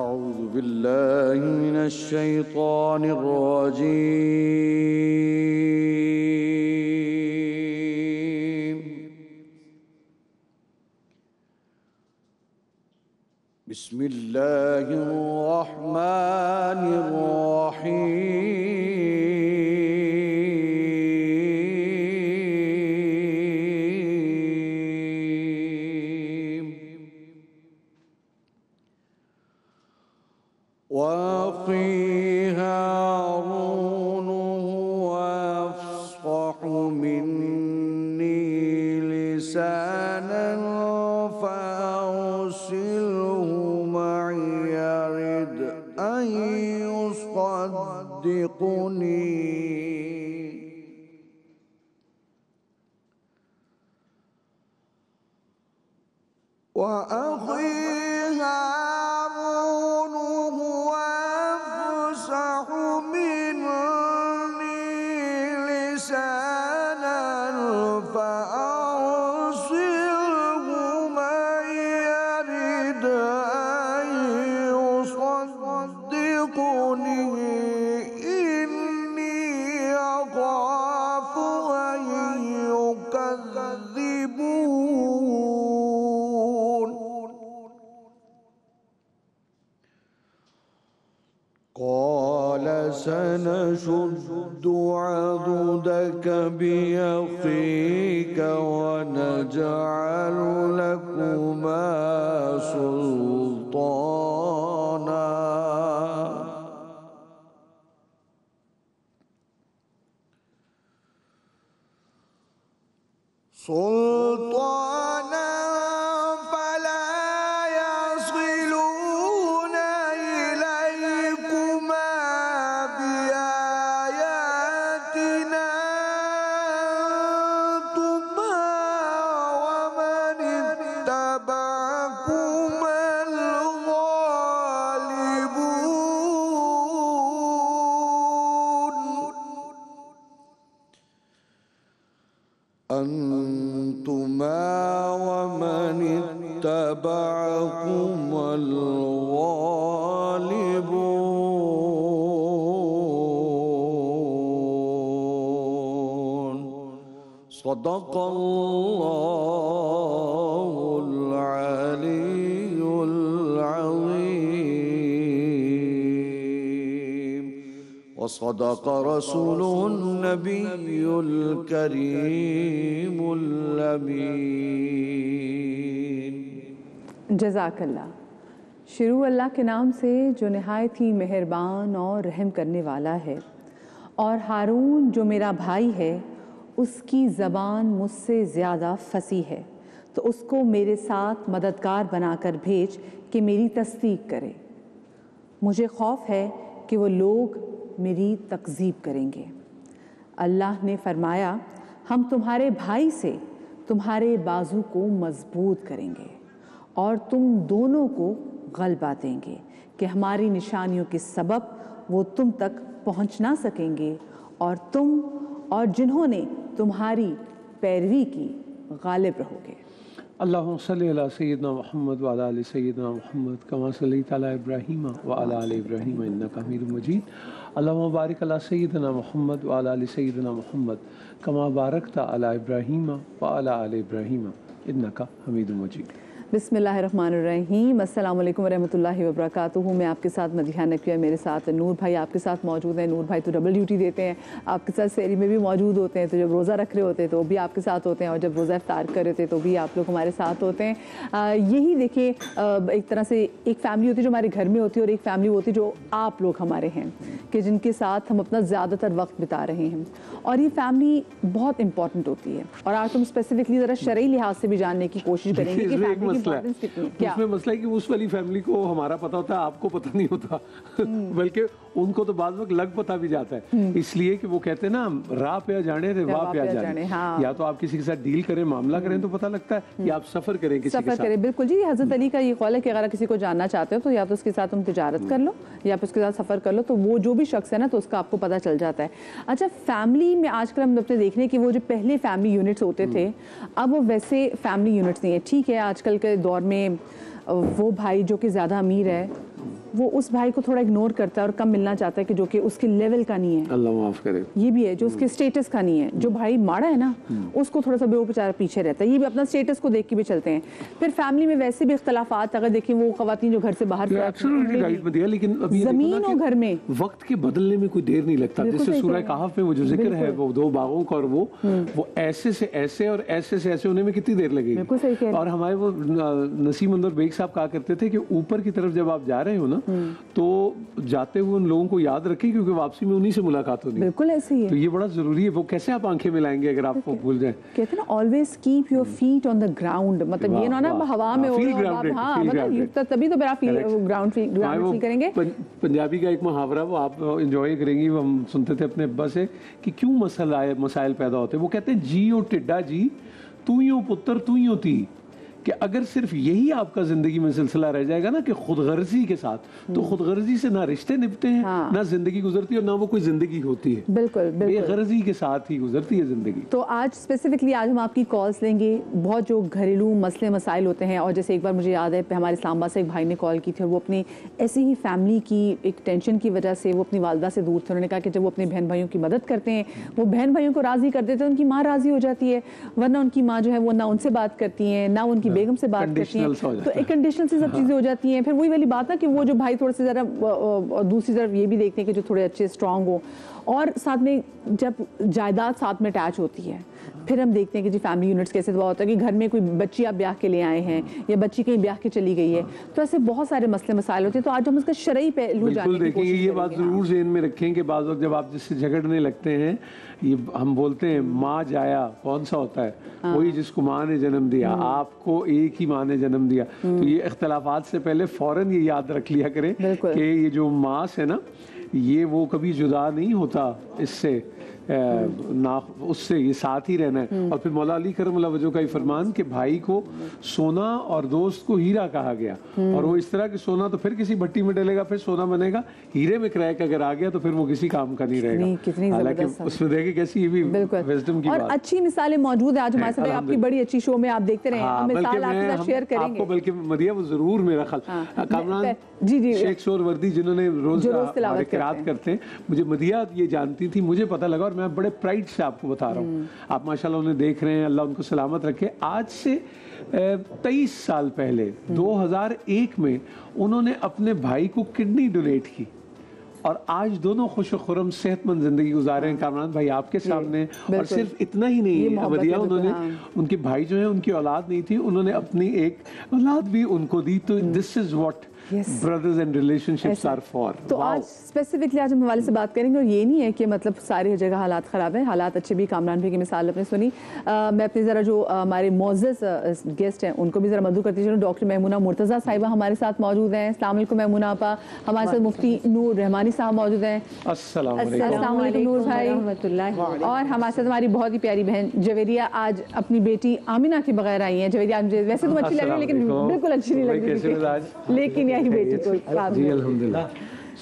أعوذ بالله من الشيطان الرجيم بسم الله الرحمن الرحيم وأخي هارون هو أفصح مني لسانا فأرسله معي رد أن يصدقني وأخي هارون هو أفصح مني لسانا فأرسله معي يرد أن يصدقني إني أخاف أن يكذبون قال سنشد عضدك بأخيك ونجعل لكما سلطانا فلا يصلون إليكما بآياتنا أنتما ومن اتبعكما الغالبون أنتما ومن اتبعكم الغالبون صدق الله العلي العظيم وصدق رسوله النبي الكريم الأمين. जज़ाकल्ला। शुरू अल्लाह के नाम से जो नहायत ही मेहरबान और रहम करने वाला है। और हारून जो मेरा भाई है उसकी ज़बान मुझसे ज़्यादा फंसी है तो उसको मेरे साथ मददगार बनाकर भेज कि मेरी तस्दीक करे। मुझे खौफ है कि वो लोग मेरी तकज़ीब करेंगे। अल्लाह ने फरमाया, हम तुम्हारे भाई से तुम्हारे बाजू को मजबूत करेंगे और तुम दोनों को गलबा देंगे कि हमारी निशानियों के सबब वो तुम तक पहुंच ना सकेंगे और तुम और जिन्होंने तुम्हारी पैरवी की गालिब रहोगे। अल्लाहुम्मा सल्ली अला सय्यिदना मुहम्मद व अला आलि सय्यिदना मुहम्मद कमा सल्लैता अला इब्राहीम व अला आलि इब्राहीम इन्नका हमीदुम मजीद। अल्लाहुम्मा बारिक अला सय्यिदना मुहम्मद व अला आलि सय्यिदना मुहम्मद कमा बारकता अला इब्राहीम व अला आलि इब्राहीम इन्नका हमीदुम मजीद। बिस्मिल्लाहिर्रहमानिर्रहीम। अस्सलाम वालेकुम वरहमतुल्लाहि वबरकातुहू। मैं आपके साथ मदीहा नकवी, मेरे साथ नूर भाई आपके साथ मौजूद हैं। नूर भाई तो डबल ड्यूटी देते हैं, आपके साथ सेरी में भी मौजूद होते हैं। तो जब रोज़ा रख रहे होते हैं तो वो भी आपके साथ होते हैं और जब रोज़ा इफ्तार कर रहे होते हैं तो भी आप लोग हमारे साथ होते हैं। यही देखिए, एक तरह से एक फैमिली होती है जो हमारे घर में होती है और एक फैमिली होती है जो आप लोग हमारे हैं कि जिनके साथ हम अपना ज़्यादातर वक्त बिता रहे हैं और ये फैमिली बहुत इंपॉर्टेंट होती है। और आज हम स्पेसिफिकली ज़रा शरई लिहाज से भी जानने की कोशिश करेंगे कि फैमिली उसमें मसला है कि उस वाली फैमिली को हमारा पता होता है, आपको पता नहीं होता बल्कि उनको तो बाद वक्त लग पता भी जाता है, इसलिए कि वो कहते हैं ना, राह पे जाने रे वाह पे जाने। हाँ। या तो आप किसी के साथ डील करें, मामला करें तो पता लगता है, या आप सफर करें किसी के साथ। बिल्कुल जी, हजरत अली का ये कौल है कि अगर किसी को जानना चाहते हो तो या तो उसके साथ तुम तिजारत कर लो या उसके साथ सफर कर लो, तो वो जो भी शख्स है ना तो उसका आपको पता चल जाता है। अच्छा, फैमिली में आजकल हम अपने देख रहे हैं कि वो जो पहले फैमिली यूनिट्स होते थे अब वो वैसे फैमिली यूनिट्स नहीं है। ठीक है, आजकल के दौर में वो भाई जो कि ज़्यादा अमीर है वो उस भाई को थोड़ा इग्नोर करता है और कम मिलना चाहता है कि जो कि उसके लेवल का नहीं है, अल्लाह माफ करे, ये भी है जो उसके स्टेटस का नहीं है, जो भाई माड़ा है ना उसको थोड़ा सा बेचारा पीछे रहता है, ये भी अपना स्टेटस को देख के भी चलते हैं। फिर फैमिली में वैसे भी इख्तलाफात, अगर देखें वो खवातीन जो घर से बाहर, लेकिन जमीन और घर में वक्त के बदलने में कोई देर नहीं लगता। जैसे सूरह कहफ में वो जो जिक्र है वो दो बागों का, और वो ऐसे से ऐसे और ऐसे से ऐसे होने में कितनी देर लगेगी। और हमारे वो नसीमुद्दीन बेग साहब कहा करते थे कि ऊपर की तरफ जब आप जा रहे हो ना तो जाते हुए उन लोगों को याद रखें क्योंकि वापसी में उन्हीं से मुलाकात होगी। बिल्कुल ऐसे ही है, तो ये बड़ा जरूरी है। वो कैसे आप आंखें मिलाएंगे अगर आपको भूल जाए। कहते हैं ना always keep your feet on the ground, मतलब ये ना हवा में हो, हां मतलब तभी तो मेरा ग्राउंड फील करेंगे। पंजाबी का एक मुहावरा वो आप एंजॉय करेंगी, हम सुनते थे अपने अब्बा से कि क्यों मसाइल पैदा होते हैं। वो कहते हैं जी ओ टिड्डा जी तू ही पुत्र तू ही ती, कि अगर सिर्फ यही आपका ज़िंदगी में सिलसिला रह जाएगा ना कि खुदगर्जी के साथ, तो खुदगर्जी से ना रिश्ते निपते हैं, हाँ। ना ज़िंदगी गुजरती है और ना वो कोई ज़िंदगी होती है, बिल्कुल बेगर्जी के साथ ही गुजरती है ज़िंदगी। तो आज स्पेसिफिकली आज हम आपकी कॉल्स लेंगे, बहुत जो घरेलू मसले मसाइल होते हैं। और जैसे एक बार मुझे याद है हमारे इस्लामाबाद से एक भाई ने कॉल की थी और वो अपनी ऐसी ही फैमिली की एक टेंशन की वजह से वो अपनी वालदा से दूर थे। उन्होंने कहा कि जब वो अपने बहन भाइयों की मदद करते हैं, वो बहन भाइयों को राज़ी कर देते हैं, उनकी माँ राज़ी हो जाती है, वरना उनकी माँ जो है वो ना उनसे बात करती हैं ना उनकी बेगम से बात करती हैं, तो एक कंडीशनल से सब चीज़ें हो जाती हैं। फिर वही वाली बात ना कि वो जो भाई थोड़े से ज़रा दूसरी तरफ ये भी देखते हैं कि जो थोड़े अच्छे स्ट्रांग हो, और साथ में जब जायदाद साथ में अटैच होती है, फिर हम देखते हैं कि जी फैमिली यूनिट्स कैसे दबा होता है कि घर में कोई बच्ची आप ब्याह के ले आए हैं या बच्ची कहीं ब्याह के चली गई है, तो ऐसे बहुत सारे मसले मसाइल होते हैं। तो आज हम उसका शरई पहलू जानने की कोशिश करेंगे। ये बात ज़रूर ज़हन में रखें कि बाज़ वक्त जब आप जिससे झगड़ने लगते हैं, ये हम बोलते हैं माँ जाया कौन सा होता है, वही जिसको माँ ने जन्म दिया, आपको एक ही माँ ने जन्म दिया। तो ये इख्तलाफात से पहले फ़ौरन ये याद रख लिया करें कि ये जो मास है ना ये वो कभी जुदा नहीं होता, इससे ना उससे ये साथ ही रहना है। और फिर मौला अली करम वजह का ही फरमान कि भाई को सोना और दोस्त को हीरा कहा गया, और वो इस तरह कि सोना तो फिर किसी भट्टी में डलेगा फिर सोना बनेगा, हीरे में क्रैक अगर आ गया तो फिर वो किसी काम का नहीं रहेगा। हालांकि उसमें देखे कैसी ये भी विजडम की बात, और अच्छी मिसालें मौजूद है आज हमारे साथ। आपकी बड़ी अच्छी शो में आप देखते रहेंगे, बल्कि मदिया वो जरूर मेरा ख्याल कामरान जी शेख शोर वर्दी जिन्होंने रोज किरात करते हैं, मुझे मदिया ये जानती थी, मुझे पता लगा, और मैं बड़े प्राइड से आपको बता रहा हूँ। आप माशाल्लाह उन्हें देख रहे हैं, अल्लाह उनको सलामत रखे। आज से 23 साल पहले 2001 में उन्होंने अपने भाई को किडनी डोनेट की, और आज दोनों खुश खुरम सेहतमंद जिंदगी गुजारे हैं। कामरान भाई आपके सामने, और सिर्फ इतना ही नहीं है, उन्होंने उनके भाई जो है उनकी औलाद नहीं थी, उन्होंने अपनी एक औलाद भी उनको दी। तो this is what brothers and relationships are for. तो आज स्पेसिफिकली आज हम हवाले से बात करेंगे, और ये नहीं है कि मतलब सारी जगह हालात ख़राब हैं, हालात अच्छे भी। कामरान भाई की मिसाल आपने सुनी। मैं अपने ज़रा जो हमारे मोज़स गेस्ट हैं उनको भी ज़रा मदद करती चलूँ। डॉक्टर मैमूना मुर्तज़ा साहिबा हमारे साथ मौजूद हैं। अस्सलाम वालेकुम मैमूना आपा। हमारे साथ मुफ्ती नूर रहमानी साहब मौजूद हैं। अस्सलाम वालेकुम नूर भाई। और हमारे साथ हमारी बहुत ही प्यारी बहन जवेरिया आज अपनी बेटी आमीना के बगैर आई हैं। जवेरिया वैसे तो अच्छी लग रही, लेकिन बिल्कुल अच्छी नहीं लग रही, लेकिन जी अल्हम्दुलिल्लाह।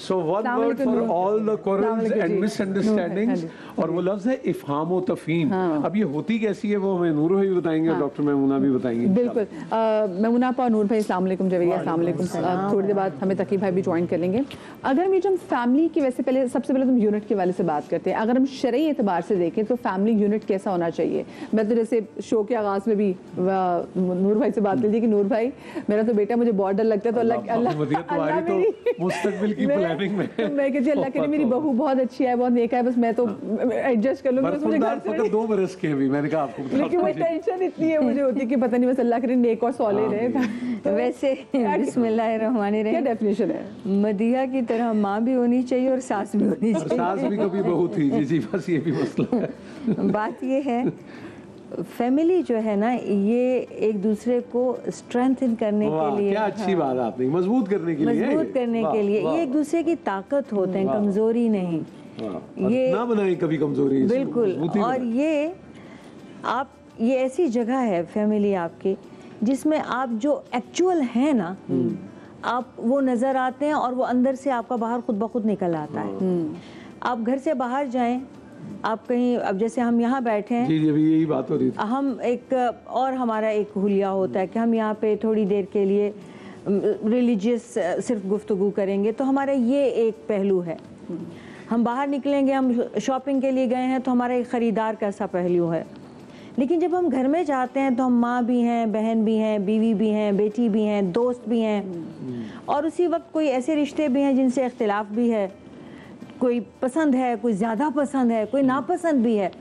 So one word for all the quarrels and misunderstandings, और वो लफ्ज़ है इफ़हाम और तफ़हीम। अब ये होती कैसी है वो हमें नूर भाई भी बताएंगे और डॉक्टर मैमूना भी बताएंगे। बिल्कुल मैमूना आपा, नूर भाई अस्सलाम वालेकुम, जवेरिया अस्सलाम वालेकुम। थोड़ी देर बाद हमें तकीब भाई भी ज्वाइन कर लेंगे। अगर हम जब फैमिली की वैसे पहले सबसे पहले तुम यूनिट के वाले से बात करते हैं, अगर हम शरई एतबार से देखें तो फैमिली यूनिट कैसा होना चाहिए। मैं तो जैसे शो के आगाज़ में भी नूर भाई से बात कर ली कि नूर भाई मेरा तो बेटा मुझे बहुत डर लगता है, तो अल्लाह मैं कहती अल्लाह करे मेरी बहू बहुत अच्छी है, बहुत नेक है, बस मैं तो एडजस्ट कर लूँगी। मुझे घर से 2 बरस की अभी मैंने कहा आपको, लेकिन वो टेंशन इतनी है मुझे होती है कि पता नहीं बस अल्लाह करे नेक और सॉले रहे। वैसे बिस्मिल्लाहिर्रहमानिर्रहीम क्या डेफिनेशन है? मदिया की तरह माँ भी होनी चाहिए और सास भी होनी चाहिए, सास भी कभी बहू थी। जी जी बस ये भी मसला है। बात ये है फैमिली जो है ना ये एक दूसरे को स्ट्रेंथन करने के लिए, क्या अच्छी बात आपने, मजबूत करने के लिए ये एक दूसरे की ताकत होते हैं, कमजोरी नहीं। ये ना बनाएं कभी कमजोरी, बिल्कुल। और ये आप ये ऐसी जगह है फैमिली आपकी जिसमें आप जो एक्चुअल है ना आप वो नजर आते हैं, और वो अंदर से आपका बाहर खुद ब खुद निकल आता है। आप घर से बाहर जाएं, आप कहीं, अब जैसे हम यहाँ बैठे हैं, यही बात हो रही थी, हम एक और हमारा एक हुलिया होता है कि हम यहाँ पे थोड़ी देर के लिए रिलीजियस सिर्फ गुफ्तगू करेंगे तो हमारा ये एक पहलू है। हम बाहर निकलेंगे, हम शॉपिंग के लिए गए हैं तो हमारा एक ख़रीदार कैसा पहलू है। लेकिन जब हम घर में जाते हैं तो हम माँ भी हैं, बहन भी हैं, बीवी भी हैं, बेटी भी हैं, दोस्त भी हैं, और उसी वक्त कोई ऐसे रिश्ते भी हैं जिनसे इख्तिलाफ भी है, कोई पसंद है, कोई ज़्यादा पसंद है, कोई नापसंद भी है।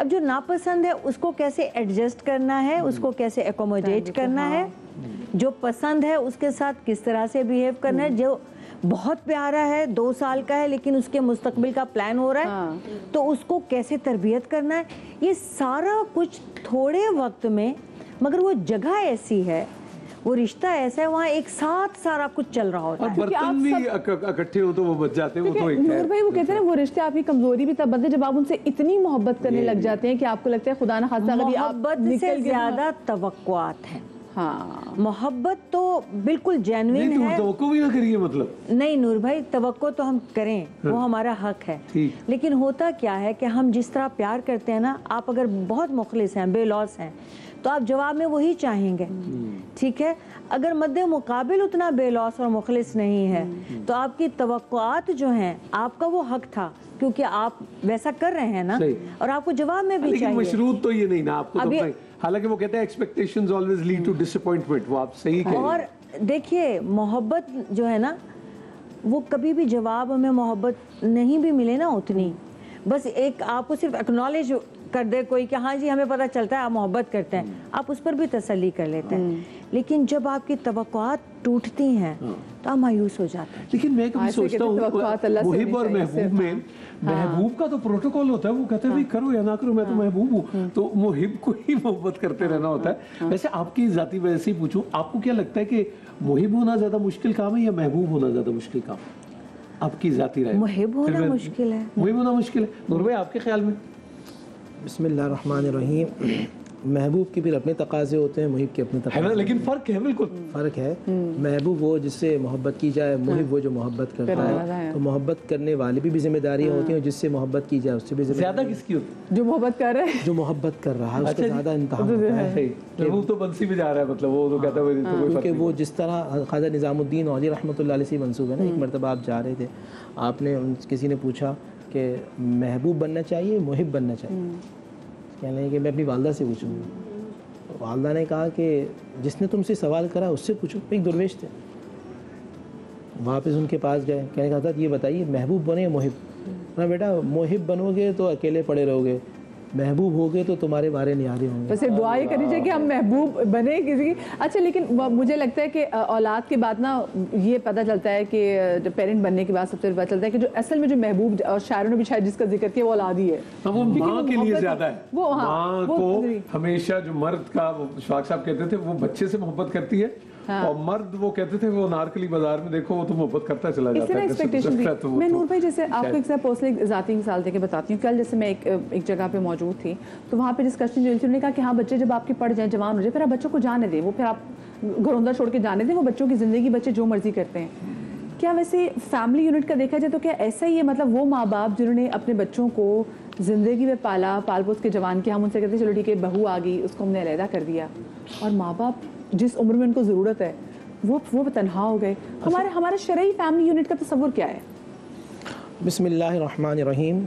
अब जो नापसंद है उसको कैसे एडजस्ट करना है, उसको कैसे एकोमोडेट करना है, जो पसंद है उसके साथ किस तरह से बिहेव करना है। जो बहुत प्यारा है, 2 साल का है, लेकिन उसके मुस्तकबिल का प्लान हो रहा है, हाँ। तो उसको कैसे तरबियत करना है, ये सारा कुछ थोड़े वक्त में, मगर वो जगह ऐसी है, वो रिश्ता ऐसा है, वहाँ एक साथ सारा कुछ चल रहा होता है। बर्तन भी इकट्ठे हो तो वो बच जाते हैं। वो नूर भाई वो कहते हैं वो रिश्ते आपकी कमजोरी भी तब बनते हैं जब आप उनसे इतनी मोहब्बत करने लग जाते हैं कि आपको लगता है खुदा न खास्ता मोहब्बत से ज्यादा तवक्कुआत है। हाँ, मोहब्बत तो बिल्कुल जेन्युइन है। तवक्को भी ना करिए, मतलब नहीं नूर भाई, तवक्को तो हम करें, हाँ। वो हमारा हक है, लेकिन होता क्या है कि हम जिस तरह प्यार करते हैं ना, आप अगर बहुत मुखलिस हैं, बेलौस हैं, तो आप जवाब में वही चाहेंगे, ठीक है। अगर मद्दे मुकाबिल उतना बेलौस और मुखलिस नहीं है तो आपकी तवक्कुआत जो हैं, आपका वो हक था, क्योंकि आप वैसा कर रहे हैं ना, और आपको जवाब में भी चाहिए। मशरूत तो ये नहीं ना आपको, हालांकि वो कहते हैं expectations always lead to disappointment, वो आप सही कह रहे हैं। और देखिए मोहब्बत जो है ना, वो कभी भी जवाब हमें मोहब्बत नहीं भी मिले ना उतनी, बस एक आपको सिर्फ एक्नॉलेज कर दे कोई कि हाँ जी हमें पता चलता है आप मोहब्बत करते हैं, आप उस पर भी तसल्ली कर लेते हैं। लेकिन जब आपकी तवक्कुआत टूटती हैं तो आप मायूस हो जाते हैं। लेकिन मैं कभी सोचता हूँ मुहिब और महबूब में, महबूब का तो प्रोटोकॉल होता है, वो कहते हैं भाई करो या ना करो, मैं तो महबूब हूँ, तो मुहिब को ही मोहब्बत करते रहना होता है। वैसे आपकी जाती वजह से ही पूछूं, आपको क्या लगता है कि मुहिब होना ज़्यादा मुश्किल काम है या महबूब होना ज़्यादा मुश्किल काम है? आपकी जाती राय, मुहिब होना मुश्किल है, मुहिब होना मुश्किल है। नूर भाई आपके ख्याल में? बिस्मिल्लाहिर्रहमानिर्रहीम, महबूब के भी अपने तकाजे होते हैं, मुहिब के अपने तकाजे, लेकिन फ़र्क है, बिल्कुल फ़र्क है। महबूब वो जिससे मोहब्बत की जाए, मुहिब वो जो मोहब्बत करता है। तो मोहब्बत करने वाले भी जिम्मेदारियाँ होती हैं, जिससे मोहब्बत की जाए उससे भी ज़्यादा किसकी होती है? जो मोहब्बत कर रहा है, जो मोहब्बत कर रहा है उसका ज़्यादा इंतहा होता है। महबूब तो बंसी में जा रहा है, मतलब वो तो कहता है, क्योंकि वो जिस तरह क़ाज़ी निज़ामुद्दीन औलिया रहमतुल्लाह अलैह से मंसूब है ना। एक मरतबा आप जा रहे थे, आपने किसी ने पूछा कि महबूब बनना चाहिए मुहिब बनना चाहिए? कहने लगे कि मैं अपनी वालदा से पूछूँगी। वालदा ने कहा कि जिसने तुमसे सवाल करा उससे पूछो। एक दुर्वेश थे, वापस उनके पास गए, कहने कहा था ये बताइए महबूब बने या मुहिब? ना बेटा, मुहिब बनोगे तो अकेले पड़े रहोगे, महबूब हो गए तो तुम्हारे बारे निहारे होंगे। वैसे दुआ ये करनी चाहिए कि हम महबूब बने किसी की। अच्छा, लेकिन मुझे लगता है कि औलाद के बाद ना ये पता चलता है कि जब पेरेंट बनने के बाद सबसे पता चलता है कि जो असल में जो महबूब, और शायरों ने भी शायद जिसका जिक्र किया, वो औलाद ही है। वो माँ के लिए ज़्यादा है, वो माँ को हमेशा, जो मर्द का, शफाक साहब कहते थे, वो बच्चे से मोहब्बत करती है, हाँ। और मर्द, वो कहते थे वो नारकली बाजार में देखो वो तो मोहब्बत करता चला जाता है। एक्सपेक्टेशन थी। मैं नूर भाई जैसे आपको एक पर्सनल ज़ाती मिसाल देके बताती हूँ। कल जैसे मैं एक जगह पे मौजूद थी, तो वहाँ पे डिस्कशन जो थी, उन्होंने कहा कि हाँ बच्चे जब आपके पढ़ जाएँ, जवान हो जाए, फिर आप बच्चों को जाने दें, वो फिर आप घरौंदा छोड़ के जाने दें, वो बच्चों की ज़िंदगी, बच्चे जो मर्जी करते हैं। क्या वैसे फैमिली यूनिट का देखा जाए तो क्या ऐसा ही है, मतलब वो माँ बाप जिन्होंने अपने बच्चों को ज़िंदगी में पाला, पाल पोस के जवान किया, हम उनसे कहते हैं चलो ठीक है बहू आ गई, उसको हमने अलहदा कर दिया, और माँ बाप जिस उम्र में उनको ज़रूरत है वो तन्हा हो गए। हमारे शरई फैमिली यूनिट का तस्वुर क्या है? बिस्मिल्लाहिर्रहमानिर्रहीम।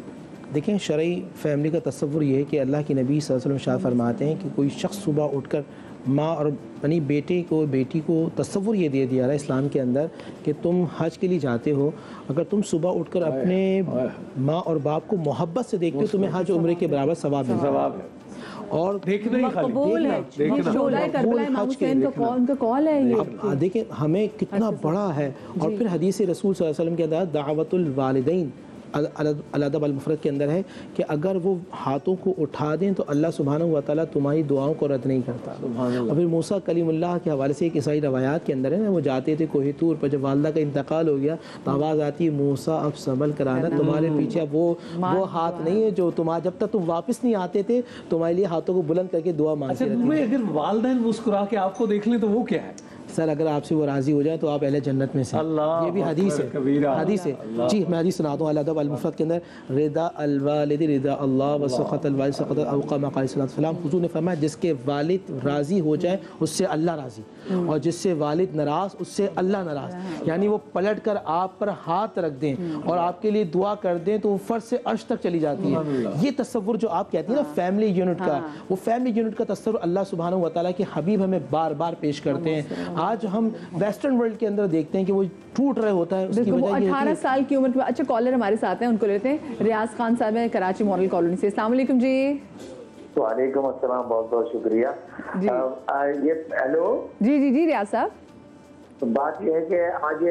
देखें, शरई फैमिली का तस्वुर ये है कि अल्लाह के नबी सल्लल्लाहु अलैहि वसल्लम शाह फरमाते हैं कि कोई शख्स सुबह उठकर माँ और यानी बेटे को, बेटी को तस्वुर ये दे दिया रहा है इस्लाम के अंदर कि तुम हज के लिए जाते हो, अगर तुम सुबह उठकर अपने माँ और बाप को मोहब्बत से देखते हो तुम्हें हज उम्र के बराबर सवाब है। और देखना ही खाली देखें हमें कितना बड़ा है। और फिर हदीस रसूल सल्लल्लाहु अलैहि वसल्लम के अंदर दावतुल वालिदैन अलअदब अलमुफरद के अंदर है कि अगर वो हाथों को उठा दें तो अल्लाह सुब्हानहू व तआला तुम्हारी दुआओं को रद्द नहीं करता। और फिर मूसा कलीमुल्लाह के हवाले से एक ईसाई रवायात के अंदर है ना, वो जाते थे कोहे तूर पर, जब वालदा का इंतकाल हो गया तो आवाज़ आती है मूसा अब संभल कर आना, तुम्हारे पीछे अब वो हाथ नहीं है जो तुम्हारा, जब तक तुम वापस नहीं आते थे तुम्हारे लिए हाथों को बुलंद करके दुआ मांगते। अगर वालदैन मुस्कुरा के आपको देख लें तो वो क्या है? सर अगर आपसे वो राज़ी हो जाए तो आप अहले जन्नत में से। ये भी हदीस है, हदीस है जी। मैं हदीस सुनाता हूँ अल्लाह अलमुफ़्रद के अंदर, रिदा अलवालिद रिदा अल्लाह व सख़त अलवालिद सख़त अल्लाह। हुज़ूर ने फरमाया जिसके वालिद राज़ी हो जाए उससे अल्लाह राज़ी, और जिससे वालिद नाराज़ उससे अल्लाह नाराज़। यानी वो पलट कर आप पर हाथ रख दें और आपके लिए दुआ कर दें तो वो फ़र्श से अर्श तक चली जाती है। ये तस्वुर जो आप कहती हैं ना फैमिली यूनिट का, वो फैमिली यूनिट का तस्वुर अल्लाह सुब्हानहू व तआला के हबीब हमें बार बार पेश करते हैं। आज हम वेस्टर्न वर्ल्ड के अंदर देखते हैं कि वो टूट रहे होता है, उसकी वजह 18 साल की उम्र में। अच्छा कॉलर हमारे साथ हैं, उनको लेते हैं। रियाज खान साहब हैं कराची मॉडल कॉलोनी से। अस्सलाम वालेकुम जी। वालेकुम अस्सलाम, बहुत बहुत शुक्रिया जी। हेलो जी जी जी रियाज साहब। तो बात यह है कि आज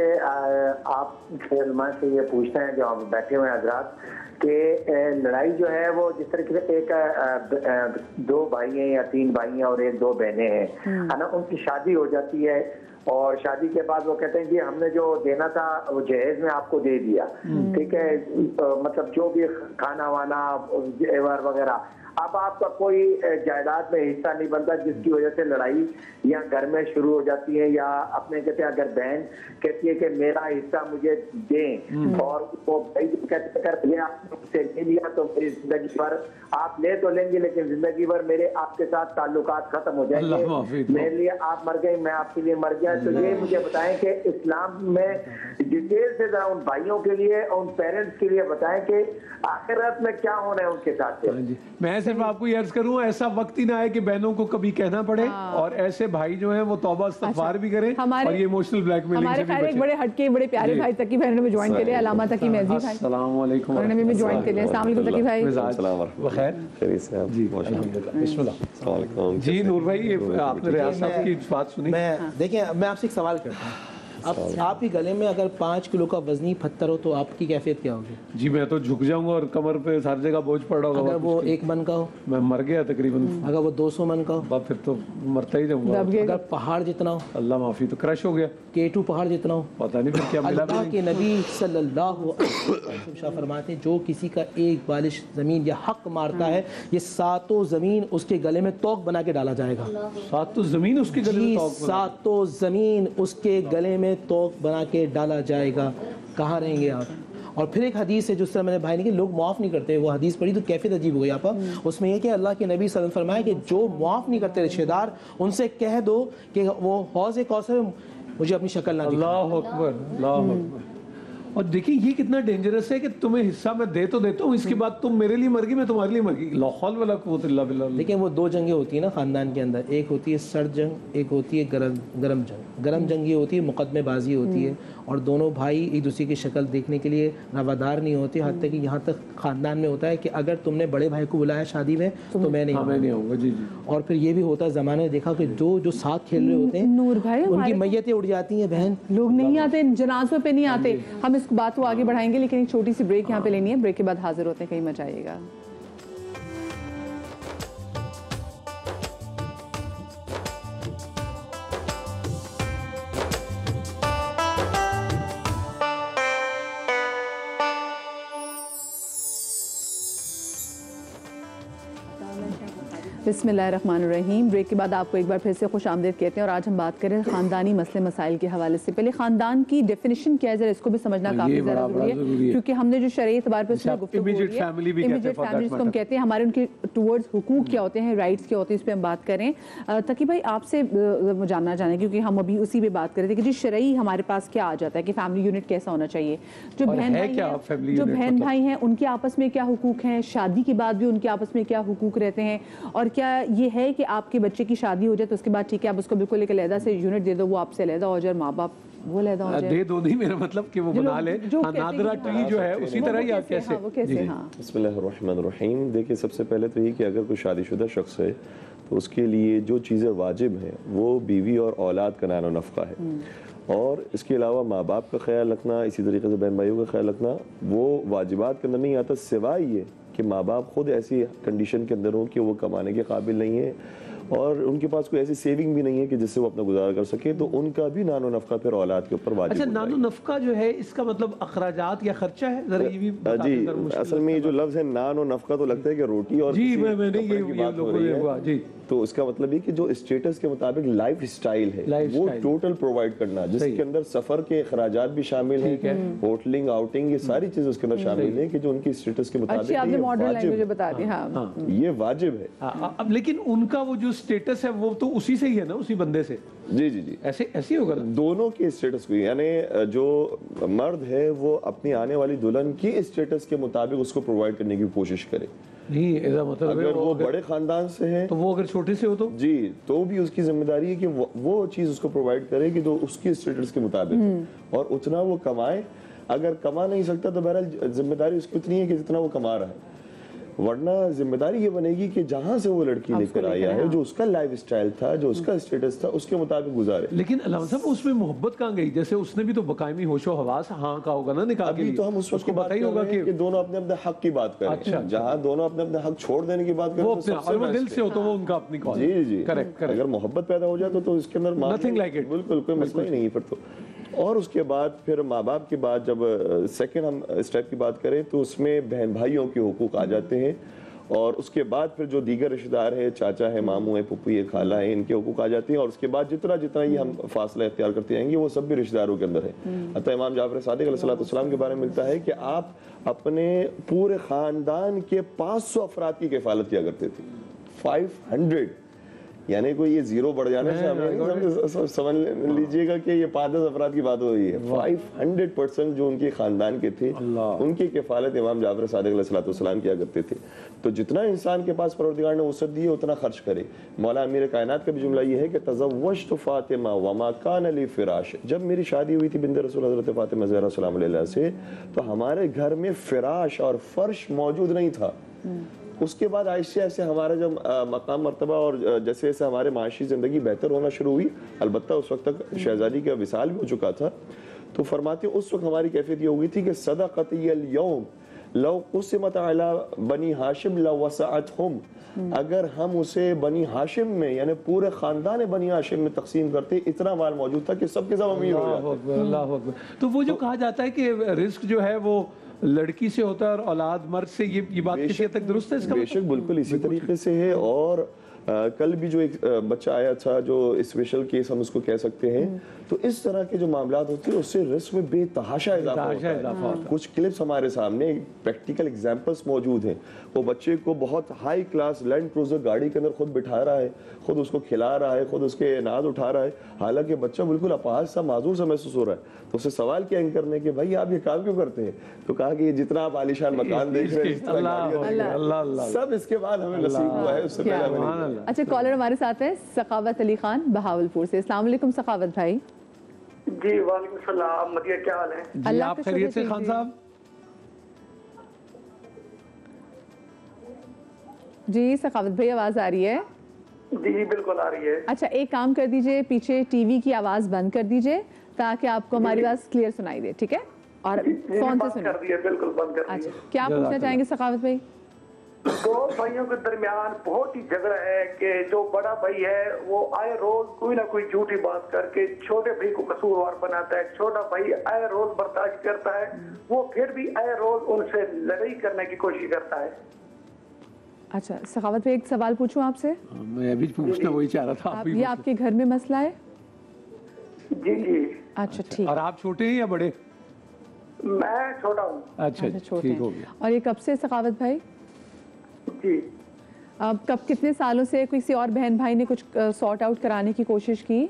आपसे ये पूछते हैं जो हम बैठे हुए हजरात कि लड़ाई जो है वो जिस तरीके से एक दो भाई हैं या तीन भाई हैं और एक दो बहनें हैं है ना, उनकी शादी हो जाती है और शादी के बाद वो कहते हैं कि हमने जो देना था वो जहेज में आपको दे दिया, ठीक है, मतलब जो भी खाना वाना जेवर वगैरह, अब आपका कोई जायदाद में हिस्सा नहीं बनता, जिसकी वजह से लड़ाई या घर में शुरू हो जाती है। या अपने कहते हैं अगर बहन कहती है कि मेरा हिस्सा मुझे दें और वो भाई कहते अगर मैंने आपसे ले लिया तो मेरी जिंदगी भर आप ले तो लेंगे लेकिन जिंदगी भर मेरे आपके साथ ताल्लुकात खत्म हो जाएंगे, मेरे लिए आप मर गए मैं आपके लिए मर गया। तो ये मुझे बताएं कि इस्लाम में डिटेल से जरा उन भाइयों के लिए और उन पेरेंट्स के लिए बताएं कि आखिरत में क्या होना है उनके साथ। सिर्फ आपको ये अर्ज करूँ ऐसा वक्त ही ना आए कि बहनों को कभी कहना पड़े और ऐसे भाई जो हैं वो तौबा इस्तगफार भी करें और ये इमोशनल ब्लैकमेलिंग से भी बचें। बड़े हटके बड़े प्यारे भाई तकी बहनों में ज्वाइन करें, अलामा तकी में जी भाई अस्सलाम वालेकुम बहनों में ज्वाइन करें। अस्सलाम वालेकुम तकी भाई अस्सलाम व खैर खैर साहब जी अल्हम्दुलिल्लाह बिस्मिल्लाह अस्सलाम वालेकुम जी। नूर भाई आपने रियाज साहब की बात सुनी, मैं देखिए मैं आपसे एक सवाल करता हूं, अब आपके गले में अगर 5 किलो का वजनी पत्थर हो तो आपकी कैफियत क्या होगी? जी मैं तो झुक जाऊंगा और कमर पे सारी जगह बोझ पड़ रहा होगा। अगर वो 1 मन का हो मैं मर गया तकरीबन, अगर वो 200 मन का हो फिर तो मरता ही जाऊंगा। अगर पहाड़ जितना हो अल्लाह माफी तो क्रश हो गया, K2 पहाड़ जितना हो पता नहीं फिर क्या मिला। अल्लाह के नबी सल्लल्लाहु अलैहि वसल्लम फरमाते हैं जो किसी का 1 बालिश ज़मीन या हक मारता है ये 7 ज़मीन उसके गले में तोक बना के डाला जाएगा। 7 ज़मीन उसके गले में तोक, 7 ज़मीन उसके गले तोक बना के डाला जाएगा। कहाँ रहेंगे आप? और फिर एक हदीस है जिससे मैंने भाई ने कि लोग माफ़ नहीं करते, वो हदीस पढ़ी तो कैफियत अजीब हो गई आपा। उसमें यह कि अल्लाह के नबी सल्लल्लाहु अलैहि वसल्लम फरमाए कि जो माफ़ नहीं करते रिश्तेदार उनसे कह दो कि वो हौज़ कौसर मुझे अपनी शक्ल ना दिखाओ। अल्लाहू अकबर अल्लाहू अकबर। और देखिए ये कितना डेंजरस है कि तुम्हें हिस्सा मैं दे तो देता हूँ, इसके बाद तुम मेरे लिए मर गई मैं तुम्हारे लिए मर गई। लाहौल वाला बिल्ला। लेकिन वो 2 जंगें होती है ना ख़ानदान के अंदर, एक होती है सर्द जंग, एक होती है गरम जंग। गरम जंग ये होती है मुकदमेबाजी होती है और दोनों भाई एक दूसरे की शक्ल देखने के लिए रवादार नहीं होते। हद तक यहाँ तक ख़ानदान में होता है कि अगर तुमने बड़े भाई को बुलाया शादी में तो मैं नहीं आऊँगा जी। और फिर ये भी होता है ज़माने में देखा कि जो साथ खेल रहे होते हैं नूर भाई उनकी मैयतें उड़ जाती हैं, बहन लोग नहीं आते जनाजों पर नहीं आते। हम इस बात को आगे बढ़ाएंगे लेकिन एक छोटी सी ब्रेक यहाँ पे लेनी है, ब्रेक के बाद हाजिर होते हैं, कहीं मत जाइएगा। बिस्मिल्लाहिर्रहमानिर्रहीम। ब्रेक के बाद आपको एक बार फिर से खुश आमदीद कहते हैं और आज हम बात करें ख़ानदानी मसले मसाइल के हवाले से। पहले ख़ानदान की डेफिनेशन क्या है जरा इसको भी समझना काफ़ी ज़रूरी है क्योंकि हमने जो शरई एतबार पर उसमें गुफ्तगू की है इमीडिएट फैमिली भी कहते हैं हमारे, उनके टुवर्ड्स हुकूक क्या होते हैं, राइट्स क्या होते हैं, इस पर हम बात करें। तकी भाई आपसे जानना चाहें क्योंकि हम अभी उसी पर बात कर रहे थे कि जी शरई हमारे पास क्या आ जाता है कि फैमिली यूनिट कैसा होना चाहिए, जो बहन भाई हैं उनके आपस में क्या हुकूक हैं, शादी के बाद भी उनके आपस में क्या हुकूक रहते हैं, और क्या ये है कि आपके बच्चे की शादी हो जाए तो उसके बाद ठीक है आप उसको बिल्कुल एक अलहदा से यूनिट दे दो वो आपसे अलहदा हो जाए, माँ बाप वो अलहदा हो जाए दे दो नहीं मेरा मतलब कि वो बना ले नादरा ट्री जो है उसी तरह ही आप कैसे। बिस्मिल्लाहिर्रहमानिर्रहीम। देखिए सबसे पहले तो ये कि अगर कोई शादीशुदा शख्स है तो उसके लिए जो चीज़ें वाजिब हैं वो बीवी और औलाद का नानो नफ़का है, और इसके अलावा माँ बाप का ख्याल रखना, इसी तरीके से बहन भाइयों का ख्याल रखना वो वाजिबात के अंदर नहीं आता, सिवाय ये कि माँ बाप ख़ुद ऐसी कंडीशन के अंदर हो कि वो कमाने के काबिल नहीं है और उनके पास कोई ऐसी सेविंग भी नहीं है कि जिससे वो अपना गुजारा कर सके, तो उनका भी नानो नफका फिर औलाद के ऊपर वाजिब। अच्छा नानो नफका जो है इसका मतलब अखराजात या खर्चा है जरा ये भी जी। असल में ये जो लफ्ज़ है नानो नफका तो लगता है कि रोटी और तो इसका मतलब ये कि जो स्टेटस के मुताबिक लाइफ स्टाइल है वो टोटल प्रोवाइड करना, जिसके अंदर सफर के खराजात भी शामिल हैं, होटलिंग, आउटिंग, ये सारी चीजें उसके अंदर शामिल हैं कि जो उनकी स्टेटस के मुताबिक ये वाजिब है। ये वाजिब है। अब लेकिन उनका वो जो स्टेटस है वो तो उसी से ही है ना, उसी बंदे से। जी जी जी, ऐसे ऐसे होगा दोनों के स्टेटस को, यानी जो मर्द है वो अपनी आने वाली दुल्हन की स्टेटस के मुताबिक उसको प्रोवाइड करने की कोशिश करे। नहीं, ऐसा मतलब अगर वो बड़े खानदान से है तो वो, अगर छोटे से हो तो जी तो भी उसकी जिम्मेदारी है कि वो चीज़ उसको प्रोवाइड करे कि जो उसकी स्टेटस के मुताबिक, और उतना वो कमाए। अगर कमा नहीं सकता तो बहरहाल जिम्मेदारी उसकी उतनी है कि जितना वो कमा रहा है, वरना जिम्मेदारी ये बनेगी कि जहाँ से वो लड़की लेकर आया है, जो उसका लाइफ स्टाइल था, जो उसका स्टेटस था, उसके मुताबिक गुजारे। लेकिन अल्लाह साहब उसमें मोहब्बत कहाँ गई? जैसे उसने भी तो बकायमी होशो हवास हाँ का होगा ना निकाल के लिए। तो हम उसको पता ही होगा कि दोनों अपने अपने हक की बात करें, जहाँ दोनों अपने अपने हक छोड़ देने की बात करें, दिल से हो तो वो उनका अपनी कॉल। जी जी करेक्ट। अगर मोहब्बत पैदा हो जाए तो इसके अंदर नथिंग लाइक इट, बिल्कुल कोई मसला ही नहीं। फिर तो और उसके बाद फिर माँ बाप की बात, जब सेकंड हम स्टेप की बात करें तो उसमें बहन भाइयों के हुकूक आ जाते हैं, और उसके बाद फिर जो दीगर रिश्तेदार है, चाचा है, मामू है, पुप्पी है, खाला है, इनके हुकूक आ जाते हैं। और उसके बाद जितना जितना ये हम फासला इख्तियार करते जाएंगे वो सब भी रिश्तेदारों के अंदर है। अतः इमाम जाफर सादिक अलैहिस्सलाम के बारे में मिलता है कि आप अपने पूरे ख़ानदान के 500 अफराद की किफालत किया करते थे। 500, यानी कोई ये जीरो बढ़ जाने से हमें समझ लीजिएगा कि ये 5-10 अफराद की बात हो रही है। 500% जो उनके ख़ानदान के थे उनकी किफालत इमाम जाफर सादिक अलैहिस्सलाम किया करते थे। तो जितना इंसान के पास परवरदिगार ने वसअत दी है उतना खर्च करे। मौला अमीर कायनात का भी जुमला ये है कि तज़व्वजतु फ़ातिमा वमा कान ली फ़िराश, जब मेरी शादी हुई थी बिन्त रसूल हज़रत फ़ातिमा ज़हरा सलाम अलैहा से तो हमारे घर में फ़िराश और फ़र्श मौजूद नहीं था। उसके बाद ऐसे ऐसे हमारा जब मकाम मरतबा और जैसे जैसे हमारे माशी ज़िंदगी बेहतर होना शुरू हुई, अलबत्ता उस वक्त तक शहजादी का विसाल भी हो चुका था, तो फरमाते उस वक्त हमारी कैफियत ये हो गई थी कि सदाक़तियल यौम लौ क़ुसिमत अला बनी हाशिम लवसअतहुम, अगर हम उसे बनी हाशिम में यानी पूरे ख़ानदान बनी हाशिम में तकसीम करते इतना माल मौजूद था कि सब के सब अमीर हो जाते। अल्लाह अकबर। तो वो जो कहा जाता है कि रिस्क जो है वो लड़की से होता है और औलाद मर्द से, ये बात किसी तक दुरुस्त है? इसका बेशक बिल्कुल इसी तरीके से है। और कल भी जो एक बच्चा आया था जो स्पेशल केस हम उसको कह सकते हैं, तो इस तरह के जो मामलात होते हैं उससे रिस्क में बेतहाशा इजाफा होता है। कुछ क्लिप्स हमारे सामने प्रैक्टिकल एग्जाम्पल्स मौजूद हैं। वो बच्चे को बहुत हाई क्लास लैंड क्रूजर गाड़ी के अंदर खुद बिठा रहा है, खुद उसको खिला रहा है, खुद उसके नाज उठा रहा है, हालांकि बच्चा बिल्कुल अपाहज सा माजूर सा महसूस हो रहा है। तो उससे सवाल किया एंकर ने कि भाई आप ये काम क्यों करते हैं? तो कहा कि जितना आप आलिशान मकान देख रहे सब इसके बाद हमें नसीब हुआ है, उससे पहले। अच्छा, कॉलर हमारे साथ है सखावत अली खान बहावलपुर से। अस्सलाम वालेकुम सखावत भाई। जी वालेकुम सलाम। मदिया क्या हाल है? अल्लाह आप खैरियत से खान साहब? जी सखावत भाई आवाज आ रही है? जी बिल्कुल आ रही है। अच्छा एक काम कर दीजिए, पीछे टीवी की आवाज बंद कर दीजिए ताकि आपको हमारी आवाज क्लियर सुनाई दे, ठीक है? और फोन से सुनिए। बिल्कुल बंद कर दीजिए। अच्छा क्या पूछना चाहेंगे सखावत भाई? दो भाइयों के दरमियान बहुत ही झगड़ा है कि जो बड़ा भाई है वो आए रोज कोई ना कोई झूठी बात करके छोटे भाई को कसूरवार बनाता है। छोटा भाई आए रोज बर्दाश्त करता है, वो फिर भी आए रोज उनसे लड़ाई करने की कोशिश करता है। अच्छा सखावत भाई एक सवाल पूछूं आपसे? मैं अभी पूछना वही चाह रहा था। ये आपके घर में मसला है? जी जी। अच्छा ठीक। और आप छोटे हैं या बड़े? मैं छोटा हूँ। अच्छा छोटे। और ये कब से सखावत भाई? जी। अब कब कितने सालों से किसी और बहन भाई ने कुछ सॉर्ट आउट कराने की कोशिश की?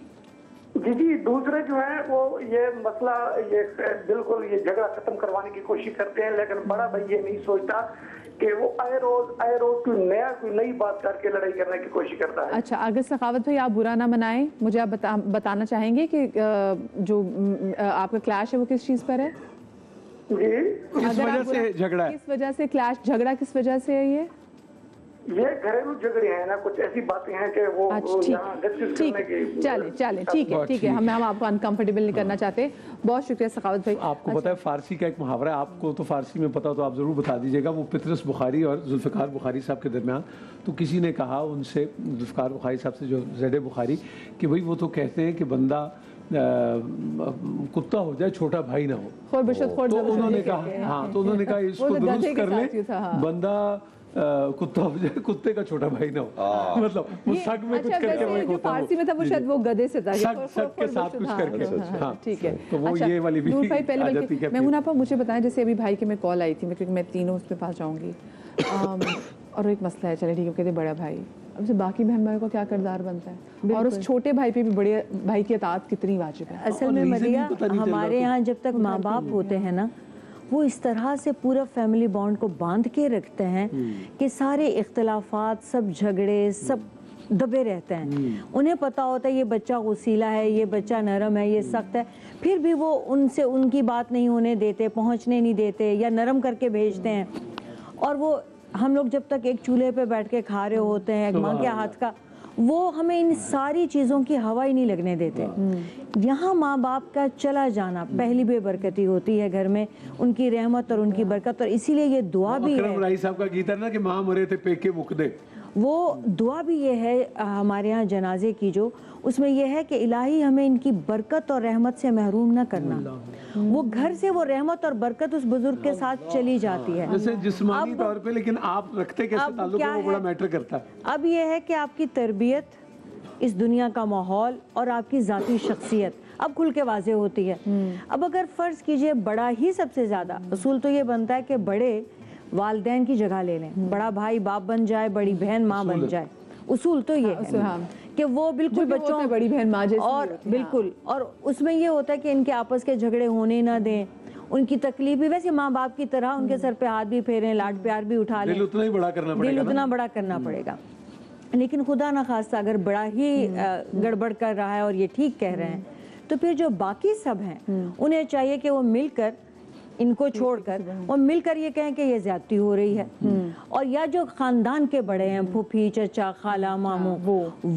जी जी दूसरे जो है वो ये मसला ये बिल्कुल ये झगड़ा खत्म करवाने की कोशिश करते हैं, लेकिन बड़ा भाई ये नहीं सोचता कि वो आए रोज कोई नया कोई नई बात करके लड़ाई करने की कोशिश करता है। अच्छा अगर सखावत भाई आप बुरा ना मनाएं, मुझे आप बताना चाहेंगे कि जो आपका क्लैश है वो किस चीज़ पर है? किस वजह से झगड़ा है? ये घरेलू झगड़े हैं ना, कुछ ऐसी बातें हैं कि वो ठीक है हम आपको अनकंफर्टेबल नहीं करना चाहते। बहुत शुक्रिया सखावत भाई। आपको पता है फारसी का एक मुहावरा, आपको तो फारसी में पता हो तो आप ज़रूर बता दीजिएगा, वो पतरस बुखारी और जुल्फ़िकार बुखारी साहब के दरमियान, तो किसी ने कहा उनसे जुल्फ़िकार बुखारी साहब से जो ज़ेड बुखारी कि भाई वो तो कहते हैं कि बंदा कुत्ता हो जाए छोटा भाई ना हो, तो उन्होंने कहा इसको दुरुस्त कर ले, बंदा कुत्ते का छोटा भाई ना हो, मतलब वो सग में कुछ करके वो एक होता है, फारसी में था वो शायद, वो गधे से था सग के साथ कुछ करके, ठीक है। तो वो ये वाली भी आ जाती है। मैं उन्हें पर मुझे बताएं, जैसे अभी भाई के मैं कॉल आई थी, मैं क्योंकि मैं तीनों उसके पास जाऊँगी और एक मसला है, चले ठीक है, कहते बड़ा भाई, अब से बाकी बहन भाई को क्या किरदार बनता है, और उस छोटे भाई पे भी बड़े भाई की अतात कितनी वाजिब है। असल में मलिया हमारे यहाँ जब तक माँ बाप होते हैं ना, वो इस तरह से पूरा फैमिली बॉन्ड को बांध के रखते हैं कि सारे इख्तलाफात, सब झगड़े, सब दबे रहते हैं। उन्हें पता होता है ये बच्चा गुस्सीला है, ये बच्चा नरम है, ये सख्त है, फिर भी वो उनसे उनकी बात नहीं होने देते, पहुंचने नहीं देते, या नरम करके भेजते हैं। और वो हम लोग जब तक एक चूल्हे पे बैठ के खा रहे होते हैं, माँ के हाथ का, वो हमें इन सारी चीज़ों की हवा ही नहीं लगने देते। यहाँ माँ बाप का चला जाना पहली बेबरकती होती है घर में, उनकी रहमत और उनकी बरकत। और इसीलिए ये दुआ भी है, वो दुआ भी ये है हमारे यहाँ जनाजे की जो, उसमें यह है कि इलाही हमें इनकी बरकत और रहमत से महरूम ना करना। वो घर से वो रहमत और बरकत उस बुजुर्ग के साथ चली जाती है, जैसे जिस्मानी तौर पे, लेकिन आप रखते कैसे ताल्लुक है वो बड़ा मैटर करता है। अब ये है कि आपकी तरबियत, इस दुनिया का माहौल और आपकी ज़ाती शख्सियत अब खुल के वाजे होती है। अब अगर फ़र्ज़ कीजिए बड़ा ही सबसे ज़्यादा, असूल तो ये बनता है कि बड़े वालदैन की जगह ले लें, बड़ा भाई बाप बन जाए, बड़ी बहन माँ बन जाए। उसूल तो ये है कि वो बिल्कुल बच्चों में बड़ी बहन माँ जैसी, और बिल्कुल, और उसमें ये होता है कि इनके आपस के झगड़े होने ना दें, उनकी तकलीफ भी वैसे माँ बाप की तरह उनके सर पे हाथ भी फेरें, लाड प्यार भी उठा लें, दिल उतना बड़ा करना पड़ेगा। लेकिन खुदा ना खास्ता अगर बड़ा ही गड़बड़ कर रहा है और ये ठीक कह रहे हैं, तो फिर जो बाकी सब हैं उन्हें चाहिए कि वो मिलकर, इनको छोड़कर, वो मिलकर ये कहें कि ये ज्यादती हो रही है। और या जो खानदान के बड़े हैं, फूफी, चचा, खाला, मामू,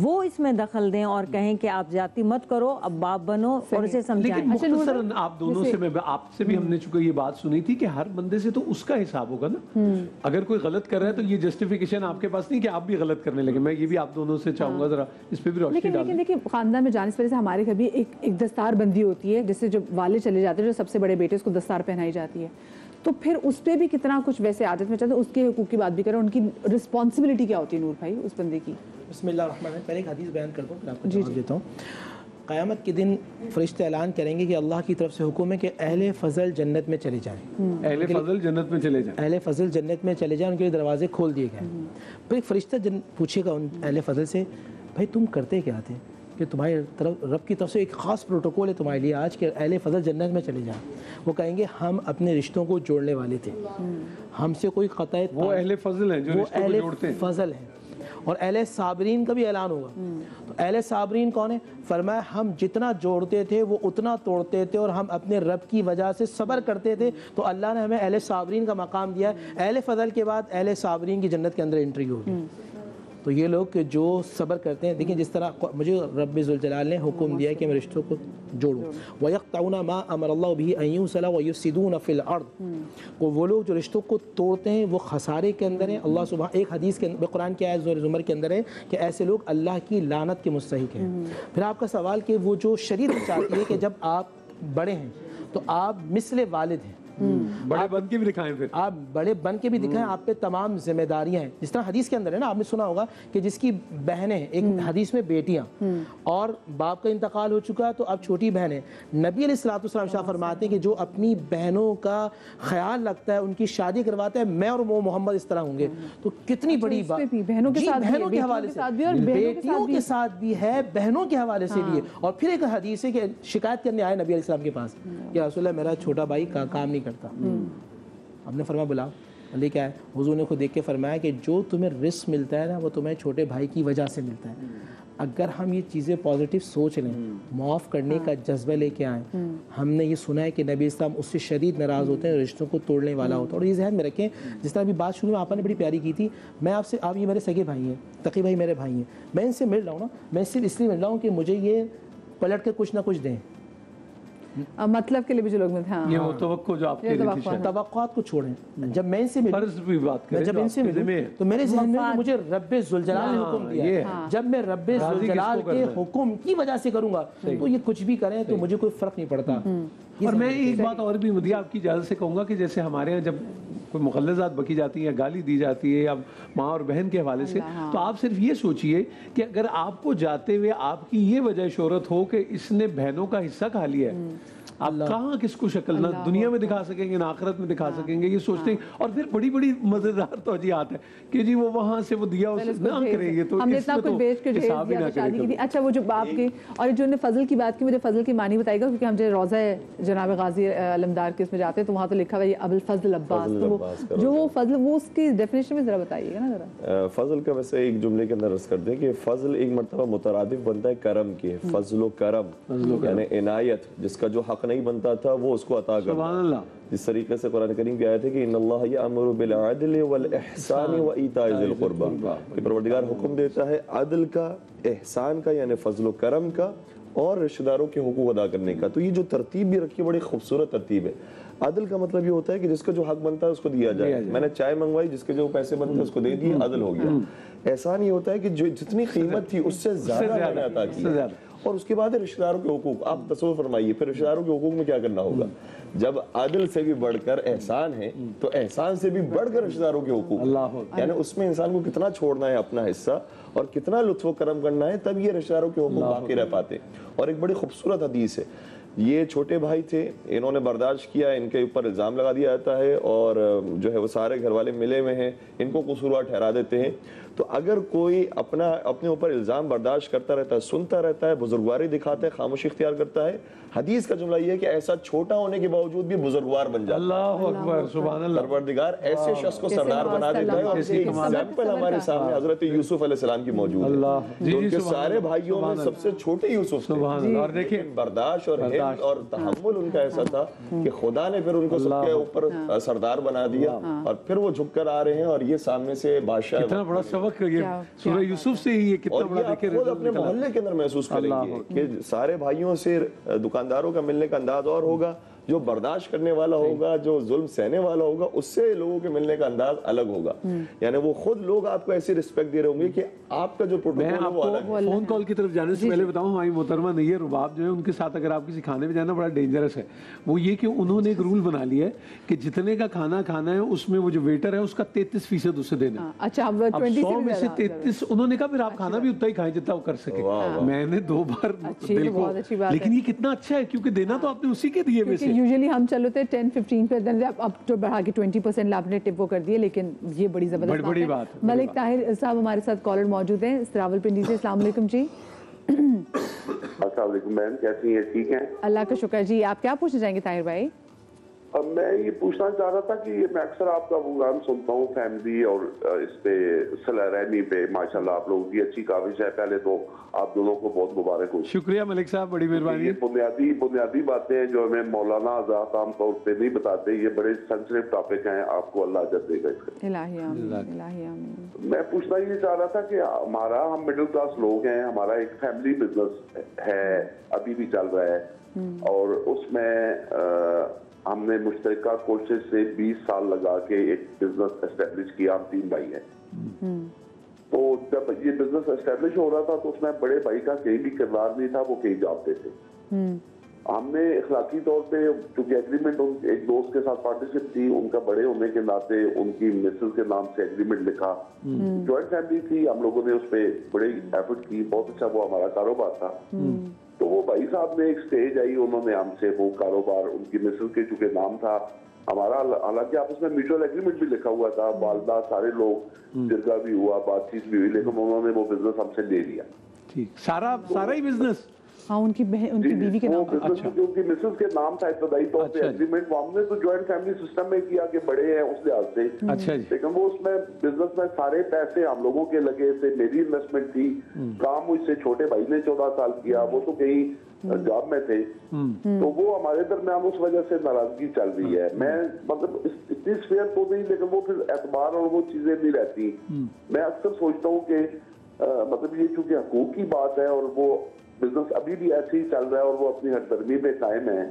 वो इसमें दखल दें और कहें कि आप ज्यादती मत करो, अब बाप बनो और उसे समझाएं। लेकिन आप दोनों से, मैं आपसे भी हमने चुके ये बात सुनी थी कि हर बंदे से तो उसका हिसाब होगा ना, अगर कोई गलत कर रहा है तो ये जस्टिफिकेशन आपके पास नहीं कि आप भी गलत करने लगे। मैं ये भी आप दोनों से चाहूंगा जरा इस पर भी रोशनी डालें। देखिए खानदान में जाने से हमारे घर भी एक दस्तार बंदी होती है, जिससे जो वाले चले जाते हैं, जो सबसे बड़े बेटे उसको दस्तार पहनाई जाती है, तो फिर उस पर भी कितना कुछ, वैसे आदत में चलते उसके हुकूक की बात भी करें, उनकी रिस्पॉन्सिबिलिटी क्या होती है नूर भाई उस बंदे की। बिस्मिल्लाह, पहले एक हदीस बयान कर दूँ फिर आपको जवाब देता हूँ। क़यामत के दिन फरिश्ते ऐलान करेंगे कि अल्लाह की तरफ से हुक्म है कि अहले फजल जन्नत में चले जाएं, अहले फजल जन्नत में चले जाएं, अहले फजल जन्नत में चले जाएं, उनके लिए दरवाजे खोल दिए गए। फिर एक फरिश्ता पूछेगा उन अहले फजल से, भाई तुम करते क्या थे कि तुम्हारी तरफ रब की तरफ से एक ख़ास प्रोटोकॉल है तुम्हारे लिए आज के अहले फजल जन्नत में चले जाएं। वो कहेंगे हम अपने रिश्तों को जोड़ने वाले थे, हमसे कोई ख़ताए, वो अहले फजल हैं जो रिश्तों को जोड़ते हैं, फजल हैं। और अहले साबरीन का भी ऐलान होगा। तो अहले साबरीन कौन है? फरमाया हम जितना जोड़ते थे वो उतना तोड़ते थे, और हम अपने रब की वजह से सब्र करते थे, तो अल्लाह ने हमें अहले साबरीन का मकाम दिया है। अहले फजल के बाद अहले साबरीन की जन्नत के अंदर एंट्री होगी। तो ये लोग कि जो सब्र करते हैं, देखिए जिस तरह मुझे रब्बे ज़ुल्जलाल ने हुक्म दिया कि मैं रिश्तों को जोड़ूँ। वयक़तऊना मा अमरल्लाहु बिही अन युसला व युफसिदूना फ़िल अर्द, को वो लोग जो रिश्तों को तोड़ते हैं वो खसारे के अंदर हैं। अल्लाह सुबह एक हदीस के कुरान की आयत ज़ुमर के अंदर है कि ऐसे लोग अल्लाह की लानत के मुस्तहिक़ हैं। फिर आपका सवाल कि वो जो शरीयत चाहती है कि जब आप बड़े हैं तो आप मिसले वालिद हैं, बड़े बन के भी दिखाएं, फिर आप बड़े बन के भी दिखाएं, आप पे तमाम जिम्मेदारियां हैं। जिस तरह हदीस के अंदर है ना, आपने सुना होगा कि जिसकी बहनें, एक हदीस में बेटियां और बाप का इंतकाल हो चुका है तो अब छोटी बहनें, नबी अलैहिस्सलाम फरमाते हैं कि जो अपनी बहनों का ख्याल रखता है, उनकी शादी करवाता है, मैं और वो मोहम्मद इस तरह होंगे। तो कितनी बड़ी बात, बहनों के हवाले से, बेटियों के साथ भी है, बहनों के हवाले से भी है। और फिर एक हदीस है कि शिकायत करने आए नबी अलैहिस्सलाम के पास कि रसूलल्लाह मेरा छोटा भाई का काम नहीं करता। आपने फरमाया बुलाओ, लेके आए। हुजूर ने खुद देख के फरमाया कि जो तुम्हें रिस्क मिलता है ना, वो तुम्हें छोटे भाई की वजह से मिलता है। अगर हम ये चीज़ें पॉजिटिव सोच लें, माफ़ करने का जज्बा लेके आएँ। हमने ये सुना है कि नबी इस्लाम उससे शदीद नाराज़ होते हैं, रिश्तों को तोड़ने वाला होता है। और ये जहन में रखें, जिस तरह अभी बात शुरू में आपा ने बड़ी प्यारी की थी, मैं आपसे, आप ये मेरे सगे भाई हैं, तकी भाई मेरे भाई हैं, मैं इनसे मिल रहा हूँ ना, मैं सिर्फ इसलिए मिल रहा हूँ कि मुझे ये पलट के कुछ ना कुछ दें। मतलब के लिए भी जो लोग मिलते हैं, ये वो तवक्को जो आपके लिए, तवक्कात को छोड़ें। जब मैं इनसे मिलूं, फर्ज भी बात करें, जब इनसे मिलूं तो मेरे ज़हन में मुझे रब्बे ज़ुल्जलाल ने हुक्म दिया है, जब मैं रब्बे ज़ुल्जलाल के हुक्म की वजह से करूंगा तो ये कुछ भी करें तो मुझे कोई फर्क नहीं पड़ता। और मैं एक बात और भी मुझे आपकी इजाज़त से कहूँगा कि जैसे हमारे यहाँ जब कोई मुग़ल्लज़ात बकी जाती है, गाली दी जाती है, या माँ और बहन के हवाले से, तो आप सिर्फ ये सोचिए कि अगर आपको जाते हुए आपकी ये वजह शोहरत हो कि इसने बहनों का हिस्सा खा लिया है, आप कहाँ किसको शक्ल ना दुनिया में दिखा सकेंगे ना आखिरत में दिखा सकेंगे, ये सोचते हैं। और फिर बड़ी बड़ी मज़ेदार तौजीहात है कि जी वो वहाँ से वो दिया उसे ना करेंगे तो हमने इतना कुछ बेच के भेज दिया शादी की। अच्छा, वो जो बाप की और जो ने फजल की बात की, मुझे फजल की मानी बताएगा क्योंकि हम जो रोज़ा जनाब गाजी अलमदार के इसमें जाते हैं तो वहाँ तो लिखा हुआ है अबुल फजल अब्बास, तो जो वो फजल वो उसकी डेफिनेशन में ज़रा बताइएगा ना ज़रा। फजल का वैसे एक जुमले के अंदर अर्ज़ कर दें कि फजल एक मरतबा मुतरादिफ बनता है करम के, फजल करम यानी इनायत, जिसका जो हक़ नहीं बनता था वो उसको अता करना। जिस तरीके से कुरान करीम की आयत है कि इन्नल्लाह यअमुरु बिल अदलि वल इहसानि व इताइ ज़िल क़ुरबा, कि परवरदिगार हुक्म देता है अदल का, एहसान का यानी फजल करम का, और रिश्तेदारों के हुकूक अदा करने का। तो ये जो तरतीब भी रखी है बड़ी खूबसूरत तरतीब है। अदल का मतलब ये होता है कि जिसका जो हक बनता है उसको दिया जाए। मैंने चाय मंगवाई, जिसके जो पैसे बनते हैं उसको दे दिए, अदल हो गया। एहसान ये होता है कि जो जितनी कीमत थी उससे ज़्यादा मैंने अता किया। और उसके बाद रिश्तेदारों के हुकूक, आप तसव्वुर फरमाइए फिर रिश्तेदारों के हुकूक में क्या करना होगा। जब अदल से भी बढ़कर एहसान है तो एहसान से भी बढ़कर रिश्तेदारों के हुकूक, यानी उसमें इंसान को कितना छोड़ना है अपना हिस्सा और कितना लुत्फ करम करना है, तब ये रिश्तेदारों के हुकूक बाकी रह पाते। और एक बड़ी खूबसूरत हदीस है, ये छोटे भाई थे, इन्होंने बर्दाश्त किया, इनके ऊपर इल्ज़ाम लगा दिया जाता है और जो है वो सारे घर वाले मिले हुए हैं, इनको कसूरवार ठहरा देते हैं। तो अगर कोई अपना अपने ऊपर इल्ज़ाम बर्दाश्त करता रहता है, सुनता रहता है, बुजुर्गवारी दिखाता है, खामोशी इख्तियार करता है, हदीस का जुमला ये है कि ऐसा छोटा होने के बावजूद भी बुजुर्गवार बन जाता है। अल्लाह अकबर, सुभान अल्लाह। परवरदिगार ऐसे शख्स को सरदार बना देता है। और एग्जाम्पल हमारे सामने हजरत यूसुफ अलैहिस्सलाम की मौजूद है, उनके सारे भाइयों में सबसे छोटे यूसुफ थे। और देखिए बर्दाश्त और तहम्मुल उनका ऐसा था कि खुदा ने फिर उनको सबके ऊपर सरदार बना दिया और फिर वो झुककर आ रहे हैं और ये सामने से बादशाह। कितना बड़ा सबक ये सूरह यूसुफ से ही, ये कितना बड़ा देखे खुद अपने मोहल्ले के अंदर महसूस करेंगे कि सारे भाइयों से दुकानदारों का मिलने का अंदाज और होगा, जो बर्दाश्त करने वाला होगा, जो जुल्म सहने वाला होगा, उससे लोगों के मिलने का अंदाज अलग होगा। यानी वो खुद लोग आपको ऐसी रिस्पेक्ट दे रहे होंगे कि आपका जो प्रोटोकॉल वो अलग है। फोन कॉल की तरफ जाने से पहले बताऊं, हमारी मोहतरमा नैयर रुबाब जो है उनके साथ अगर आपको सिखाने में जाना बड़ा डेंजरस है। वो ये कि उन्होंने एक रूल बना लिया है कि जितने का खाना खाना है उसमें वो जो वेटर है उसका 33% उसे देना। अच्छा, 100 में से 33 उन्होंने कहा फिर आप खाना भी उतना ही खाएं जितना वो कर सके। मैंने 2 बार, लेकिन ये कितना अच्छा है क्योंकि देना तो आपने उसी के दिए। यूजुअली हम चलते हैं 10-15%, अब तो बढ़ा के 20% आपने टिप वो कर दिए, लेकिन ये बड़ी जबरदस्त बड़ी बात। मलिक ताहिर साहब हमारे साथ कॉलर मौजूद हैं रावलपिंडी से। अस्सलाम वालेकुम जी। अस्सलाम वालेकुम मैम, कैसी हैं? ठीक हैं, अल्लाह का शुक्र जी। आप क्या पूछना चाहेंगे ताहिर भाई? अब मैं ये पूछना चाह रहा था कि मैं अक्सर आपका प्रोग्राम सुनता हूँ फैमिली और इस पे सलाहरहमी पे, माशाल्लाह आप लोगों की अच्छी काविश है। पहले तो आप दोनों को बहुत मुबारक हो। शुक्रिया मलिक साहब, बड़ी मेहरबानी। ये बुनियादी बातें हैं जो हमें मौलाना आजाद आमतौर पे नहीं बताते, ये बड़े सेंसिटिव टॉपिक हैं। आपको अल्लाह अजर देगा इसका। मैं पूछना ये चाह रहा था कि हमारा, हम मिडिल क्लास लोग हैं, हमारा एक फैमिली बिजनेस है, अभी भी चल रहा है, और उसमें हमने मुश्तरका कोशिश से 20 साल लगा के एक बिजनेस एस्टेब्लिश किया। हम 3 भाई हैं। तो जब ये बिजनेस एस्टेब्लिश हो रहा था तो उसमें बड़े भाई का कहीं भी किरदार नहीं था, वो कहीं जाते थे। हमने इखलाकी तौर पे क्योंकि एग्रीमेंट एक दोस्त के साथ पार्टनरशिप थी, उनका बड़े होने के नाते उनकी मिसेस के नाम से एग्रीमेंट लिखा। जॉइंट फैमिली थी, हम लोगों ने उस पर बड़े एफर्ट की, बहुत अच्छा वो हमारा कारोबार था। तो वो भाई साहब ने एक स्टेज आई, उन्होंने हमसे वो कारोबार, उनकी मिसेज के चूंकि नाम था हमारा, हालांकि आपस में म्यूचुअल एग्रीमेंट भी लिखा हुआ था, वालदा सारे लोग जिरगा भी हुआ, बातचीत भी हुई, लेकिन उन्होंने वो बिजनेस हमसे ले लिया। ठीक, सारा सारा ही बिजनेस हाँ उनकी बीवी के नाम। अच्छा, उनकी मिसेज के नाम था इब्तदाई तौर पे एग्रीमेंट। वो हमने तो ज्वाइंट फैमिली सिस्टम में किया कि बड़े हैं उस लिहाज से। अच्छा, लेकिन वो उसमें बिजनेस में सारे पैसे हम लोगों के लगे थे, मेरी इन्वेस्टमेंट थी, काम मुझसे छोटे भाई ने 14 साल किया, वो तो कहीं जॉब में थे। तो वो हमारे दरम्यान उस वजह से नाराजगी चल रही है। मैं मतलब इतनी स्फेयर तो नहीं, लेकिन वो फिर एतबार और वो चीजें नहीं रहती। मैं अक्सर सोचता हूँ कि मतलब ये चूंकि हकूक की बात है और वो बिजनेस अभी भी ऐसे ही चल रहा है और वो अपनी हरदर्मी पे कायम है।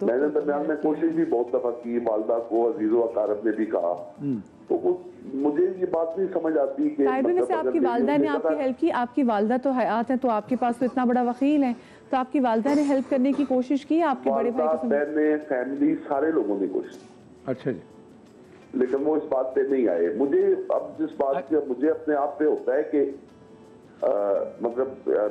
मैंने दरम्यान में कोशिश भी बहुत दफा की, वालदा को अजीजो अकारब ने भी कहा, तो मुझे ये बात नहीं समझ आती कि मतलब आपकी वालदा ने आपकी हेल्प की, आपकी वालदा तो हयात है तो आपके पास तो इतना बड़ा वकील है, तो आपकी वालदा ने हेल्प करने की कोशिश की, आपके बड़े भाई ने, फैमिली सारे लोगों ने कोशिश, अच्छा जी, लेकिन वो इस बात पे नहीं आए। मुझे अब जिस बात पे मुझे अपने आप पे होता है कि मतलब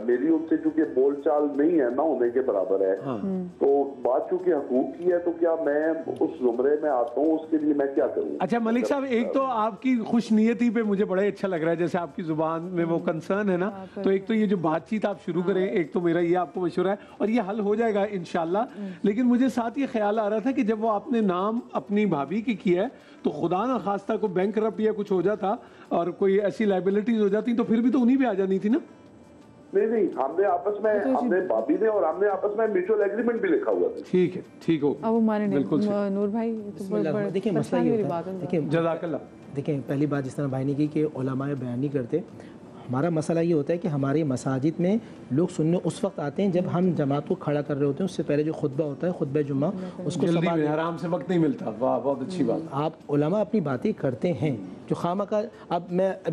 मेरी उनसे चूंकि बोलचाल नहीं है ना होने के बराबर है, हाँ। तो बात चूंकि हकूक की है तो क्या मैं उस जुमरे में आता हूँ, उसके लिए मैं क्या करूँ? अच्छा मलिक साहब, एक तो आपकी खुशनीयती पे मुझे बड़ा अच्छा लग रहा है, जैसे आपकी जुबान में वो कंसर्न है ना, तो एक तो ये जो बातचीत आप शुरू करें, एक तो मेरा ये आपको मशवरा है और ये हल हो जाएगा इंशाल्लाह। लेकिन मुझे साथ ये ख्याल आ रहा था कि जब वो आपने नाम अपनी भाभी की किया है तो खुदा न खास्ता को बैंकरप्ट या कुछ हो जाता और कोई ऐसी लाइबिलिटीज हो जाती तो फिर भी तो उन्हीं पे आ जानी थी ना? नहीं नहीं, हमने आपस में, हमने भाभी ने और हमने आपस में म्यूचुअल एग्रीमेंट भी लिखा हुआ था। ठीक है, ठीक हो, अब वो माने नहीं। नूर भाई तो देखिए मसला ये होता है, देखिए जज़ाकल्लाह, देखिए पहली बात जिस तरह भाई ने की कि उलमाए बयान नहीं करते, हमारा मसला ये होता है कि हमारी मसाजिद में लोग सुनने उस वक्त आते हैं जब हम जमात को खड़ा कर रहे होते हैं, उससे पहले जो खुतबा होता है, खुतबा जुम्मा, उसको आराम से वक्त नहीं मिलता। वाह बहुत अच्छी बात, आप उलमा अपनी बातें करते हैं जो खामा का। अब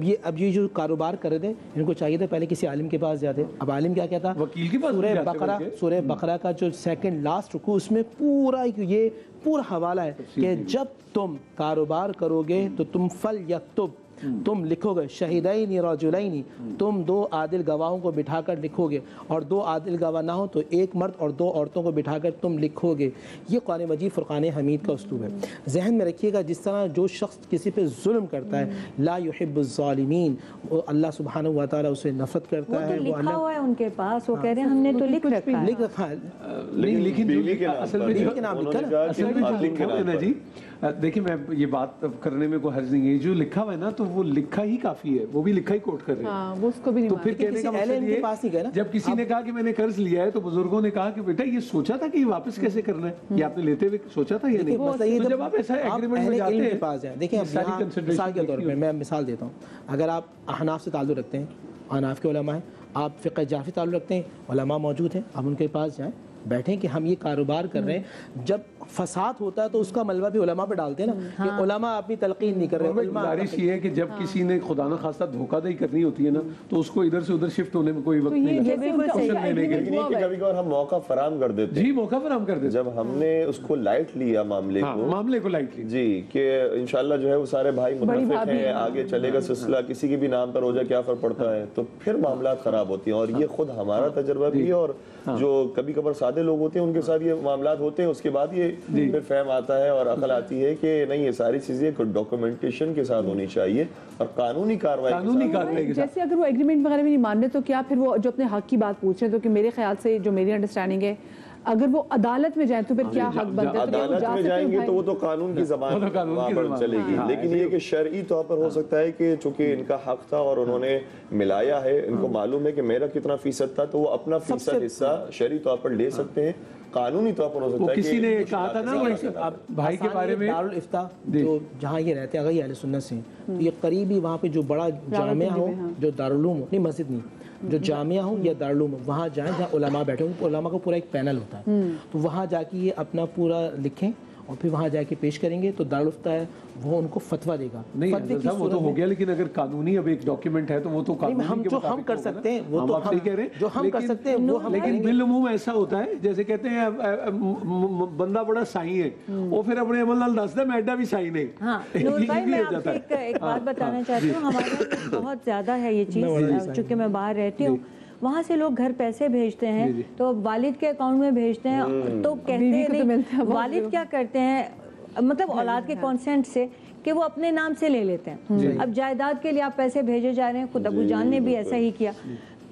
ये जो कारोबार कर रहे थे, इनको चाहिए था पहले किसी आलिम के पास जाते। अब आलिम क्या कहता, वकील के पास। सूरह बकरा का जो सेकंड लास्ट रुकू, उसमें पूरा ये पूरा हवाला है कि जब तुम कारोबार करोगे तो तुम फल यक्तुब, तुम लिखोगे, शहीदाइनी रजुलैनी, तुम दो आदिल गवाहों को बिठाकर लिखोगे, और दो आदिल गवाह ना हो तो एक मर्द और दो औरतों को बिठाकर तुम लिखोगे। ये कुरान मजीद फुरकान हमीद का उसलूब है। जहन में रखिएगा, जिस तरह जो शख्स किसी पे जुल्म करता है, ला युहिब्बुज़ ज़ालिमीन, अल्लाह सुब्हानहू व तआला उससे नफरत करता है। लिखा हुआ है उनके पास, वो कह रहे हैं हमने तो लिख रखा है, लिख रखा है, लेकिन देखिए मैं ये बात करने में कोई हर्ज नहीं है, जो लिखा हुआ है ना तो वो लिखा ही काफ़ी है, वो भी लिखा ही कोट कर रहे हैं। हाँ, वो उसको भी नहीं, तो फिर कहने का मतलब ये पास ही गया। जब किसी ने कहा कि मैंने कर्ज लिया है तो बुजुर्गों ने कहा कि बेटा ये सोचा था कि वापस कैसे करना है, ये आपने लेते हुए सोचा था या नहीं। जब आप ऐसा एग्रीमेंट में जाते हैं पास जाए, देखिए मिसाल के तौर पर मैं मिसाल देता हूँ, अगर आप अहनाफ से ताल्लुक़ रखते हैं, अहनाफ के उलमा हैं, आप फ़िक़्ह जाफी ताल्लुक़ रखते हैं, उलमा मौजूद हैं, आप उनके पास जाएँ, बैठे कि हम ये कारोबार कर रहे हैं। जब फसाद होता है तो उसका मलबा भी उलमा पे डालते हैं ना, कि उलमा अपनी तलकीन नहीं कर रहे। गुजारिश ये है कि जब किसी ने खुदा न खास्ता धोखाधड़ी करनी होती है ना, तो उसको इधर से उधर शिफ्ट होने में कोई वक्त नहीं। हम मौका फराम कर देते, जी मौका फराम कर देते, जब हमने उसको लाइट लिया, मामले को लाइट लिया जी, कि इंशाल्लाह जो है वो सारे भाई मुत्तफिक हैं, आगे चलेगा सिलसिला, किसी के भी नाम पर हो जाए क्या फर्क पड़ता है, तो फिर मामला खराब होती है। और ये खुद हमारा तजर्बा भी है, और जो कभी कभार सादे लोग होते हैं उनके साथ ये मामला होते हैं, उसके बाद ये फिर फहम आता है और अकल आती है कि नहीं, ये सारी चीजें डॉक्यूमेंटेशन के साथ होनी चाहिए और कानूनी कार्रवाई के साथ। जैसे अगर वो एग्रीमेंट वगैरह में नहीं मान रहे तो क्या फिर वो जो अपने हक की बात पूछ रहे, तो कि मेरे ख्याल से जो मेरी अंडरस्टैंडिंग है, अगर वो अदालत में जाए तो फिर क्या हक बनता है? अदालत में जाएंगे तो वो तो कानून की जबान पर चलेगी, लेकिन ये कि शरई तौर पर हो सकता है कि चूंकि इनका हक था और उन्होंने मिलाया है, इनको मालूम है कि मेरा कितना फीसद था, तो वो अपना फीसद हिस्सा शरई तौर पर ले सकते हैं, कानूनी तौर पर हो सकता है। किसी ने कहा था ना भाई के बारे में, दारुल इफ्ता जो जहाँ ये रहते हैं, अगर ये अहले सुन्नत से ये करीबी, वहाँ पे जो बड़ा जामिया हो, जो दारुल उलूम हो, नहीं मस्जिद नहीं, जो जामिया हो या दारुल उलूम, वहाँ जाएँ जहाँ उलमा बैठे हों, उलमा का पूरा एक पैनल होता है, तो वहाँ जाके ये अपना पूरा लिखें और फिर वहाँ जाके पेश करेंगे, तो दारुल उलूम है वो उनको फतवा देगा। नहीं वो तो हो गया, लेकिन अगर कानूनी अब एक डॉक्यूमेंट है तो वो तो हम जो हम कर सकते हैं, वो तो आप सही कह रहे हैं, जो हम कर सकते हैं। लेकिन बिलमुम ऐसा होता है जैसे कहते हैं बंदा बड़ा साई है, वो फिर अपने अमल नाल दसदा मैं एडा भी साई नहीं। नूर भाई मैं आपको एक बात बताना चाहती हूँ, हमारे यहाँ बहुत ज्यादा है ये चीज़, चूँकि मैं बाहर रहती हूँ, वहाँ से लोग घर पैसे भेजते हैं तो वालिद के अकाउंट में भेजते हैं, तो कहते हैं वालिद क्या करते हैं, मतलब औलाद के कॉन्सेंट से, कि वो अपने नाम से ले लेते हैं। अब जायदाद के लिए आप पैसे भेजे जा रहे हैं, खुद अबू जान ने भी ऐसा ही किया।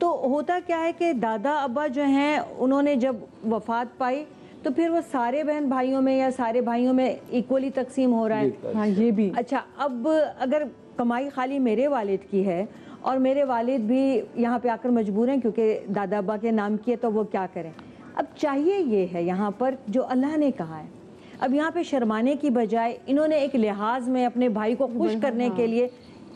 तो होता क्या है कि दादा अब्बा जो हैं, उन्होंने जब वफात पाई तो फिर वो सारे बहन भाइयों में या सारे भाइयों में इक्वली तकसीम हो रहा है। हाँ ये भी अच्छा, अब अगर कमाई खाली मेरे वालिद की है और मेरे वालिद भी यहाँ पे आकर मजबूर हैं क्योंकि दादा अब्बा के नाम की है, तो वो क्या करें? अब चाहिए ये है यहाँ पर जो अल्लाह ने कहा है। अब यहाँ पे शर्माने की बजाय इन्होंने एक लिहाज में अपने भाई को खुश करने के लिए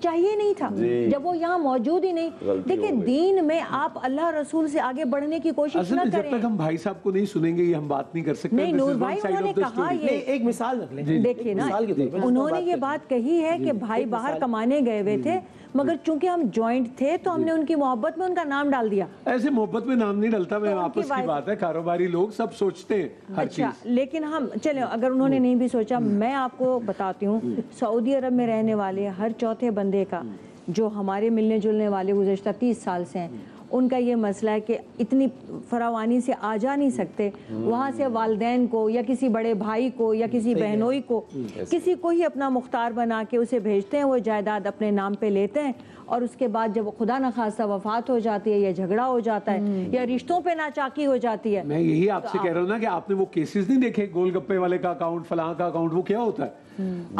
चाहिए नहीं था, जब वो यहाँ मौजूद ही नहीं। देखिए दीन में आप अल्लाह रसूल से आगे बढ़ने की कोशिश ना करें। जब तक हम भाई साहब को नहीं सुनेंगे ये हम बात नहीं कर सकते। नहीं नूर भाई उन्होंने कहा, ये एक मिसाल रख लें, देखिए ना उन्होंने ये बात कही है कि भाई बाहर कमाने गए हुए थे मगर चूंकि हम जॉइंट थे तो हमने उनकी मोहब्बत में उनका नाम डाल दिया। ऐसे मोहब्बत में नाम नहीं डालता, मैं आपस की बात है, कारोबारी लोग सब सोचते हैं हर चीज। लेकिन हम चले, अगर उन्होंने नहीं भी सोचा, मैं आपको बताती हूँ सऊदी अरब में रहने वाले हर चौथे बंदे का, जो हमारे मिलने जुलने वाले गुज़श्ता 30 साल से हैं, उनका ये मसला है कि इतनी फरावानी से आ जा नहीं सकते। वहाँ से वालदैन को या किसी बड़े भाई को या किसी बहनोई को किसी को ही अपना मुख्तार बना के उसे भेजते हैं, वो जायदाद अपने नाम पे लेते हैं और उसके बाद जब खुदा न खासा वफात हो जाती है या झगड़ा हो जाता है या रिश्तों पे नाचाकी हो जाती है। मैं यही आपसे कह रहा हूँ ना कि आपने वो केसेस नहीं देखे, गोलगप्पे वाले का अकाउंट, फलां का अकाउंट, वो क्या होता है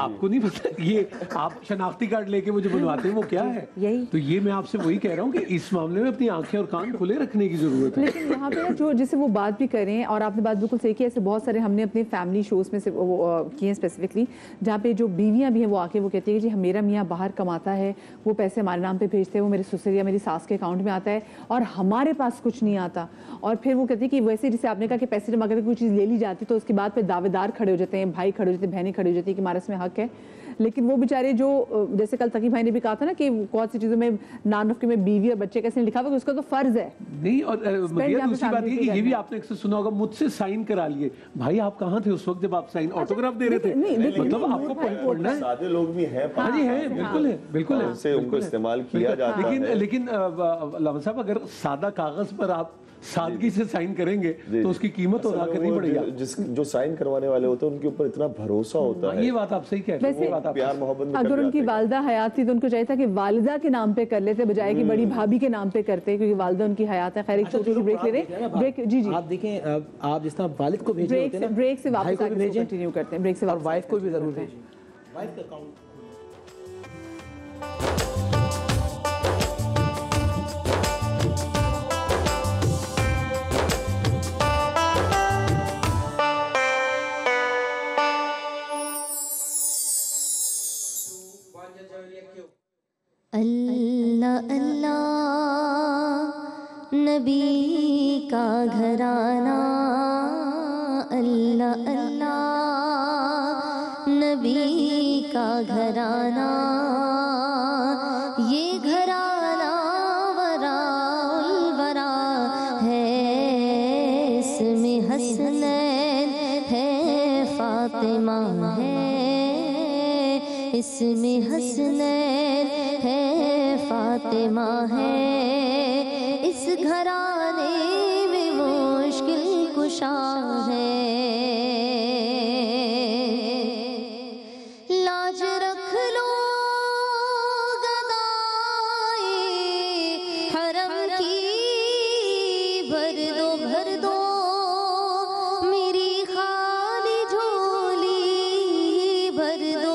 आपको नहीं पता? ये आप शनाख्ती कार्ड लेके मुझे बनवाते हैं, वो क्या है? यही तो, ये मैं आपसे वही कह रहा हूँ कि इस मामले में अपनी आंखें और कान खुले रखने की जरूरत है। लेकिन यहाँ पे जो जिससे वो बात भी करें, और आपने बात बिल्कुल सही की, ऐसे बहुत सारे हमने अपने फैमिली शोज में से वो किए हैं स्पेसिफिकली, जहाँ पे जो बीवियाँ भी हैं वो आके वो कहती है कि जी मेरा मियाँ बाहर कमाता है, वो पैसे हमारे नाम पे भेजते हैं, वो मेरे ससुर या मेरी सास के अकाउंट में आता है और हमारे पास कुछ नहीं आता। और फिर वो कहती है कि वैसे जैसे आपने कहा कि पैसे जमा करके कोई चीज़ ले ली जाती तो उसके बाद फिर दावेदार खड़े हो जाते हैं, भाई खड़े हो जाते हैं, बहनें खड़ी हो जाती है कि हमारा इसमें हक है। लेकिन वो बेचारे जो, जैसे कल तकी भाई ने भी कहा था ना कि बहुत सी चीज़ों में नाम नफके में बीवी और बच्चे कैसे लिखा हुआ, उसका तो फर्ज है नहीं। और दूसरी बात ये कि ये भी आपने अक्सर सुना होगा, मुझसे साइन करा लिए। भाई आप कहाँ थे उस वक्त जब आप साइन ऑटोग्राफ दे रहे थे? मतलब आपको पढ़ना है, सादे लोग भी हैं, हाँ जी है, बिल्कुल है, बिल्कुल है, उनको इस्तेमाल किया जाता है। लेकिन लवन साहब अगर सादा कागज पर आप सादगी से साइन करेंगे तो उसकी कीमत और करनी पड़ेगी। जिस जो साइन करवाने वाले होते हैं उनके ऊपर इतना भरोसा होता है। ये बात आप सही कह रहे हैं, प्यार मोहब्बत में। अगर उनकी वालिदा हयात थी तो उनको चाहिए था कि वालिदा के नाम पे कर लेते बजाय कि बड़ी भाभी के नाम पे करते, क्योंकि वालिदा उनकी हयात है। खैर एक छोटी सी ब्रेक ले रहे हैं। ब्रेक जी जी आप देखें, आप जिस तरह वालिद को भेज रहे होते हैं ना, ब्रेक से वापस आकर कंटिन्यू करते हैं, ब्रेक से वापस। वाइफ को भी जरूर भेजें, वाइफ का अकाउंट। अल्लाह अल्लाह नबी का घराना, अल्लाह अल्लाह नबी का घराना, ये घराना वराउल वरा है, इसमें हसनैन है, फातिमा है, इसमें हसनैन है, फातिमा है, इस घराने में मुश्किल कुशा है, लाज रख लो गदाए हरम की, भर दो मेरी खाली झोली, भर दो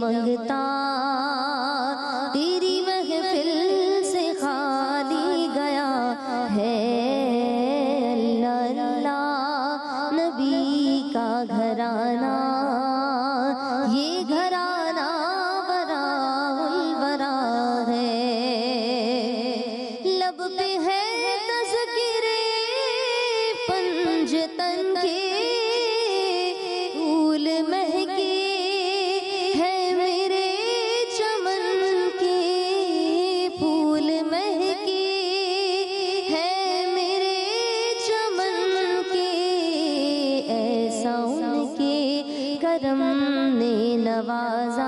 मंगता, तेरी महफिल से खाली गया है, अल्लाह अल्लाह नबी का घराना, ये घराना बराउल बरा है, लब पे है तज़किरे पंजतन के, फूल महके नवाजा,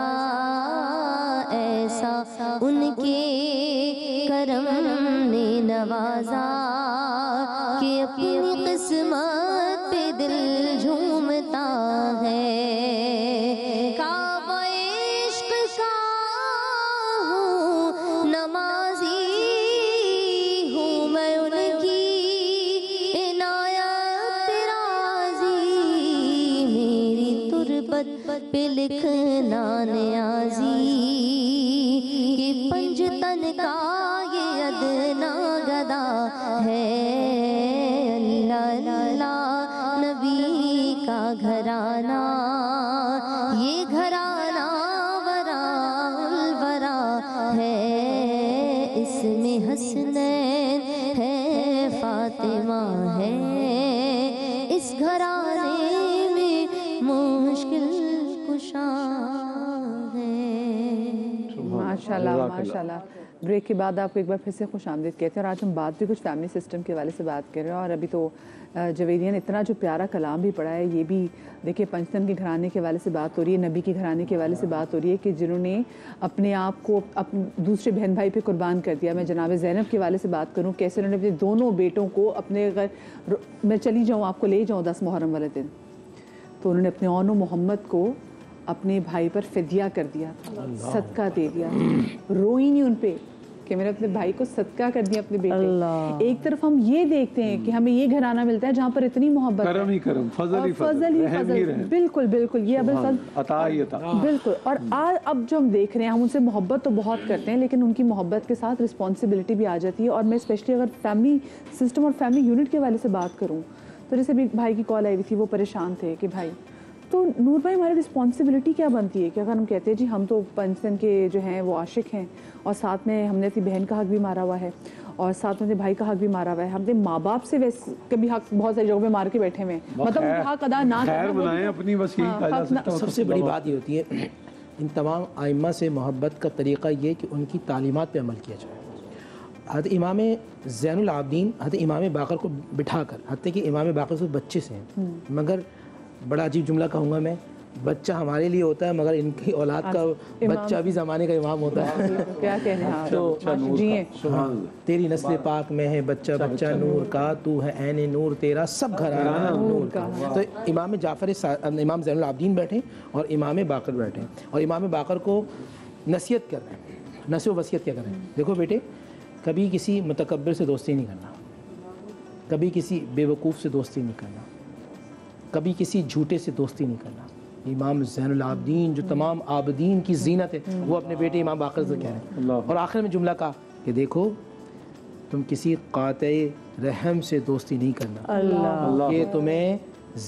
ऐसा उनके करम ने नवाजा कि अपनी किस्मत पे दिल झूमता है, काबा इश्क का हूँ, नमाजी हूँ मैं उनकी इनायत राजी, मेरी तुरबत पे लिखना नियाज़ी, ये पंजतन का ये अदना गदा है, अल्लाह नबी का घराना, ये घराना वरा वरा है, इसमें हसनैन है, फातिमा है। इस घराने में मुश्किल कुशा है। माशाल्लाह माशाल्लाह। ब्रेक के बाद आपको एक बार फिर से खुश आमदीद कहते हैं, और आज हम बात भी कुछ फैमिली सिस्टम के हवाले से बात कर रहे हैं। और अभी तो जवेरिया ने इतना जो प्यारा कलाम भी पढ़ा है, ये भी देखिए पंचतन के घराने के हवाले से बात हो रही है, नबी के घराने के हवाले से बात हो रही है कि जिन्होंने अपने आप को अपने दूसरे बहन भाई पे कुर्बान कर दिया। मैं जनाब ज़ैनब के हवाले से बात करूँ, कैसे उन्होंने अपने दोनों बेटों को अपने घर मैं चली जाऊँ आपको ले जाऊँ 10 मुहर्रम वाले दिन, तो उन्होंने अपने ओनो मोहम्मद को अपने भाई पर फिदिया कर दिया, सदका दे दिया। रोई नहीं उन पे कि मैंने अपने भाई को सदका कर दिया अपने बेटे। एक तरफ हम ये देखते हैं कि हमें ये घराना मिलता है जहाँ पर इतनी मोहब्बत, करम ही करम, फजल ही फजल, बिल्कुल बिल्कुल ये अता ही अता, बिल्कुल। और आज अब जो हम देख रहे हैं, हम उनसे मोहब्बत तो बहुत करते हैं, लेकिन उनकी मोहब्बत के साथ रिस्पॉन्सिबिलिटी भी आ जाती है। और मैं स्पेशली अगर फैमिली सिस्टम और फैमिली यूनिट के हवाले से बात करूँ, तो जैसे भी भाई की कॉल आई हुई थी, वो परेशान थे कि भाई, तो नूर भाई हमारी रिस्पॉन्सिबिलिटी क्या बनती है कि अगर हम कहते हैं जी हम तो पंचतन के जो हैं वो आशिक हैं, और साथ में हमने अपनी बहन का हक भी मारा हुआ है, और साथ में भाई का हक भी मारा हुआ है, हमने माँ बाप से वैसे कभी हक बहुत सारी जगहों पे मार के बैठे हुए हैं, मतलब उनका हक अदा ना करें अपनी वसीयत। सबसे बड़ी बात ये होती है इन तमाम आइम्मा से मोहब्बत का तरीक़ा ये कि उनकी तालीमात पर अमल किया जाए। हद इमाम ज़ैनुल आबिदीन हद इमाम बाक़र को बिठा कर, हद कि इमाम बाक़र से बच्चे से हैं, मगर बड़ा अजीब जुमला कहूँगा मैं, बच्चा हमारे लिए होता है मगर इनकी औलाद का बच्चा भी ज़माने का इमाम होता है। क्या कहना है तो तेरी नस्ल पाक में है बच्चा, बच्चा नूर का, तू है ऐने नूर, तेरा सब घराना नूर का। तो इमाम जाफ़र इमाम ज़ैनुल आबिदीन बैठे और इमाम बाक़र बैठे, और इमाम बाक़र को नसीहत कर रहे हैं, नसीहत वसीयत क्या करें, देखो बेटे कभी किसी मुतकब्बिर से दोस्ती नहीं करना, कभी किसी बेवकूफ़ से दोस्ती नहीं करना, कभी किसी झूठे से दोस्ती नहीं करना। इमाम ज़ैनुल आबिदीन जो तमाम आबदीन की जीनत है, वो अपने बेटे इमाम बाक़र से कह रहे हैं। और आखिर में जुमला कहा कि देखो तुम किसी क़ाते रहम से दोस्ती नहीं करना, ये तुम्हें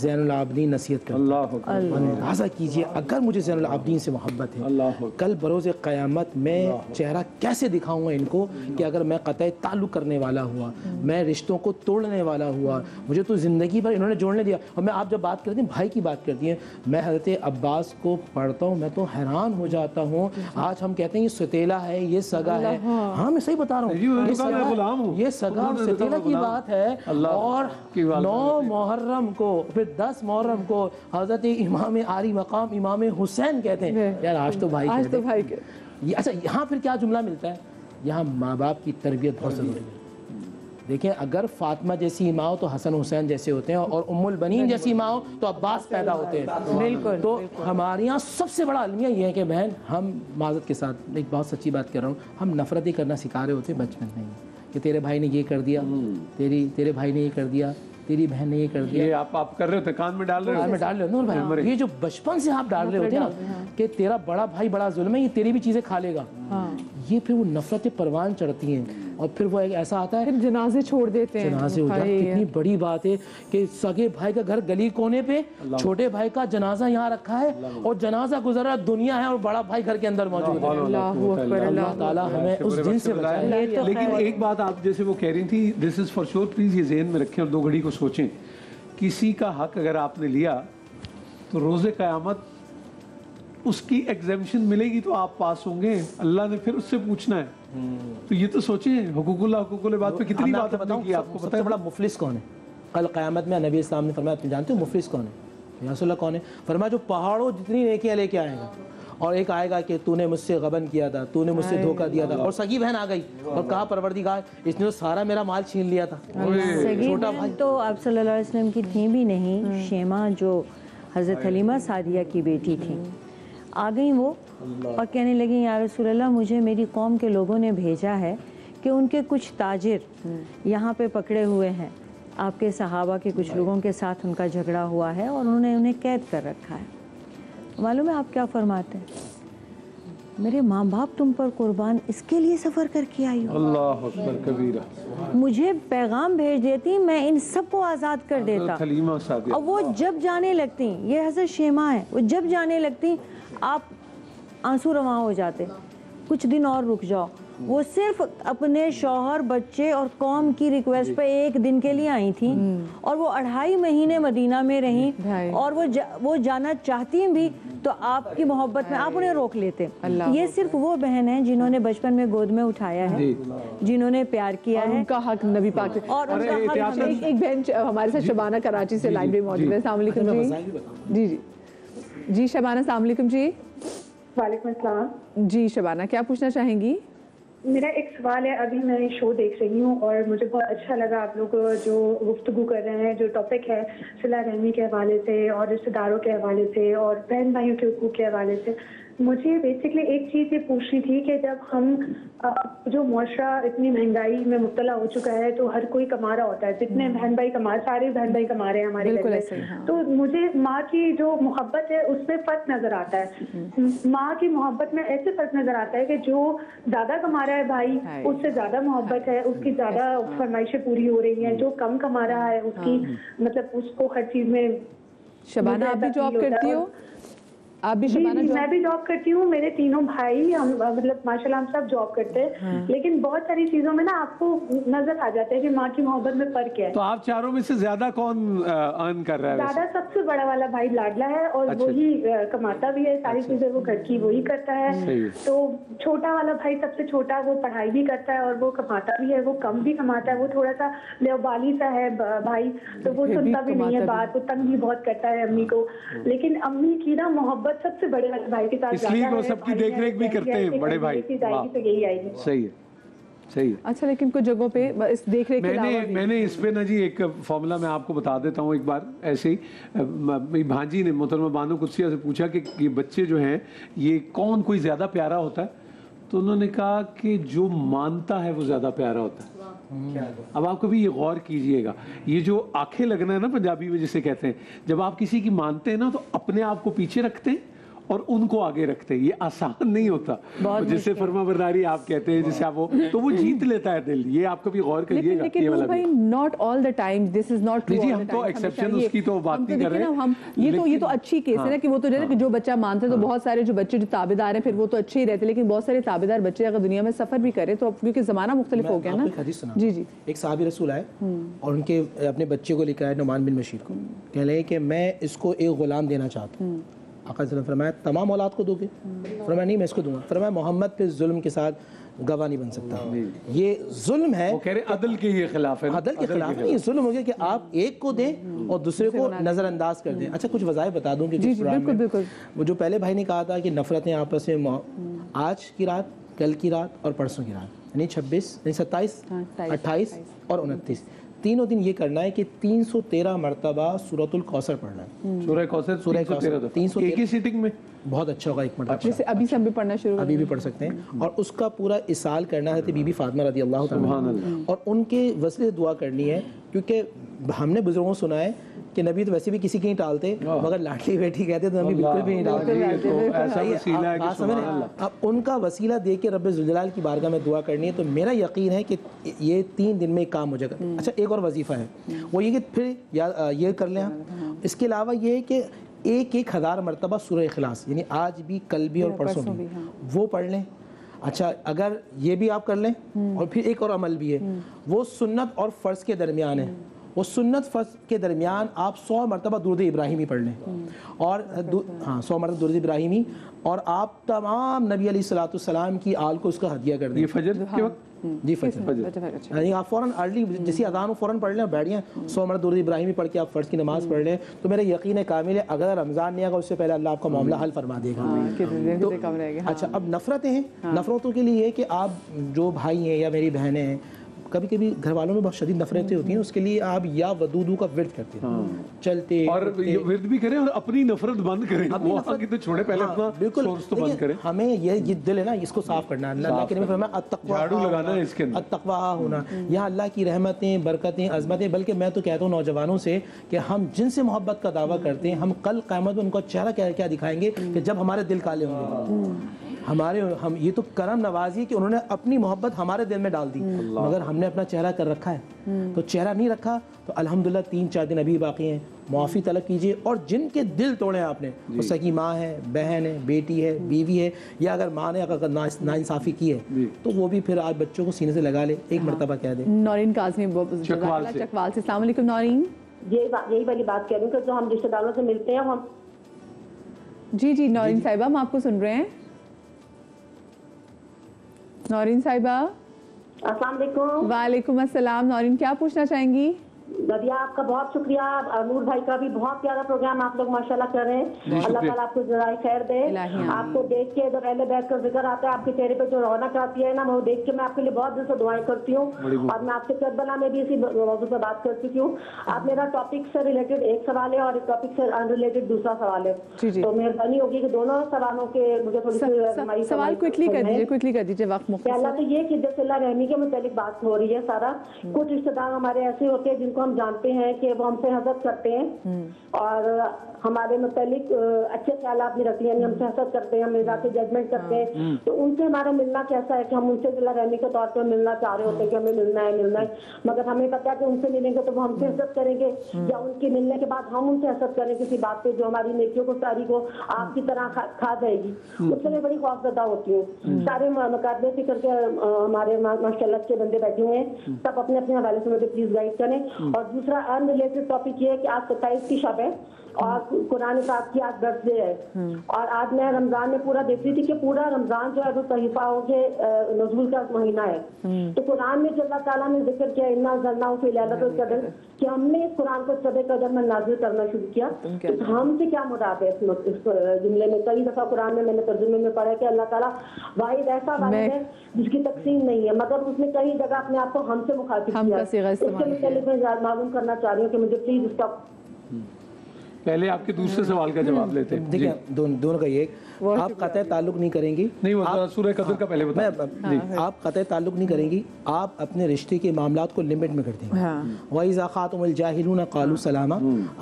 ज़ैनुल आबिदीन नसीहत करता है। अंदाज़ा कीजिए अगर मुझे ज़ैनुल आबिदीन से मोहब्बत है, कल बरोज़ क़यामत मैं चेहरा कैसे दिखाऊंगा इनको कि अगर मैं क़तई ताल्लुक़ करने वाला हुआ, मैं रिश्तों को तोड़ने वाला हुआ, मुझे तो ज़िंदगी भर इन्होंने जोड़ने दिया। और मैं आप जब बात करती हैं भाई की बात करती हैं, मैं हज़रत अब्बास को पढ़ता हूँ, मैं तो हैरान हो जाता हूँ। आज हम कहते हैं ये सतीला है, ये सगा है, हाँ मैं सही बता रहा हूँ, ये सगा और सतीला की बात है। और 9 मुहर्रम को, 10 मुहर्रम को हज़रत इमाम आरी मकाम इमाम हुसैन कहते हैं, यार आज तो भाई, आज तो भाई के। अच्छा यहाँ फिर क्या जुमला मिलता है, यहाँ माँ बाप की तरबियत बहुत ज़रूरी है। देखें अगर फातिमा जैसी माँ हो तो हसन हुसैन जैसे होते हैं, और उम्म उल बनीन जैसी माँ हो तो अब्बास पैदा होते हैं। बिल्कुल, तो हमारे यहाँ सबसे बड़ा अलमिया ये है कि बहन, हम माजत के साथ एक बहुत सच्ची बात कर रहा हूँ, हम नफरतें करना सिखा रहे होते हैं बचपन में कि तेरे भाई ने ये कर दिया, तेरे भाई ने ये कर दिया, तेरी बहन ने ये कर दिया। ये आप कर रहे हो, कान में डाल रहे हो, कान में डाल रहे हो नूर भाई, ये जो बचपन से आप डाल रहे होते हैं ना कि तेरा बड़ा भाई बड़ा जुल्म है, ये तेरी भी चीज़ें खा लेगा, ये फिर वो नफरतें परवान चढ़ती हैं। और फिर वो एक ऐसा आता है फिर जनाजे छोड़ देते हैं, जनाजे हो जाते। कितनी बड़ी बात है कि सगे भाई का घर गली कोने पे, छोटे भाई का जनाजा यहाँ रखा है, और जनाजा गुजरा दुनिया है और बड़ा भाई घर के अंदर मौजूद है। अल्लाह ताला हमें उस दिन से बचाए। लेकिन एक बात आप जैसे वो कह रही थी, this is for sure, please ये जहन में रखें और 2 घड़ी को सोचें। किसी का हक अगर आपने लिया तो रोज़े क़यामत उसकी एग्जेम्पशन मिलेगी, तो आप पास होंगे, अल्लाह ने फिर उससे पूछना है। तो ये तो सोचें हुकूकुल्लाह हुकूकुल्लाह बात पे कितनी बात बताऊंगी आपको। पता है बड़ा मुफलिस कौन है? कल क़यामत में नबी इस्लाम ने फरमाया, तुम जानते हो मुफलिस कौन है? या रसूलल्लाह कौन है? फरमाया जो पहाड़ों जितनी नेकियां लेके आएगा, और एक आएगा कि तूने मुझसे गबन किया था, तूने मुझसे धोखा दिया था, और सगी बहन आ गई और कहा परवरदिगार इसने तो सारा मेरा माल छीन लिया था। छोटा भाई तो आप सल्लल्लाहु अलैहि वसल्लम की थी भी नहीं, शीमा जो हज़रत हलीमा सादिया की बेटी थी, आ गई वो और कहने लगी या रसूल अल्लाह, मुझे मेरी कौम के लोगों ने भेजा है कि उनके कुछ ताजिर यहाँ पे पकड़े हुए हैं, आपके सहाबा के कुछ लोगों के साथ उनका झगड़ा हुआ है और उन्होंने उन्हें कैद कर रखा है। मालूम है आप क्या फरमाते हैं? मेरे माँ बाप तुम पर कुर्बान, इसके लिए सफ़र करके आई हो। अल्लाह अकबर कबीरा। मुझे पैगाम भेज देती, मैं इन सबको आज़ाद कर देता। और वो जब जाने लगती, ये हज़रत शीमा है, वो जब जाने लगती आप आंसू रवा हो जाते, कुछ दिन और रुक जाओ। वो सिर्फ अपने शौहर, बच्चे और कौम की रिक्वेस्ट पे एक दिन के लिए आई थी और वो 2.5 महीने मदीना में रहीं। और वो जाना चाहती भी तो आपकी मोहब्बत में आप उन्हें रोक लेते। ये सिर्फ वो बहन है जिन्होंने बचपन में गोद में उठाया है, जिन्होंने प्यार किया है, उनका हक नबी पाक से। और एक बहन हमारे साथ शबाना कराची से लाइव में मौजूद है। अस्सलाम वालेकुम जी। जी जी शबाना, अस्सलाम वालेकुम जी। वालेकुम अस्सलाम जी। शबाना क्या पूछना चाहेंगी? मेरा एक सवाल है, अभी मैं शो देख रही हूँ और मुझे बहुत अच्छा लगा आप लोग जो गुफ्तगू कर रहे हैं, जो टॉपिक है सिला रहमी के हवाले से और रिश्तेदारों के हवाले से और बहन भाइयों के हकूक़ के हवाले से। मुझे बेसिकली एक चीज़ ये पूछनी थी कि जब हम जो माशरा इतनी महंगाई में मुब्तला हो चुका है तो हर कोई कमा रहा होता है, जितने बहन भाई कमा, सारे बहन भाई कमा रहे हैं हमारे घर में। हाँ। तो मुझे माँ की जो मोहब्बत है उसमें फ़र्क नज़र आता है। माँ की मोहब्बत में ऐसे फ़र्क नज़र आता है कि जो ज़्यादा कमा रहा है भाई उससे ज़्यादा मोहब्बत है, उसकी ज़्यादा फरमाइशें पूरी हो रही हैं। जो कम कमा रहा है उसकी मतलब उसको हर चीज़ में। शबाना आप भी जॉब करती हो? आप भी? मैं भी जॉब करती हूँ, मेरे तीनों भाई हम मतलब माशाल्लाह हम सब जॉब करते हैं। हाँ। लेकिन बहुत सारी चीज़ों में ना आपको नजर आ जाता है कि माँ की मोहब्बत में फर्क है। तो आप चारों में से ज्यादा कौन अर्न कर रहा है? ज्यादा सबसे बड़ा वाला भाई लाडला है और अच्छा, वही कमाता भी है, सारी चीजें वो घर की वही करता है। तो छोटा वाला भाई सबसे छोटा, वो पढ़ाई भी करता है और वो कमाता भी है, वो कम भी कमाता है। वो थोड़ा सा लेबाली सा है भाई, तो वो सुनता भी नहीं है बात, वो तंग भी बहुत करता है अम्मी को। लेकिन अम्मी की ना मोहब्बत सबसे बड़े भाई के साथ, इसलिए वो सबकी देखरेख भी करते हैं बड़े भाई। सही है, सही है। अच्छा, लेकिन कुछ जगहों पे इस देखरेख के अलावा मैंने इस पे ना जी एक फॉर्मूला मैं आपको बता देता हूँ। एक बार ऐसे ही भांजी ने मोहतरमा बानो कुदसिया से पूछा कि ये बच्चे जो हैं ये कौन कोई ज़्यादा प्यारा होता है, तो उन्होंने कहा कि जो मानता है वो ज़्यादा प्यारा होता है। अब आप कभी ये गौर कीजिएगा, ये जो आंखें लगना है ना पंजाबी में जिसे कहते हैं, जब आप किसी की मानते हैं ना तो अपने आप को पीछे रखते हैं और उनको आगे रखते हैं। ये आसान नहीं होता, जिसे फरमाबरदारी आप कहते हैं, जिसे आप वो तो वो जीत लेता है दिल। ये आपको भी गौर करिएगा। ये तो अच्छी केस है ना कि वो तो जो बच्चा मानते हैं, तो बहुत सारे जो बच्चे जो ताबेदार हैं फिर वो तो अच्छे ही रहते, लेकिन बहुत सारे ताबेदार बच्चे अगर दुनिया में सफर भी करें तो क्योंकि जमाना मुख्तलिफ हो गया ना। जी जी। एक साहब रसूल आए और उनके अपने बच्चे को लेकर आए नुमान बिन मुशीर को, कह रहे कि मैं इसको एक गुलाम देना चाहता हूँ। आका सल्लल्लाहु अलैहि वसल्लम फरमाया तमाम औलाद को दोगे? फरमाया नहीं, मैं इसको दूंगा। फरमाया मोहम्मद पे जुल्म के साथ गवाह नहीं बन सकता, ये जुल्म है। वो कह रहे अदल के ये खिलाफ है, अदल के खिलाफ नहीं, ये जुल्म हो गया कि आप एक को दें और दूसरे को नज़रअंदाज कर दें। अच्छा, कुछ वज़ाइफ बता दूँ कि वो जो पहले भाई ने कहा था कि नफरतें आपस में, आज की रात, कल की रात और परसों की रात, यानी 26, 27, 28 और 29 तीनों दिन ये करना है कि 313 मरतबा सूरतुल कौसर पढ़ना है। सूरह कौसर, सूरह कौसर 313 एक ही सिटिंग में, बहुत अच्छा होगा। एक मरतबा जैसे अभी से हम भी पढ़ना शुरू, अभी भी पढ़ सकते हैं। और उसका पूरा इसाल करना है बीबी फातिमा रज़ी अल्लाह तआला अन्हा, और उनके वसीले से दुआ करनी है, क्योंकि हमने बुजुर्गों सुना है कि नबी तो वैसे भी किसी के नहीं टालते, मगर लाडली बेटी कहते तो नबी बिल्कुल भी नहीं डालते। अब उनका वसीला दे के रब्बे ज़ुल्जलाल की बारगाह में दुआ करनी है, तो मेरा यकीन है कि ये 3 दिन में काम हो जाएगा। अच्छा, एक और वजीफ़ा है, वो ये कि फिर ये कर लें। इसके अलावा ये है कि 1000 मरतबा सूरह इखलास, यानी आज भी, कल भी और परसों भी, वो पढ़ लें। अच्छा, अगर ये भी आप कर लें, और फिर एक और अमल भी है, वो सुन्नत और फ़र्ज़ के दरमियान है। वो सुन्नत फ़र्ज़ के दरमियान आप 100 मरतबा दुरूद इब्राहिमी पढ़ लें, और 100 मरतबा दुरूद इब्राहिमी, और आप तमाम नबी अलैहिस्सलातु वस्सलाम की आल को उसका हदिया कर दें। फजर के वक्त जी, फजर आप फ़ौरन अर्ली जैसी अज़ान फ़ौरन पढ़ लें, बैठ जाएँ, 100 मरतबा दुरूद इब्राहिमी पढ़ के आप फ़र्ज़ की नमाज़ पढ़ लें। तो मेरा यकीन है कामिल है, अगर रमज़ान नहीं आएगा उससे पहले अल्लाह आपका मामला हल फरमा देगा। अच्छा, अब नफ़रतें हैं, नफ़रतों के लिए कि आप जो भाई हैं या मेरी बहनें हैं, कभी कभी घर वालों में बहुत शदीद नफरतें होती हैं, उसके लिए आप या वदूदू का विर्द करते हैं। हाँ। चलते और विर्द भी करें और अपनी नफरत बंद करें, अपनी नफरत तो छोड़े पहले। हाँ, अपना बिल्कुल तो बंद करें। हमें ये दिल है ना, इसको साफ करना, अल्लाह के नाम में झाड़ू लगाना है, इसके अत्तक्वा होना। यहाँ अल्लाह की रहमतें, बरकतें, अजमतें, बल्कि मैं तो कहता हूँ नौजवानों से कि हम जिनसे मोहब्बत का दावा करते हैं, हम कल क़यामत में उनका चेहरा क्या दिखाएंगे कि जब हमारे दिल काले होंगे। हमारे हम ये तो करम नवाजी कि उन्होंने अपनी मोहब्बत हमारे दिल में डाल दी, मगर हमने अपना चेहरा कर रखा है। तो चेहरा नहीं रखा तो अल्हम्दुलिल्लाह 3-4 दिन अभी बाकी हैं, माफ़ी तलब कीजिए। और जिनके दिल तोड़े आपने, वो सगी माँ है, बहन है, बेटी है, बीवी है, या अगर माँ ने अगर नाइंसाफ़ी की है तो वो भी फिर आज बच्चों को सीने से लगा ले, एक मरतबा कह दे। नौरीन काज़मी चकवाल से, अस्सलाम वालेकुम नौरीन। यही वाली बात कह रही हूँ कि जो हम रिश्तेदारों से मिलते हैं हम। जी जी नौरीन साहिबा, हम आपको सुन रहे हैं। नौरीन साहिबा अस्सलाम वालेकुम। वालेकुम अस्सलाम। नौरीन क्या पूछना चाहेंगी? ददिया आपका बहुत शुक्रिया, नूर भाई का भी बहुत प्यारा प्रोग्राम आप लोग माशाल्लाह कर रहे हैं। अल्लाह ताला आपको जज़ाए खैर दे। आपको देख के जब अहले बैठ कर जिक्र आता है, आपके चेहरे पे जो रौनक आती है ना, वो देख के मैं आपके लिए बहुत दिल से दुआएं करती हूँ। और मैं आपसे करबला में भी इसी मौजूद पर बात कर चुकी हूँ। आप मेरा टॉपिक से रिलेटेड एक सवाल है और टॉपिक से अनरिलेटेड दूसरा सवाल है, तो मेहरबानी होगी कि दोनों सवालों के मुझे थोड़ी सवाल क्विकली कर दीजिए। पहला तो ये कि जैसे रहमी के मुतालिक बात हो रही है, सारा कुछ रिश्तेदार हमारे ऐसे होते हैं जिनको हम जानते हैं कि वो हमसे हसद करते हैं और हमारे मुतालिक अच्छे ख्याल नहीं रखते हैं, हमसे हसद करते हैं, हमें जाके जजमेंट करते हैं। तो उनसे हमारा मिलना कैसा है कि हम उनसे दिला रहमी के तौर पर मिलना चाह रहे होते हैं कि हमें मिलना है, मगर हमें पता है कि उनसे मिलेंगे तो वो हमसे हसद करेंगे, या उनके मिलने के बाद हम उनसे हसद करें किसी बात पर जो हमारी नेकियों को सारी को आग की तरह खा जाएगी। उससे मैं बड़ी खौफजदा होती हूँ। सारे मुकाबले से करके हमारे माशाल्लाह के बंदे बैठे हुए हैं, सब अपने अपने हवाले से मुझे प्लीज गाइड करें। और दूसरा अनरिलेटेड टॉपिक ये है कि आज 27 की शब है और कुरान पाक की आज बर्थडे है, और आज मैं रमजान में पूरा देख रही थी कि पूरा रमजान जो है वो तहफाओं के नजूल का महीना है। तो कुरान में जो अल्लाह ताला ने जिक्र किया इन्ना ज़ल्लना फी लैलतिल क़द्र, कि हमने इस कुरान को शब कदर में नाजिल करना शुरू किया, तो हमसे क्या मुराद है इस जुमले में? कई दफा कुरान में मैंने तर्जुमे में पढ़ा कि अल्लाह ताला वाहिद ऐसा वाहिद है जिसकी तकसीम नहीं है, मगर उसने कई जगह अपने आप को हमसे मुखातिब किया। इसके मुतालिक मैं मालूम करना चाह रही हूँ कि मुझे प्लीज इसका पहले आपके दूसरे सवाल का जवाब लेते हैं। देखिए दोनों का ये आप कतई ताल्लुक नहीं करेंगी, नहीं आप सूरह कदर का पहले बताएं, आप कतई ताल्लुक नहीं करेंगी, आप अपने रिश्ते के मामलात को लिमिट में कर देंगे। वइज़ा ख़ातमुल जाहिलून क़ालू सलामा,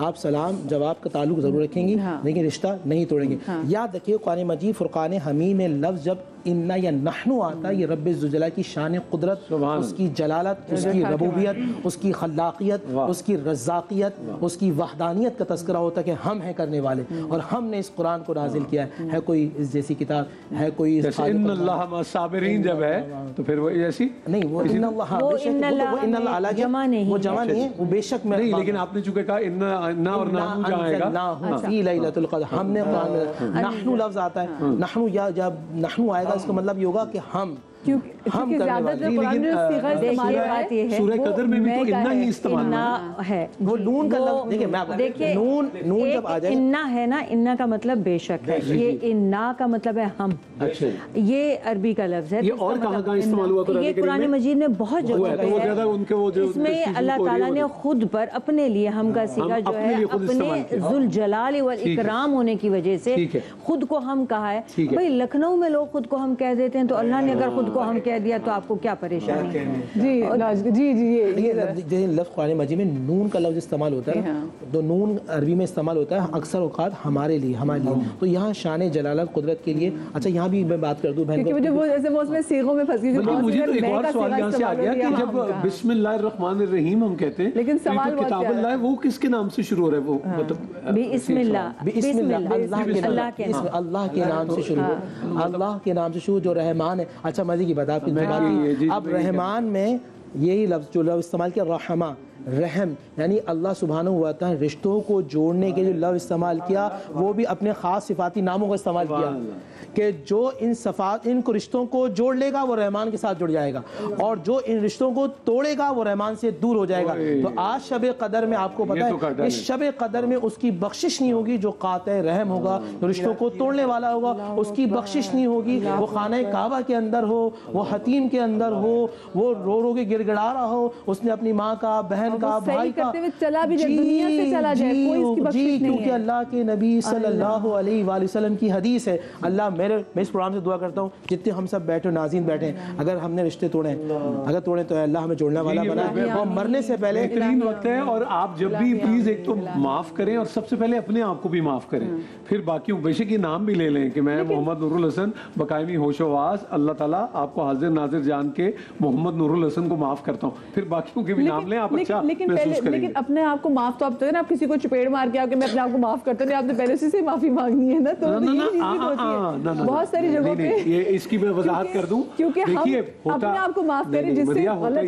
आप सलाम जवाब का ताल्लुक ज़रूर रखेंगी लेकिन रिश्ता नहीं तोड़ेंगे। याद रखिए कुरान मजीद फुरक़ान हमीद में लफ्ज़ जब इन्ना या नहनु आता, ये रब्बे ज़ुल्जलाल की शान कुदरत, उसकी जलालत, उसकी रबूबियत, उसकी खल्लाक़ियत, उसकी रज़ाक़ियत, उसकी वहदानियत का तज़किरा होता है कि हम हैं करने वाले और हमने इस कुरान को नाज़िल किया है कोई इस जैसी किताब है कोई जब है तो फिर वो ऐसी नहीं, वो जमा नहीं है वो बेशक में, लेकिन आपने चूंकि कहा इन्ना और नाहनु जाएगा ना फी लैलतुल क़द्र, हमने नाहनु लफ्ज़ आता है, नाहनु या जब नाहनु आएगा इसका मतलब ये होगा कि हम क्योंकि ज़्यादातर कुरान में सिगा इस्तेमाल बात ये है, सूरह कदर में भी तो इन्ना ही इस्तेमाल है। वो नून का लफ्ज़ देखिए, मैं देखिए नून जब आ जाए इन्ना है ना, इन्ना का मतलब बेशक है, ये इन्ना का मतलब है हम, ये अरबी का लफ्ज़ है। ये और कहां-कहां इस्तेमाल हुआ कुरान में? ये कुरान मजीद में बहुत जगह है। इसमें अल्लाह ताला ने खुद पर अपने लिए हम का सिगा जो है अपने जुल जलाल वल इकराम होने की वजह से खुद को हम कहा है। भाई लखनऊ में लोग खुद को हम कह देते हैं, तो अल्लाह ने अगर खुद को हम कह दिया तो आपको क्या परेशानी है? जी जी जी ये लफ्ज़ कुरान मजीद में नून का लफ्ज़ इस्तेमाल होता है, तो नून अरबी में इस्तेमाल होता है अक्सर औक़ात हमारे लिए, हमारे लिए, तो यहाँ शान जलालत कुदरत के लिए। अच्छा यहाँ भी मैं बात कर दूँ बहन, क्योंकि मुझे वो उसमें सीगों में फंसी थी, मुझे तो एक और सवाल यहाँ से आ गया कि जब बिस्मिल्लाहिर रहमानिर रहीम हम कहते हैं, लेकिन सवाल किताबुल्लाह वो किसके नाम से शुरू हो रहा है? वो मतलब बिस्मिल्लाह अल्लाह के नाम से शुरू, अल्लाह के नाम से शुरू जो रहमान है। अच्छा मजे की बात आपकी, अब रहमान में यही लफ्ज़ जो लफ्ज़ इस्तेमाल किया रहमा, रहम, यानी अल्लाह सुबहानहू व तआला रिश्तों को जोड़ने के लिए लफ्ज़ इस्तेमाल किया, वो भी अपने ख़ास सिफाती नामों का इस्तेमाल किया कि जो इन रिश्तों को जोड़ लेगा वो रहमान के साथ जुड़ जाएगा, और जो इन रिश्तों को तोड़ेगा वो रहमान से दूर हो जाएगा। तो आज शब कदर में आपको पता है इस शब कदर में उसकी बख्शिश नहीं होगी जो काते रहम होगा, जो रिश्तों को तोड़ने वाला होगा, उसकी बख्शिश नहीं होगी। वो खाना काबा के अंदर हो, वो हतीम के अंदर हो, वो रो रो के गिड़गिड़ा रहा हो, उसने अपनी माँ का, बहन का, भाई का, चला भी जाए, दुनिया से चला जाए, कोई इसकी बख्शिश नहीं है। क्योंकि अल्लाह के नबी सल्लल्लाहु अलैहि वसल्लम की हदीस है। अल्लाह मेरे मैं इस प्रोग्राम से दुआ करता हूँ जितने हम सब बैठे नाज़रीन बैठे, अगर हमने रिश्ते तोड़े अगर तोड़े तो अल्लाह हमें जोड़ने वाला बनाए। और मरने से पहले बेहतरीन वक्त है, और आप जब भी प्लीज़ एक तो माफ़ करें और सबसे पहले अपने आप को भी माफ़ करें, फिर बाकी बेशक ये नाम भी ले लें कि मैं मोहम्मद नूरुल हसन बकायमी होशोवास, अल्लाह ताला आपको हाजिर नाजिर जान के मोहम्मद नूरुल हसन को माफ़ करता हूँ, फिर बाकियों के भी नाम लें आप। अच्छा महसूस करेंगे, लेकिन अपने आप को माफ़ तो आप तो ना, आप किसी को चपेट मार के आओगे मैं अपने आप को माफ़ करता हूँ, आपने पहले से माफ़ी मांगनी है ना, तो बहुत सारी जगहों पे ये इसकी मैं वजाहत कर दूँ क्योंकि अपने आप को माफ़ करें जिससे गलत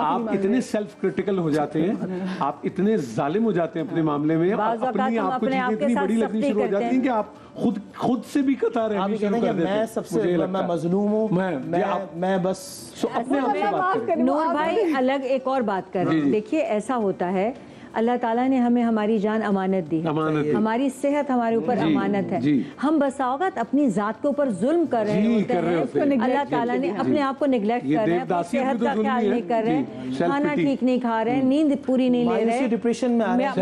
आप इतने सेल्फ क्रिटिकल हो जाते हैं, आप इतने जालिम हो जाते हैं अपने मामले में, अपनी आपको इतनी बड़ी लगनी शुरू हो जाती है कि आप खुद से भी कता रहने शुरू कर देते हैं। मैं सबसे मैं मजलूम हूँ, मैं बस अपने आप से बात करें। नूर भाई अलग एक और बात कर रहे हैं। देखिए ऐसा होता है, अल्लाह ताला ने हमें हमारी जान अमानत दी है, हमारी सेहत हमारे ऊपर अमानत है, हम बसावत अपनी जात के ऊपर जुल्म कर रहे होते हैं, अल्लाह ताला ने अपने आप को निगलेक्ट कर रहे हैं, सेहत का ख्याल नहीं कर रहे हैं, खाना ठीक नहीं खा रहे हैं, नींद पूरी नहीं ले रहे हैं, डिप्रेशन में आ रहे हैं।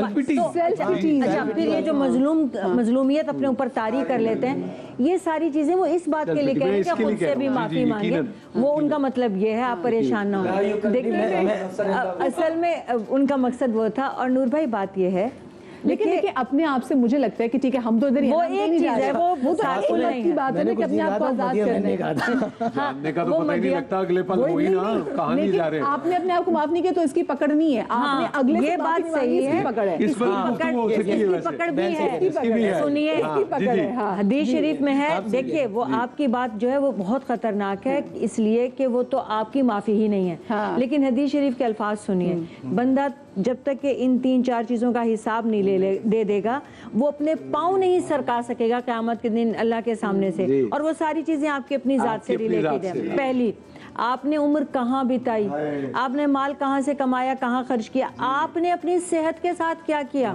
अच्छा फिर ये जो मजलूमियत अपने ऊपर तारी कर लेते हैं, ये सारी चीज़ें वो इस बात के लिए कह रहे हैं कि खुद से भी माफ़ी मांगे, वो उनका मतलब ये है, आप परेशान ना हो। देखिए असल में उनका मकसद वो था। और नूर भाई बात ये है लेकिन देखिए अपने आप से मुझे लगता है कि ठीक है हम तो इधर ही, वो एक चीज है, वो की बात है कि अपने आप को आजाद करने का जानने का तो पता ही नहीं लगता अगले पल वही ना कहानी जा रहे हैं। आपने अपने आप को माफ नहीं किया तो इसकी पकड़ नहीं है, आपने अगले से बात सही है, पकड़ है, इसकी पकड़ भी है, सुनिए इसकी पकड़ है, हदीस शरीफ में है। देखिए वो आपकी बात जो है वो बहुत खतरनाक है, इसलिए कि वो तो आपकी माफी ही नहीं है, लेकिन हदीस शरीफ के अल्फाज सुनिए, बंदा जब तक कि इन 3-4 चीज़ों का हिसाब नहीं दे देगा वो अपने पाँव नहीं सरका सकेगा क़यामत के दिन अल्लाह के सामने से। और वो सारी चीज़ें आपकी अपनी ज़ात से रिलेटेड है। पहली, आपने उम्र कहाँ बिताई, आपने माल कहाँ से कमाया, कहाँ खर्च किया, आपने अपनी सेहत के साथ क्या किया,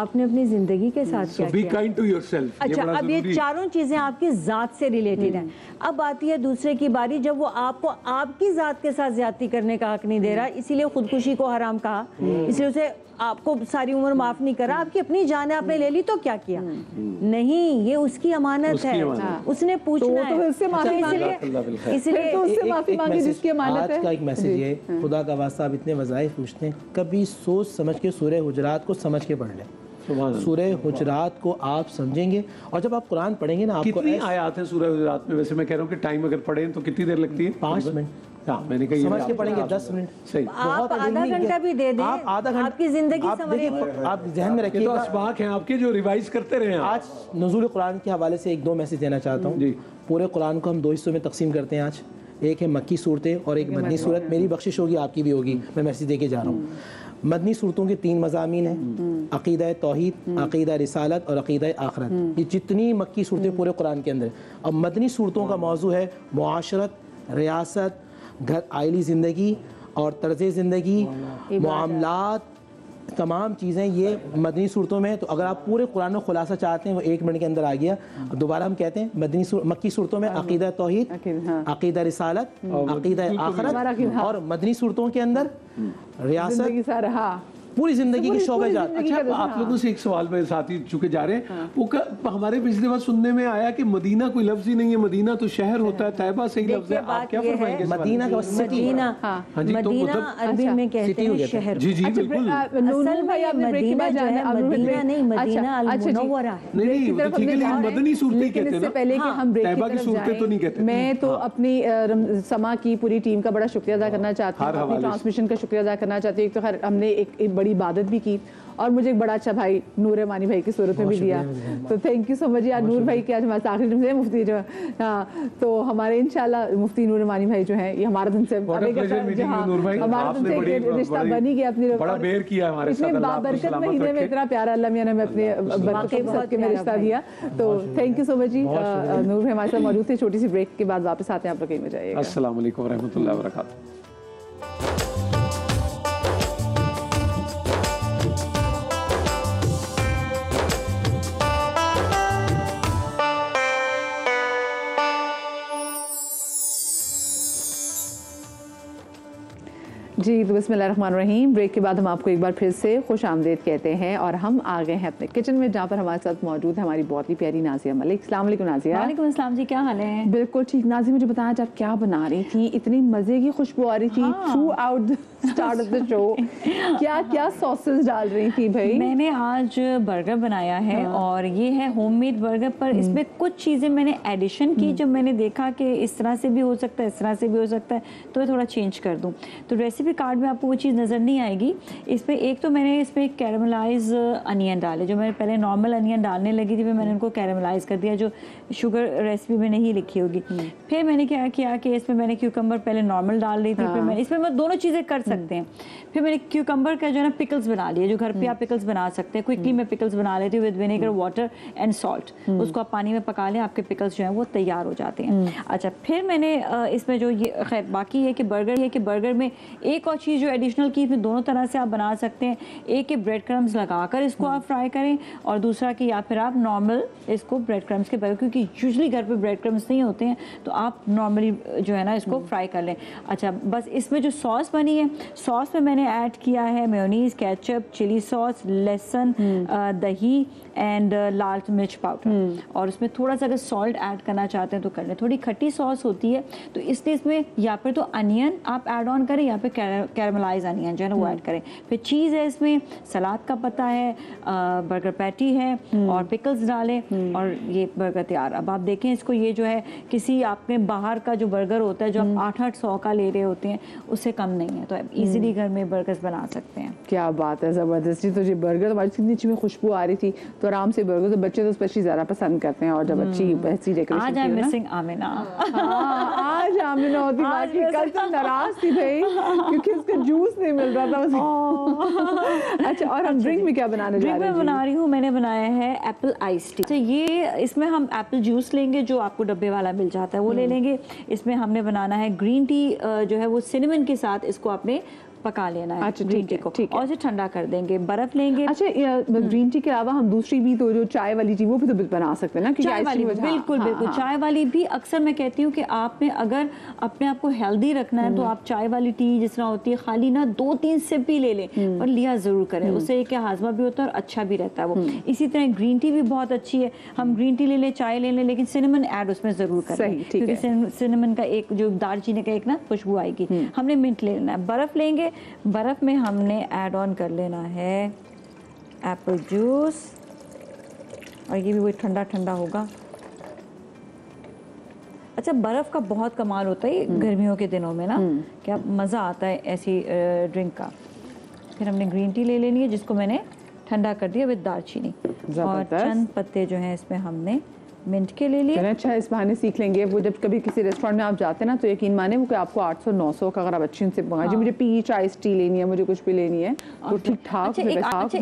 आपने अपनी जिंदगी के साथ क्या किया? अच्छा अब ये चारों चीजें आपकी जात से रिलेटेड हैं। अब आती है दूसरे की बारी, जब वो आपको आपकी जात के साथ ज्यादती करने का हक नहीं दे रहा, इसीलिए खुदकुशी को हराम कहा, इसलिए उसे आपको सारी उम्र माफ नहीं करा, आपकी अपनी जान आपने ले ली तो क्या किया, नहीं ये उसकी अमानत है, उसने पूछना है, इसलिए माफी मांगी जिसकी अमानत है। आज का एक मैसेज ये, खुदा का वास्ता आप इतने वज़ाइफ पूछते हैं, कभी सोच समझ के सूरह हुजरात को समझ के पढ़ लें। सूरह हुजरात को आप समझेंगे और जब आप कुरान पढ़ेंगे ना, आपको कितनी आयत है सूरह हुजरात में? वैसे मैं कह रहा हूँ कि टाइम अगर पढ़ें तो कितनी देर लगती है? 5 मिनट मैंने कही समझ के पढ़ेंगे 10 मिनट सही, आप आधा घंटा भी दे दें, आप आधा घंटा आपकी जिंदगी आप जहन में रखिए। तो इसबाक हैं आपके जो रिवाइज करते रहे हैं। आज नुज़ूल कुरान के हवाले से 1-2 मैसेज देना चाहता हूँ। पूरे कुरान को हम 2 हिस्सों में तकसीम करते हैं। आज एक है मक्की सूरतें और एक मदनी सूरत। मेरी बख्शिश होगी, आपकी भी होगी, मैं मैसेज दे के जा रहा हूँ। मदनी सूरतों के 3 मज़ामीन हैं, अक़ीदा तौहीद, अक़ीदा रिसालत और अक़ीदा आख़रत। ये जितनी मक्की सूरतें पूरे कुरान के अंदर। अब मदनी सूरतों का मौजू है मुआशरत, रियासत, घर, आयली ज़िंदगी और तर्ज़ ज़िंदगी, मामलात, तमाम चीज़ें ये मदनी सूरतों में। तो अगर आप पूरे कुरान में खुलासा चाहते हैं वो 1 मिनट के अंदर आ गया। अब दोबारा हम कहते हैं मदनी मक्की सूरतों में अक़ीदा तौहीद, अक़ीदा रिसालत, अक़ीदा आख़रत और मदनी सूरतों के अंदर रियासत, पूरी जिंदगी की शोभा। अच्छा आप लोगों से एक सवाल मेरे साथ ही चुके जा रहे हैं। वो हमारे पिछले बार सुनने में आया कि मदीना कोई लफ्ज ही नहीं है, मदीना तो शहर होता है, तैयबा सही लफ्ज है। आप क्या फरमाएंगे? मदीना का सिटी, मदीना अरबी में कहते हैं शहर। जी जी बिल्कुल। असल में आपने ब्रेक में जाना है, मदीना नहीं मदीना अल मुनव्वरा है। नहीं ठीक है, लेकिन मदनी सूरतें कहते हैं ना, पहले कि हम ब्रेक तैयबा की सूरतें तो नहीं कहते। मैं तो अपनी समा की पूरी टीम का बड़ा शुक्रिया अदा करना चाहती हूं, अपनी ट्रांसमिशन का शुक्रिया अदा करना चाहती हूं। एक तो खैर हमने एक इबादत भी की और मुझे एक बड़ा अच्छा भाई नूर रहमानी भाई की सूरत में भी दिया, तो थैंक यू सो मच यार नूर भाई। क्या हमारे आखिर में मुफ्ती जो हाँ, तो हमारे इंशाल्लाह मुफ्ती नूर रहमानी भाई जो है ये हमारा उनसे रिश्ता बनी गया। अपने बाबरकत महीने में इतना प्यारा अल्लाह मियां ने हमें अपने रिश्ता दिया, तो थैंक यू सो मच जी। नूर भाई हमारे साथ मौजूद थे। छोटी सी ब्रेक के बाद वापस आते हैं, आप लोग कहीं में जाइएगा। अस्सलाम वालेकुम रहमतुल्लाहि व बरकातहू। जी तो बिस्मिल्लाहिर्रहमानिर्रहीम। ब्रेक के बाद हम आपको एक बार फिर से खुश आमदेद कहते हैं और हम आ गए हैं अपने किचन में जहाँ पर हमारे साथ मौजूद है हमारी बहुत ही प्यारी नाज़िया मलिक। अस्सलाम वालेकुम नाज़िया। वालेकुम अस्सलाम जी, क्या हाल है? बिल्कुल ठीक। नाज़िया मुझे बताया आज आप क्या बना रही थी, इतनी मज़े की खुशबू आ रही थी throughout the start of the show, क्या क्या सॉसेस डाल रही थी? भाई मैंने आज बर्गर बनाया है और ये है होममेड बर्गर, पर इसमें कुछ चीज़ें मैंने एडिशन की जब मैंने देखा कि इस तरह से भी हो सकता है, इस तरह से भी हो सकता है, तो थोड़ा चेंज कर दूँ। तो रेसिपी कार्ड में आपको वो चीज़ नज़र नहीं आएगी। इसमें एक तो मैंने इसमें कैरामलाइज अनियन डाले, जो मैंने पहले नॉर्मल अनियन डालने लगी थी, फिर मैंने उनको कैरामलाइज कर दिया, जो शुगर रेसिपी में नहीं लिखी होगी। फिर मैंने क्या किया कि इसमें मैंने क्यूकम्बर पहले नॉर्मल डाल रही थी, फिर मैंने इसमें मैं दोनों चीज़ें कर सकते हैं। फिर मैंने क्यूकम्बर का जो है ना पिकल्स बना लिए, जो घर पर आप पिकल्स बना सकते हैं। क्विकली मैं पिकल्स बना लेती हूँ with vinegar, water and salt. उसको आप पानी में पका लें, आपके पिकल्स जो हैं वो तैयार हो जाते हैं। अच्छा, फिर मैंने इसमें जो ये खैर बाकी है कि बर्गर है कि बर्गर में एक और चीज़ जो एडिशनल की, इसमें दोनों तरह से आप बना सकते हैं। एक है ब्रेड क्रम्स लगाकर इसको आप फ्राई करें, और दूसरा कि या फिर आप नॉर्मल इसको ब्रेड क्रम्स के बगैर, क्योंकि यूजली घर पे ब्रेड क्रम्स नहीं होते हैं, तो आप नॉर्मली जो है ना इसको फ्राई कर लें। अच्छा, बस इसमें जो सॉस बनी है, सॉस में मैंने ऐड किया है मेयोनीज, केचप, चिली सॉस, लहसुन, दही एंड लाल मिर्च पाउडर, और उसमें थोड़ा सा अगर सॉल्ट ऐड करना चाहते हैं तो कर लें। थोड़ी खट्टी सॉस होती है तो इसलिए इसमें या पर तो अनियन आप ऐड ऑन करें या फिर कैरमलाइज अनियन जो है ना वो ऐड करें। फिर चीज़ है इसमें, सलाद का पत्ता है, बर्गर पैटी है और पिकल्स डालें और ये बर्गर तैयार। अब आप देखें इसको, ये जो है किसी आपने बाहर का जो बर्गर होता है जो आप 800-800 का ले रहे होते हैं उससे कम नहीं है, तो आप ईजिली घर में बर्गर्स बना सकते हैं। क्या बात है, ज़बरदस्त जी। तो ये बर्गर तो कितनी अच्छी में खुशबू आ रही थी, तो आराम से बर्गर, तो बच्चे तो स्पेशली ज़्यादा पसंद करते हैं। और जब अच्छी डेकोरेशन आज मिसिंग आमेना, आज आमेना होती बाकी कल तो नाराज़ थी भाई क्योंकि उसका जूस नहीं मिल रहा था। अच्छा, और हम ड्रिंक में क्या बनाने जा रहे हैं? ड्रिंक में बना रही हूँ, मैंने बनाया है एप्पल आइस टी। अच्छा, ये इसमें हम एप्पल जूस लेंगे जो आपको डब्बे वाला मिल जाता है वो ले लेंगे। इसमें हमने बनाना है ग्रीन टी, जो है वो सिनेमन के साथ इसको आपने पका लेना है। अच्छा, ग्रीन टी को ठीक है, और इसे ठंडा कर देंगे, बर्फ लेंगे। अच्छा, ग्रीन टी के अलावा हम दूसरी भी तो जो चाय वाली चीज वो भी तो बना सकते हैं ना, चाय वाली। बिल्कुल बिल्कुल, चाय वाली भी अक्सर मैं कहती हूँ कि आपने अगर अपने आप को हेल्दी रखना है तो आप चाय वाली टी जिस तरह होती है खाली ना 2-3 सिप भी ले लें और लिया जरूर करें, उससे एक हाजमा भी होता है और अच्छा भी रहता है वो। इसी तरह ग्रीन टी भी बहुत अच्छी है, हम ग्रीन टी ले लें, चाय ले लें, लेकिन सिनेमन ऐड उसमें जरूर करें क्योंकि सिनेमन का एक जो दालचीनी का एक ना खुशबू आएगी। हमने मिंट ले लेना है, बर्फ लेंगे, बर्फ में हमने ऐड ऑन कर लेना है एप्पल जूस, और ये भी वही ठंडा ठंडा होगा। अच्छा, बर्फ का बहुत कमाल होता है गर्मियों के दिनों में ना, क्या मज़ा आता है ऐसी ड्रिंक का। फिर हमने ग्रीन टी ले लेनी है जिसको मैंने ठंडा कर दिया विद दालचीनी, और चंद पत्ते जो हैं इसमें हमने मिंट के ले लिए। अच्छा, इस बहाने सीख लेंगे। वो जब कभी किसी रेस्टोरेंट में आप जाते हैं ना तो यकीन माने वो कि आपको 800-900 का अगर आप अच्छी उनसे मंगाए, जी मुझे पीच आइस टी लेनी है, मुझे कुछ भी लेनी है तो ठीक ठाक। अच्छा,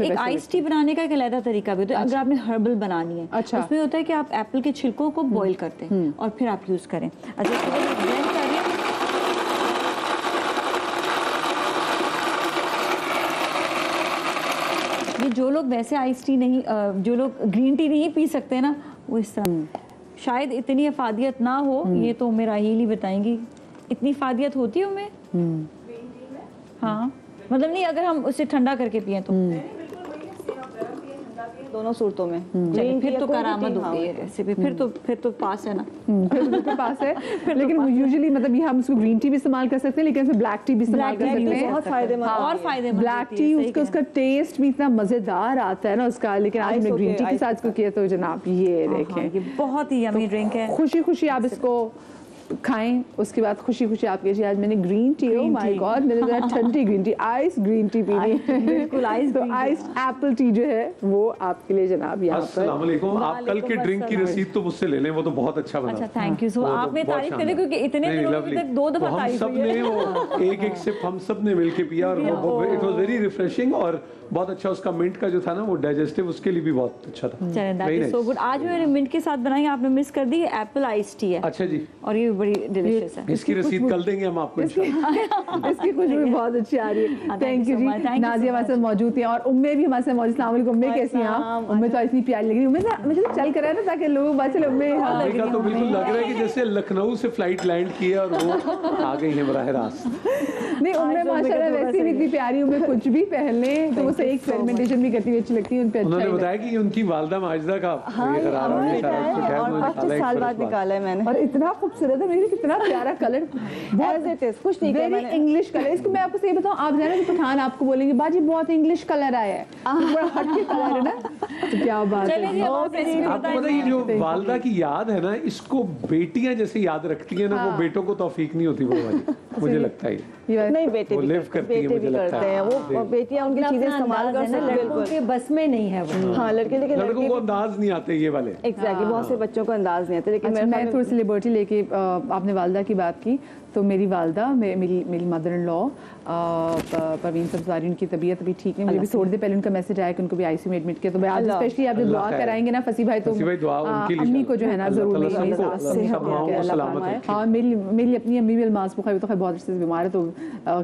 एक आइस टी बनाने का एक अलहदा तरीका भी होता है। अगर आपने हर्बल बनानी है उसमें होता है कि आप एप्पल के छिलकों को बॉयल करते हैं और फिर आप यूज़ करें। अच्छा, जो लोग वैसे आइस टी नहीं, जो लोग ग्रीन टी नहीं पी सकते ना वो इस तरह शायद इतनी अफादियत ना हो, ये तो मेरा ही बताएंगी इतनी फादियत होती है उनमें। हाँ, मतलब नहीं अगर हम उसे ठंडा करके पिए तो दोनों सूरतों में फिर तो करामत होती है, फिर तो पास है ना, फिर पास है। लेकिन यूजुअली मतलब ये हम इसको ग्रीन टी भी इस्तेमाल कर सकते हैं, लेकिन इसमें ब्लैक टी भी इस्तेमाल कर सकते हैं, बहुत फायदेमंद। और फायदेमंद ब्लैक टी, उसका टेस्ट भी इतना मज़ेदार आता है ना उसका। लेकिन आज हमने ग्रीन टी के साथ इसको किया तो जनाब ये देखें, बहुत ही यम्मी ड्रिंक है। खुशी खुशी आप इसको खाएं, उसके बाद खुशी खुशी आप कहिए आज मैंने green tea, oh my God, मैंने जरा ठंडी green tea, ice green tea पी ली। बिल्कुल आइस, तो आइस एप्पल टी जो है वो आपके लिए जनाब यहाँ पर। अस्सलाम वालेकुम, आप कल के ड्रिंक की रसीद तो मुझसे ले लें, वो तो बहुत अच्छा बना। अच्छा, थैंक यू। सो आपने तारीफ करी क्योंकि इतने दिनों तक 2 दफा तारीफ हुई है, सबने एक सिप हम सबने मिलके पिया और इट वाज वेरी रिफ्रेशिंग और बहुत अच्छा। उसका मिंट का जो था ना वो डाइजेस्टिव, उसके लिए भी बहुत अच्छा था। चलें, दैट इज सो गुड। आज मैंने मिंट के साथ बनाई, आपने मिस कर दी, एप्पल आइस टी है। अच्छा जी, और ये बड़ी डिलीशियस है। इसकी रसीद कल देंगे हम आपको, इसकी खुशबू बहुत अच्छी आ रही है। थैंक यू जी। नाज़िया हमारे साथ मौजूद है और उम्मे भी हमारे साथ मौजूद। अस्सलाम वालेकुम उम्मे, कैसी हैं आप? उम्मे तो इतनी प्यारी लग रही है। उम्मे सर मुझे चल कर है ना ताकि लोग बात चले। उम्मे तो बिल्कुल लग रहा है कि जैसे लखनऊ से फ्लाइट लैंड की है और वो आ गई है बराह रास्त। नहीं उम्मे माशाल्लाह वैसी भी इतनी प्यारी, उम्मे कुछ भी पहले तो वो सही एक्सपेरिमेंटेशन भी करती हुई अच्छी लगती है। उन पर उन्होंने बताया कि उनकी वालिदा माजिदा का करार है, साल बाद निकाला है मैंने और इतना खूबसूरत है मेरी, कितना प्यारा कलर, बहुत कुछ नहीं वेरी इंग्लिश कलर। इसको मैं आपको सही बताऊँ, आप जाना पठान आपको बोलेंगे बाजी बहुत इंग्लिश कलर आया है, बड़ा हटके कलर है ना। क्या बात है। आपको पता है जो वालिदा की याद है ना, इसको बेटियां जैसे याद रखती है ना, वो बेटों को तौफीक नहीं होती। वो वाली मुझे लगता है नहीं, बेटे भी करते हैं वो, बेटियां उनकी चीजें संभाल कर लड़कों के बस में नहीं है वो। हाँ लड़के, लेकिन लड़कों को अंदाज नहीं आते ये वाले। एग्जैक्टली, बहुत से बच्चों को अंदाज नहीं आते। लेकिन मैं थोड़ी सी लिबर्टी लेके, आपने वालिदा की बात की तो मेरी वालदा मेरी mother in law Parveen Sarwari, उनकी तबीयत अभी ठीक नहीं। मुझे भी थोड़ी देर पहले उनका मैसेज आया कि उनको भी आईसीयू में एडमिट किया। तो मैं आज स्पेशली आप जो दुआ कराएंगे ना फसी भाई, तो अम्मी को जो है ना जरूर हाँ, मेरी अपनी अम्मी भी अलमास बुखारी तो खैर बहुत अच्छे से बीमार है। तो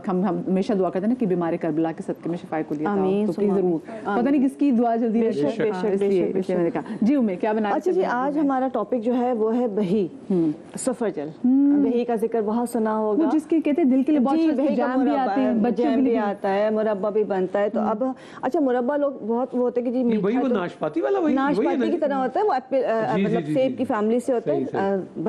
हम हमेशा दुआ करते हैं ना कि बीमार करबला के सदके में शफा को लिया, तो प्लीज़ ज़रूर, पता नहीं किसकी दुआ जल्दी मैंने कहा जी। उम्मे क्या बना? अच्छा जी, आज हमारा टॉपिक जो है वो है बही, सफरजल। बही का जिक्र बहुत ना होगा, वो जिसके कहते हैं दिल के लिए बहुत भी आते हैं, बच्चों के लिए आता है, मुरब्बा भी बनता है। तो अब अच्छा मुरब्बा लोग बहुत वो होते हैं कि जी मीठा, वही वो नाशपाती वाला, वही नाशपाती की तरह होता है वो, मतलब सेब की फैमिली से होता है।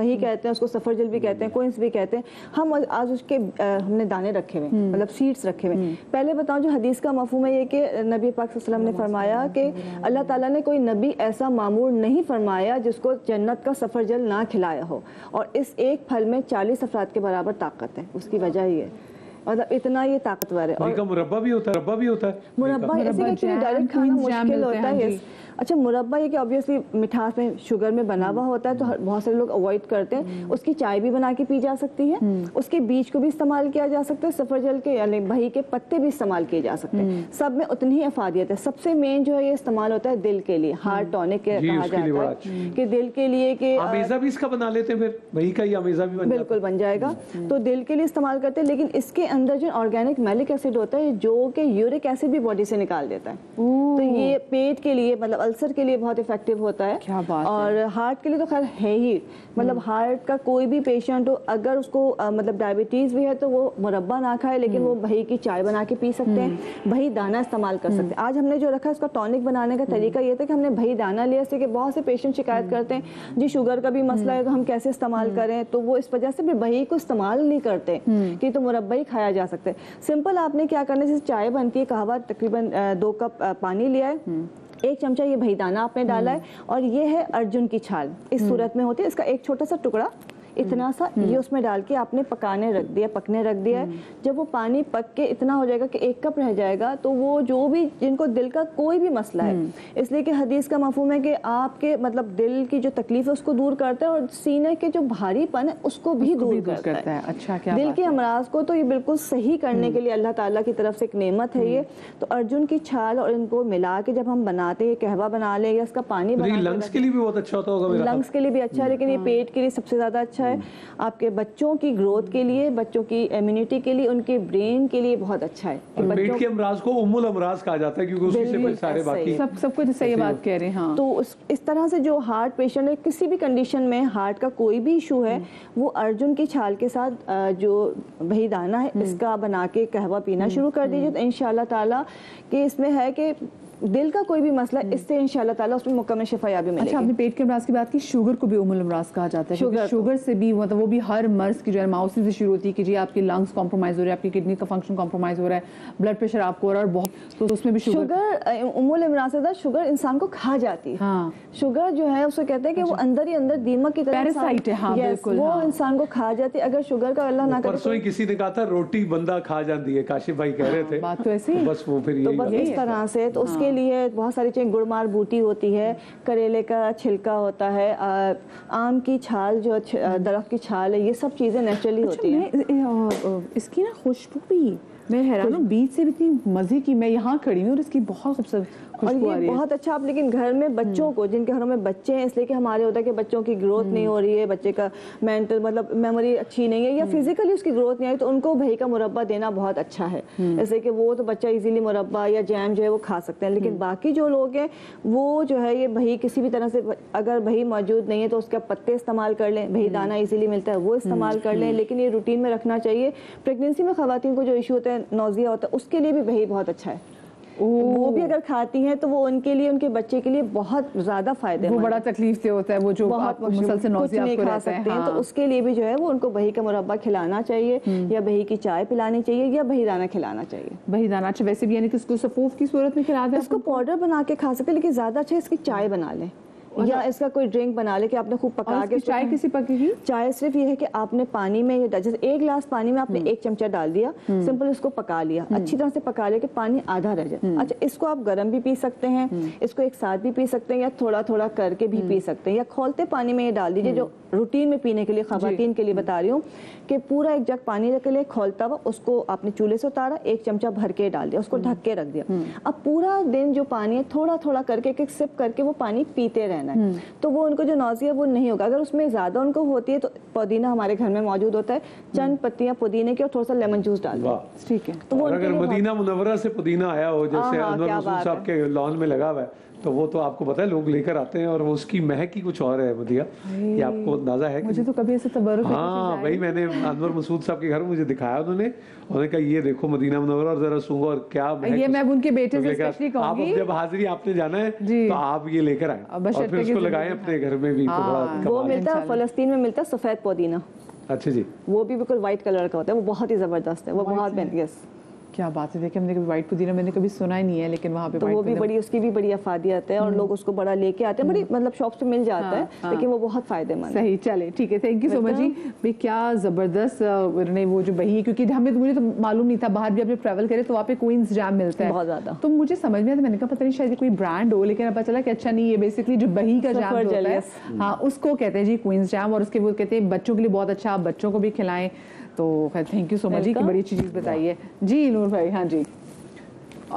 वही कहते हैं उसको, सफरजल भी कहते हैं, कोइंस भी कहते हैं। हम आज उसके हमने दाने रखे हुए, मतलब सीड्स रखे हुए। पहले बताऊं जो हदीस का मफहूम है ये कि नबी पाक सल्लल्लाहु अलैहि वसल्लम ने फरमाया कि अल्लाह ताला ने कोई नबी ऐसा मामूर नहीं फरमाया जिसको जन्नत का सफरजल ना खिलाया हो, और इस एक फल में 40 अफराद के बराबर ताकत है। उसकी वजह ही है, मतलब इतना ये ताकतवर है। और मुरब्बा भी होता है, रब्बा भी होता है। मुरब्बा ऐसे डायरेक्ट खाना मुश्किल होता है। अच्छा मुरब्बा ये कि ऑब्वियसली मिठास में, शुगर में बना हुआ होता है, तो बहुत सारे लोग अवॉइड करते हैं। उसकी चाय भी बना के पी जा सकती है, उसके बीज को भी इस्तेमाल किया जा सकता है, सफरजल के यानी बही के पत्ते भी इस्तेमाल किए जा सकते हैं। सब में उतनी ही अफादियत है। सबसे मेन जो है ये इस्तेमाल होता है दिल के लिए, हार्ट टॉनिक कहा जाता है कि दिल के लिए कि अमेज़ा भी इसका बना लेते हैं, फिर बही का ही अमेज़ा भी बिल्कुल बन जाएगा। तो दिल के लिए इस्तेमाल करते हैं, लेकिन इसके अंदर जो ऑर्गेनिक मैलिक एसिड होता है जो कि यूरिक एसिड भी बॉडी से निकाल देता है, तो ये पेट के लिए मतलब अल्सर के लिए बहुत इफेक्टिव होता है। क्या बात और है। हार्ट के लिए तो खैर है ही, मतलब हार्ट का कोई भी पेशेंट हो, अगर उसको मतलब डायबिटीज़ भी है तो वो मुरब्बा ना खाए, लेकिन वो बही की चाय बना के पी सकते हैं, बही दाना इस्तेमाल कर सकते हैं। आज हमने जो रखा उसका टॉनिक बनाने का तरीका ये था कि हमने बही दाना लिया, इससे कि बहुत से पेशेंट शिकायत करते हैं जी शुगर का भी मसला है तो हम कैसे इस्तेमाल करें, तो वो इस वजह से भी बही को इस्तेमाल नहीं करते कि तो मुरब्बा ही खाया जा सकता है। सिंपल आपने क्या करना है, जैसे चाय बनती है कहवा, तकरीबन 2 कप पानी लिया है, 1 चमचा ये बही दाना आपने डाला है, और ये है अर्जुन की छाल, इस सूरत में होती है। इसका एक छोटा सा टुकड़ा इतना सा ये उसमें डाल के आपने पकने रख दिया। जब वो पानी पक के इतना हो जाएगा कि 1 कप रह जाएगा, तो वो जो भी जिनको दिल का कोई भी मसला है, इसलिए कि हदीस का मफहूम है कि आपके मतलब दिल की जो तकलीफ है उसको दूर करता है और सीने के जो भारीपन है उसको भी दूर करता है। अच्छा, क्या दिल के अमराज को तो ये बिल्कुल सही करने के लिए अल्लाह ताला की तरफ से एक नेमत है ये। तो अर्जुन की छाल और इनको मिला के जब हम बनाते हैं, कहवा बना लें या इसका पानी बना लें, लंग्स के लिए भी बहुत अच्छा होता होगा। लंग्स के लिए भी अच्छा है, लेकिन ये पेट के लिए सबसे ज्यादा अच्छा है। आपके बच्चों की ग्रोथ के लिए, बच्चों की इम्यूनिटी के लिए, उनके ब्रेन के लिए बहुत अच्छा है। पेट के अमराज को उम्मुल अमराज कहा जाता है क्योंकि उसी से सारे बाकी सब कुछ सही बात कह रहे हैं। हाँ। तो इस तरह से जो हार्ट पेशेंट है, किसी भी कंडीशन में हार्ट का कोई भी इशू है, वो अर्जुन की छाल के साथ जो बही दाना है इसका बना के कहवा पीना शुरू कर दीजिए, तो इंशाल्लाह ताला कि इसमें है कि दिल का कोई भी मसला इससे इंशाल्लाह ताला उसमें मुकम्मल शफायाबी मिलेगी। अच्छा, आपने पेट के अमराज की बात की, शुगर को भी उम्मुल अमराज कहा जाता है। शुगर से भी मतलब वो भी हर मर्ज की जो है माउसी से शुरू होती है कि जी आपके लंग्स कॉम्प्रोमाइज हो रहे हैं, आपकी किडनी का फंक्शन कॉम्प्रोमाइज हो रहा है, ब्लड प्रेशर आपको हो रहा है, और बहुत तो उसमें भी शुगर उम्मुल अमराज से शुगर इंसान को खा जाती है। हाँ। शुगर जो है उसको कहते हैं कि वो अंदर ही अंदर दीमक की तरह पैरासाइट है। हाँ बिल्कुल, वो इंसान को खा जाती है अगर शुगर का अल्लाह ना करे। परसों ही किसी ने कहा था रोटी बंदा खा जाती है, काशिफ भाई कह रहे थे बात तो ऐसी बस वो फिर इस तरह से। तो उसके लिए बहुत सारी चीजें, गुड़मार बूटी होती है, करेले का छिलका होता है, आम की छाल जो दरख्त की छाल है, ये सब चीजें नेचुरली होती है। इसकी ना खुशबू भी मैं हैरान हूँ, बीच से भी इतनी मजे की, मैं यहाँ खड़ी हूँ और इसकी बहुत खूबसूरत और ये बहुत अच्छा आप लेकिन घर में बच्चों को, जिनके घरों में बच्चे हैं, इसलिए कि हमारे होता है कि बच्चों की ग्रोथ नहीं हो रही है, बच्चे का मेंटल मतलब मेमोरी अच्छी नहीं है या फिजिकली उसकी ग्रोथ नहीं आई, तो उनको भई का मुरब्बा देना बहुत अच्छा है। जैसे कि वो तो बच्चा इजीली मुरब्बा या जैम जो है वो खा सकते हैं, लेकिन बाकी जो लोग हैं वो जो है ये भई किसी भी तरह से, अगर भई मौजूद नहीं है तो उसका पत्ते इस्तेमाल कर लें, भई दाना इजीली मिलता है वो इस्तेमाल कर लें, लेकिन ये रूटीन में रखना चाहिए। प्रेगनेंसी में ख़वातीन को जो इशू होता है नौजिया होता है उसके लिए भी भई बहुत अच्छा है, वो भी अगर खाती हैं तो वो उनके लिए, उनके बच्चे के लिए बहुत ज्यादा फायदेमंद। वो बड़ा तकलीफ से होता है वो जो मुसलसल नौजिया आपको खा सकते हैं, तो उसके लिए भी जो है वो उनको बही का मुरब्बा खिलाना चाहिए या बही की चाय पिलानी चाहिए या बही दाना खिलाना चाहिए। बही दाना अच्छा वैसे भी यानी कि उसको सफूफ की सूरत में खिला दें, उसको पाउडर बना के खा सकते हैं, लेकिन ज्यादा अच्छा इसकी चाय बना लें या इसका कोई ड्रिंक बना ले कि आपने खूब पका के। चाय किसी पकी चाय सिर्फ ये है कि आपने पानी में, जैसे एक गिलास पानी में आपने एक चमचा डाल दिया, सिंपल इसको पका लिया, अच्छी तरह से पका लिया कि पानी आधा रह जाए। अच्छा, इसको आप गर्म भी पी सकते हैं, इसको एक साथ भी पी सकते हैं या थोड़ा थोड़ा करके भी पी सकते हैं, या खौलते पानी में ये डाल दीजिए। जो रूटीन में पीने के लिए खवातीन के लिए बता रही हूँ कि पूरा एक जग पानी रख लिया खौलता हुआ, उसको आपने चूल्हे से उतारा, एक चमचा भर के डाल दिया, उसको ढक के रख दिया। अब पूरा दिन जो पानी है थोड़ा थोड़ा करके एक सिप करके वो पानी पीते रहना, तो वो उनको जो नौजिया वो नहीं होगा। अगर उसमें ज्यादा उनको होती है तो पुदीना हमारे घर में मौजूद होता है, चंद पत्तियां पुदीने की और थोड़ा सा लेमन जूस डाल दो, ठीक है। तो वो अगर मदीना मुनव्वरा से पुदीना आया हो, जैसे अनवर हुसैन साहब के लॉन में लगा हुआ है, तो वो तो आपको पता है लोग लेकर आते हैं और वो उसकी महक ही कुछ और है। मदिया ये आपको अंदाजा है? मुझे तो कभी ऐसे तबरुक नहीं। हाँ भाई, मैंने अनवर मसूद साहब के घर मुझे दिखाया, उन्होंने कहा ये देखो मदीना मुनव्वरा और जरा सूंघो और क्या महक। ये मैं उनके बेटे से स्पेशली कहूंगी, आप जब हाजिरी आपने जाना है तो आप ये लेकर आए और फिर इसको लगाएं अपने घर में भी। वो मिलता है फलस्तीन में, मिलता है सफेद पुदीना। अच्छा जी। वो भी बिल्कुल व्हाइट कलर का होता है, वो बहुत ही जबरदस्त है, वो बहुत बेनिफिशियल। क्या बात है, देखिए हमने कभी व्हाइट पुदीना मैंने कभी सुना ही नहीं है, लेकिन वहाँ पे तो वो भी बड़ी, उसकी भी बड़ी अफादियत है और लोग उसको बड़ा लेके आते हैं, बड़ी मतलब शॉप से मिल जाता है, लेकिन वो बहुत फायदेमंद। सही, चले ठीक है, थैंक यू सो मच जी। भाई क्या ज़बरदस्त ने वो जो बही, क्योंकि हमें मुझे तो मालूम नहीं था, बाहर भी आपने ट्रैवल करे तो वहाँ पे क्वींस जैम मिलता है बहुत ज़्यादा, तो मुझे समझ में आता, मैंने कहा पता नहीं शायद कोई ब्रांड हो, लेकिन पता चला कि अच्छा नहीं, ये बेसिकली जो बही का जैम होता है हाँ उसको कहते हैं जी क्वींस जैम, और उसके वो कहते हैं बच्चों के लिए बहुत अच्छा, आप बच्चों को भी खिलाएं। तो खैर थैंक यू सो मच जी, बड़ी अच्छी चीज़ बताई है जी नूर भाई। हाँ जी,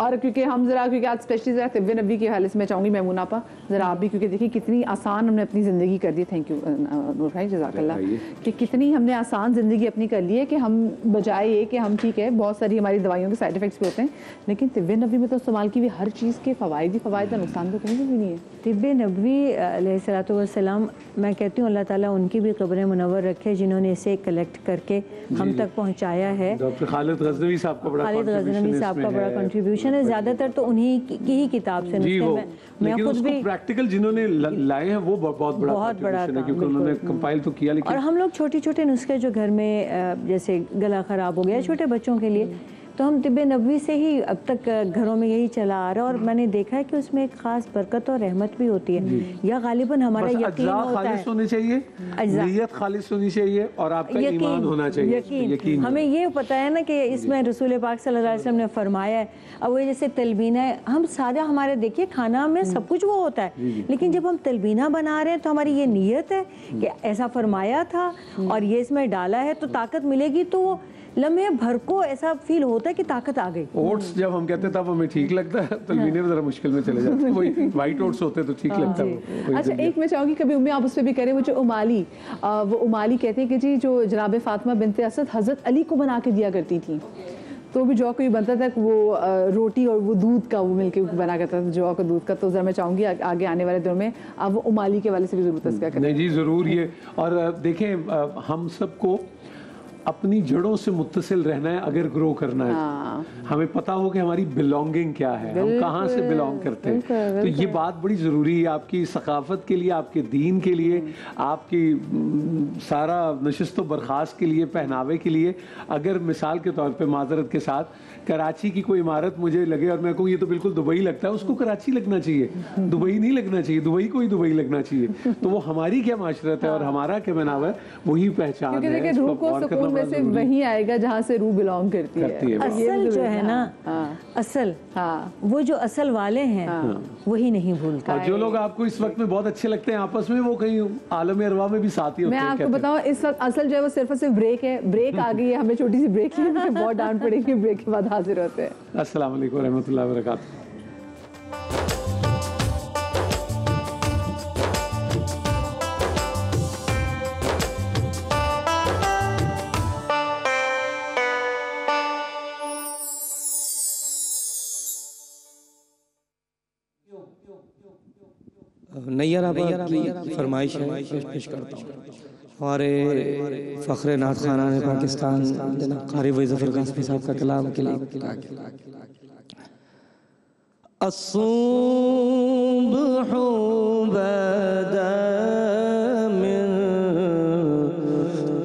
और क्योंकि हम जरा क्योंकि आज स्पेशली जरा तिब्बे नबी के हवाले से मैं चाहूँगी मैमूना पा ज़रा आप भी, क्योंकि देखिए कितनी आसान हमने अपनी ज़िंदगी कर दी, थैंक यू नूर भाई जज़ाकल्लाह, कि कितनी हमने आसान ज़िंदगी अपनी कर ली है कि हम बजाय ये कि हम ठीक है बहुत सारी हमारी दवाइयों के साइड इफ़ेक्ट्स भी होते हैं, लेकिन तिब्बे नबी में तो इस्तेमाल की हुई हर चीज़ के फ़वाद ही फ़वाद, नुकसान तो कहीं भी नहीं है। तिब्बे नबी अलैहिस्सलातु वस्सलाम, मैं कहती हूँ अल्लाह ताला उनकी भी कब्रें मुनव्वर रखे जिन्होंने इसे कलेक्ट करके हम तक पहुँचाया है। खालिद गज़नवी साहब का बड़ा कंट्रीब्यूशन, ज्यादातर तो उन्हीं की ही किताब से मैं खुद भी प्रैक्टिकल जिन्होंने लाए हैं वो बहुत बड़ा काम, क्योंकि उन्होंने कंपाइल तो किया, लेकिन और हम लोग छोटे छोटे नुस्खे जो घर में, जैसे गला खराब हो गया छोटे बच्चों के लिए, तो हम तिब्बे नबी से ही अब तक घरों में यही चला आ रहा है। और मैंने देखा है कि उसमें एक खास बरकत और रहमत भी होती है, या गालिबन हमारा यकीन होता है, होनी चाहिए नियत खालिस होनी चाहिए और आपका ईमान होना चाहिए, यकीन। हमें ये पता है ना कि इसमें रसूल पाक सल्लल्लाहो अलैहि वसल्लम ने फरमाया है। अब वो जैसे तलबीना है, हम सारा हमारे देखिए खाना में सब कुछ वो होता है, लेकिन जब हम तलबीना बना रहे हैं तो हमारी ये नीयत है कि ऐसा फरमाया था और ये इसमें डाला है तो ताकत मिलेगी, तो वो लम्हे भर को ऐसा फील होता है कि ताकत आ गई। ओट्स जब हम कहते हैं तब हमें ठीक लगता है, तलवीने में जरा मुश्किल में चले जाते हैं, वही वाइट ओट्स होते तो ठीक लगता है। अच्छा, एक मैं चाहूँगी कभी उम्मीद आप उस पर भी करें, वो जो उमाली, वो उमाली कहते हैं कि जी जो जनाब फातिमा बिनते असद हज़रत अली को बना के दिया करती थी, तो भी जौ को भी बनता था वो रोटी और वो दूध का वो मिलके बना करता था, जौ का दूध का। तो जरा मैं चाहूँगी आगे आने वाले दौर में आप वो उमाली के वाले से भी जरूर तस्करा करें। नहीं जी ज़रूर, ये और देखें हम सबको अपनी जड़ों से मुत्तसिल रहना है अगर ग्रो करना है। हमें पता हो कि हमारी बिलोंगिंग क्या है, हम कहाँ से बिलोंग करते हैं। तो ये बात बड़ी ज़रूरी है आपकी सकाफत के लिए, आपके दीन के लिए, आपकी सारा नशस्तो बर्खास्त के लिए, पहनावे के लिए। अगर मिसाल के तौर पे माजरत के साथ कराची की कोई इमारत मुझे लगे और मैं कहूँ ये तो बिल्कुल दुबई लगता है, उसको कराची लगना चाहिए, दुबई नहीं लगना चाहिए, दुबई को ही दुबई लगना चाहिए। तो वो हमारी क्या माशरत है और हमारा क्या पहनावा है, वही पहचान है। वैसे वही आएगा जहाँ से रूह बिलोंग करती है। असल जो है ना, असल वो जो असल वाले हैं वही नहीं भूलता। जो लोग आपको इस वक्त में बहुत अच्छे लगते हैं आपस में, वो कहीं आलम अरवा में भी साथ ही होते हैं। मैं आपको बताऊँ इस वक्त असल जो है वो सिर्फ और सिर्फ ब्रेक है, ब्रेक आ गई है, हमें छोटी सी ब्रेक ही बहुत डांट पड़ेगी, ब्रेक के बाद हाजिर होते हैं। अस्सलाम वालेकुम रहमतुल्लाहि व बरकातहू। नैयराबाद की फरमाइश पेश करता हूँ। हमारे फ़ख्र नात खाना ने पाकिस्तान जनाब कारी वही ज़फ़र कासमी साहब का कलाम के लिए असुबह बदा मिन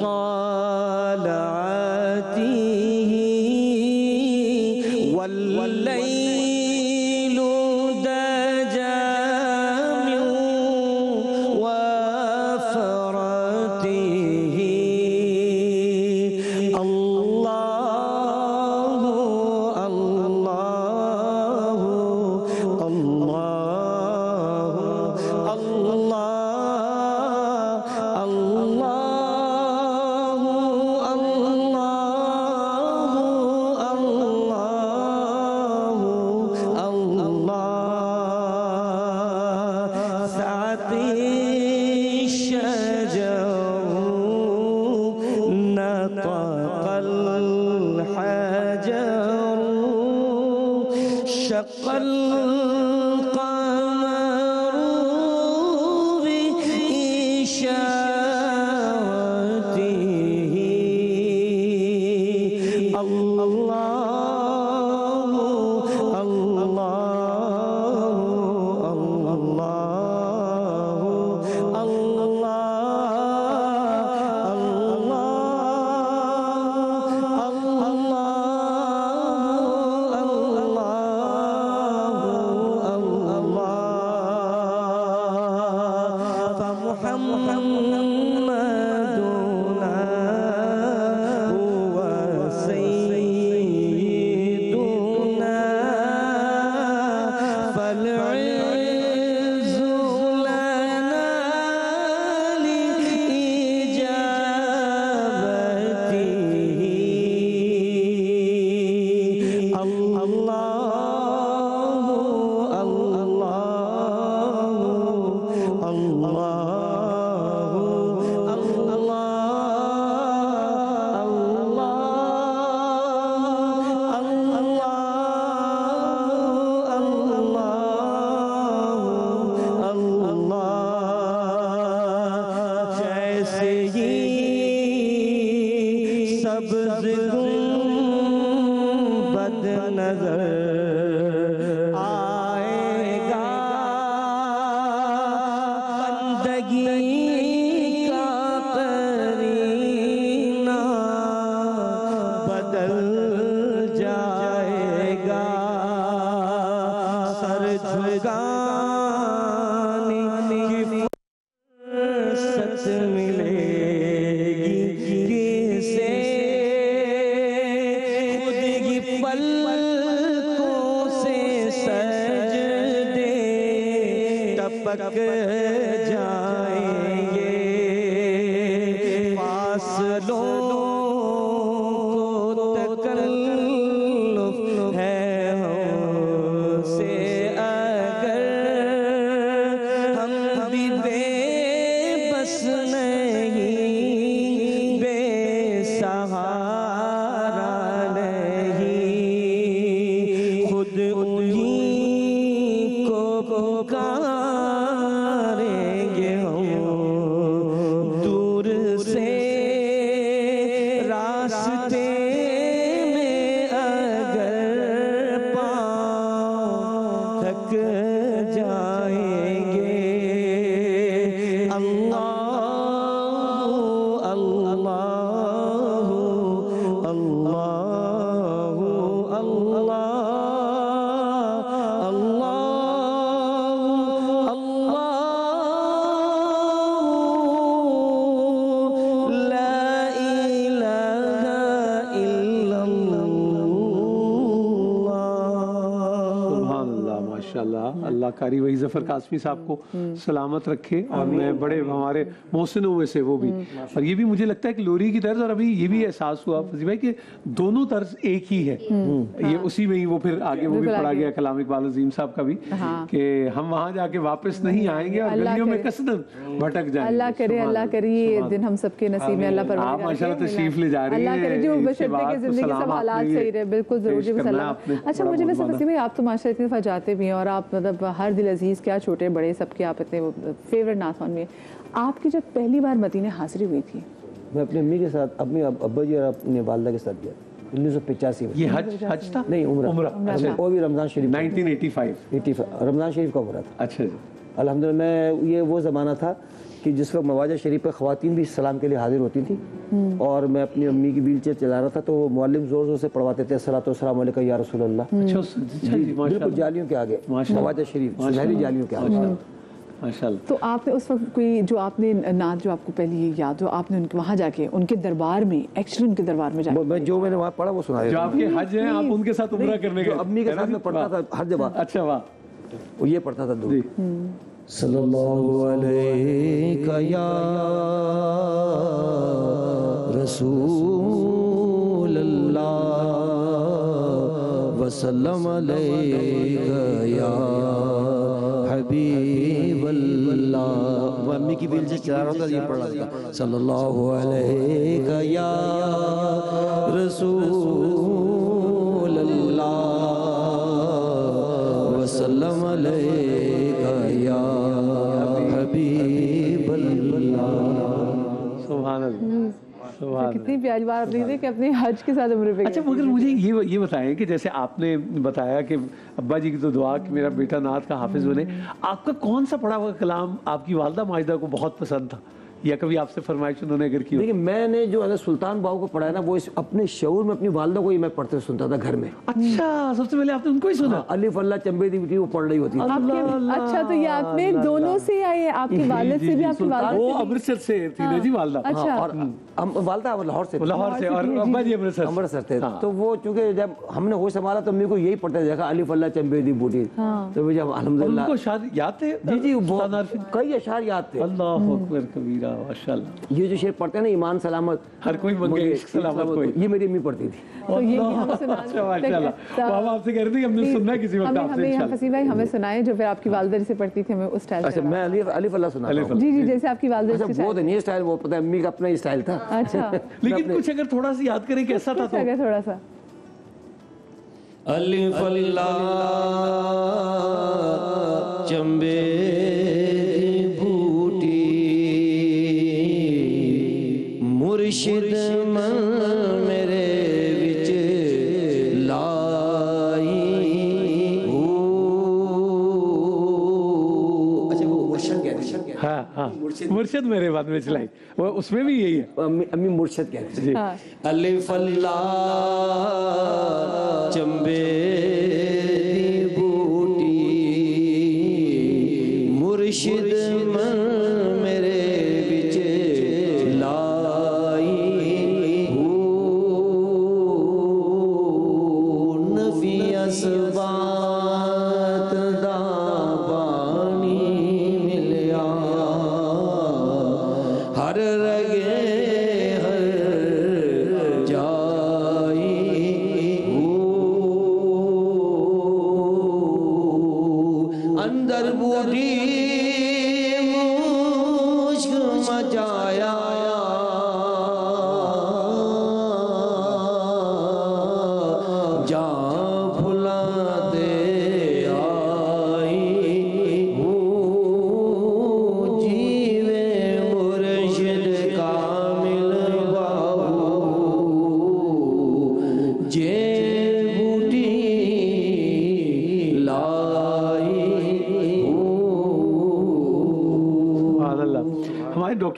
क़ालअतिही वल्लैल कारी वही ज़फ़र कासमी साहब को सलामत रखे। और मैं बड़े हमारे मोहसिनों में से वो भी, और ये भी मुझे लगता है कि लोरी की तर्ज और अभी ये भी एहसास हुआ फजी भाई कि दोनों तर्ज एक ही है। ये उसी में ही वो फिर आगे वो भी पढ़ा गया कलाम इकबाल अज़ीम साहब का भी कि हम वहाँ जाके वापस नहीं आएंगे और गलियों में कसदन भटक जाएंगे। अल्लाह करे, अल्लाह करे ये दिन हम सबके नसीब में। अल्लाह आप माशाल्लाह तशरीफ ले जा रही है। अच्छा मुझे वैसे फजी भाई आप तो माशाल्लाह इतनी दफ़ा जाते भी हैं और आप मतलब हर दिल अजीज़ क्या छोटे बड़े सबके आप इतने फेवरेट नाथवान में। आपकी जब पहली बार मदीना हाज़िरी हुई थी, मैं अपनी अम्मी के साथ, अपनी अब्बा जी और अपने वालदा के साथ गया 1985 में। ये हज हज था नहीं, उम्रा, वो भी रमज़ान शरीफ 1985 रमज़ान शरीफ का उम्रा था। अच्छा जी। अल्हम्दुलिल्लाह, ये वो ज़माना था कि जिस वक्त मवाजा शरीफ पर ख़वातीन भी सलाम के लिए हाज़िर होती थी और मैं अपनी अम्मी की व्हील चेयर चला रहा था तो वो मुअल्लिम ज़ोर ज़ोर से पढ़वाते थे सलातो सलाम अलैका या रसूल अल्लाह। बिल्कुल जालियों के आगे, मवाजा शरीफ सुनहरी जालियों के आगे। तो आपने उस वक्त कोई जो आपने नात जो आपको पहले याद हो, आपने उनके वहाँ जाके उनके दरबार में, एक्चुअली उनके दरबार में जाके मैं जो मैंने वहाँ पढ़ा वो सुनाया। जो आपके हज हैं आप उनके साथ उम्रा करने गए? अम्मी के साथ मैं पढ़ता था हर जगह। अच्छा वाह। ये पढ़ता था दूर सल्लल्लाहु अलैका या रसूल अल्लाह वसल्लम अलैका या हबीब अल्लाह। अम्मी की बिल से क्या होता ये पढ़ रहा था सल्लल्लाहु अलैका या रसूल अल्लाह वसल्लम अलैका या हबीब अल्लाह। सुभान अल्लाह। तो कितनी प्यारी बात थी कि अपने हज के साथ उम्र पे। अच्छा मगर मुझे ये बताएं कि जैसे आपने बताया कि अब्बा जी की तो दुआ कि मेरा बेटा नात का हाफिज बने, आपका कौन सा पढ़ा हुआ कलाम आपकी वालदा माजिदा को बहुत पसंद था या कभी आपसे फरमाइश उन्होंने अगर की? देखिए मैंने जो अगर सुल्तान बाबू को पढ़ा है ना, वो इस अपने शऊर में अपनी वालदा को ही मैं पढ़ते सुनता था घर में। अच्छा, सबसे पहले आपने उनको ही सुना? अलिफ अल्लाह चंबे दी बेटी वो पढ़ रही होती है। अच्छा, तो ये आपने दोनों से आई है, आपकी वालदा से भी? आपकी वालदा वो अमृतसर से थी ना जी वालदा, और वालदा लाहौर से, लाहौर से, और अब्बा जी अमृतसर से। तो वो चूंकि जब हमने होश संभाला तो मेरे को यही पढ़ते देखा अलिफ अल्लाह चंबे दी बूटी, तो मुझे अल्हम्दुलिल्लाह उनको शायद याद थे। जी जी, कई अशआर याद थे। अल्लाह अकबर कबीर। ये जो शेर पढ़ते हैं ना, ईमान सलामत हर कोई मंगे इश्क सलामत कोई, ये मेरी अम्मी पढ़ती थी। तो ये आपसे कह रही थी हमने सुनना किसी वक्त आपसे। हमें फसी भाई हमें सुनाए जो फिर आपकी वालदा से पढ़ती थी, हमें उस स्टाइल। अच्छा मैं अलिफ अल्लाह सुनाता हूं। जी जी, जैसे आपकी वालदा से वो नहीं स्टाइल, वो पता है अम्मी का अपना ही स्टाइल था। अच्छा, लेकिन कुछ अगर थोड़ा सा याद करें कैसा था तो थोड़ा सा अलिफ अल्लाह चंबे मुर्शिद मन मेरे विच लाई हो। अच्छा वो मुर्शिद कहते हैं। हाँ हाँ, मुर्शिद मेरे बाद में चलाई, वो उसमें भी यही है, अम्मी मुर्शिद कहते हैं। अलिफ अल्लाह चंबे दी बूटी मुर्शिद मन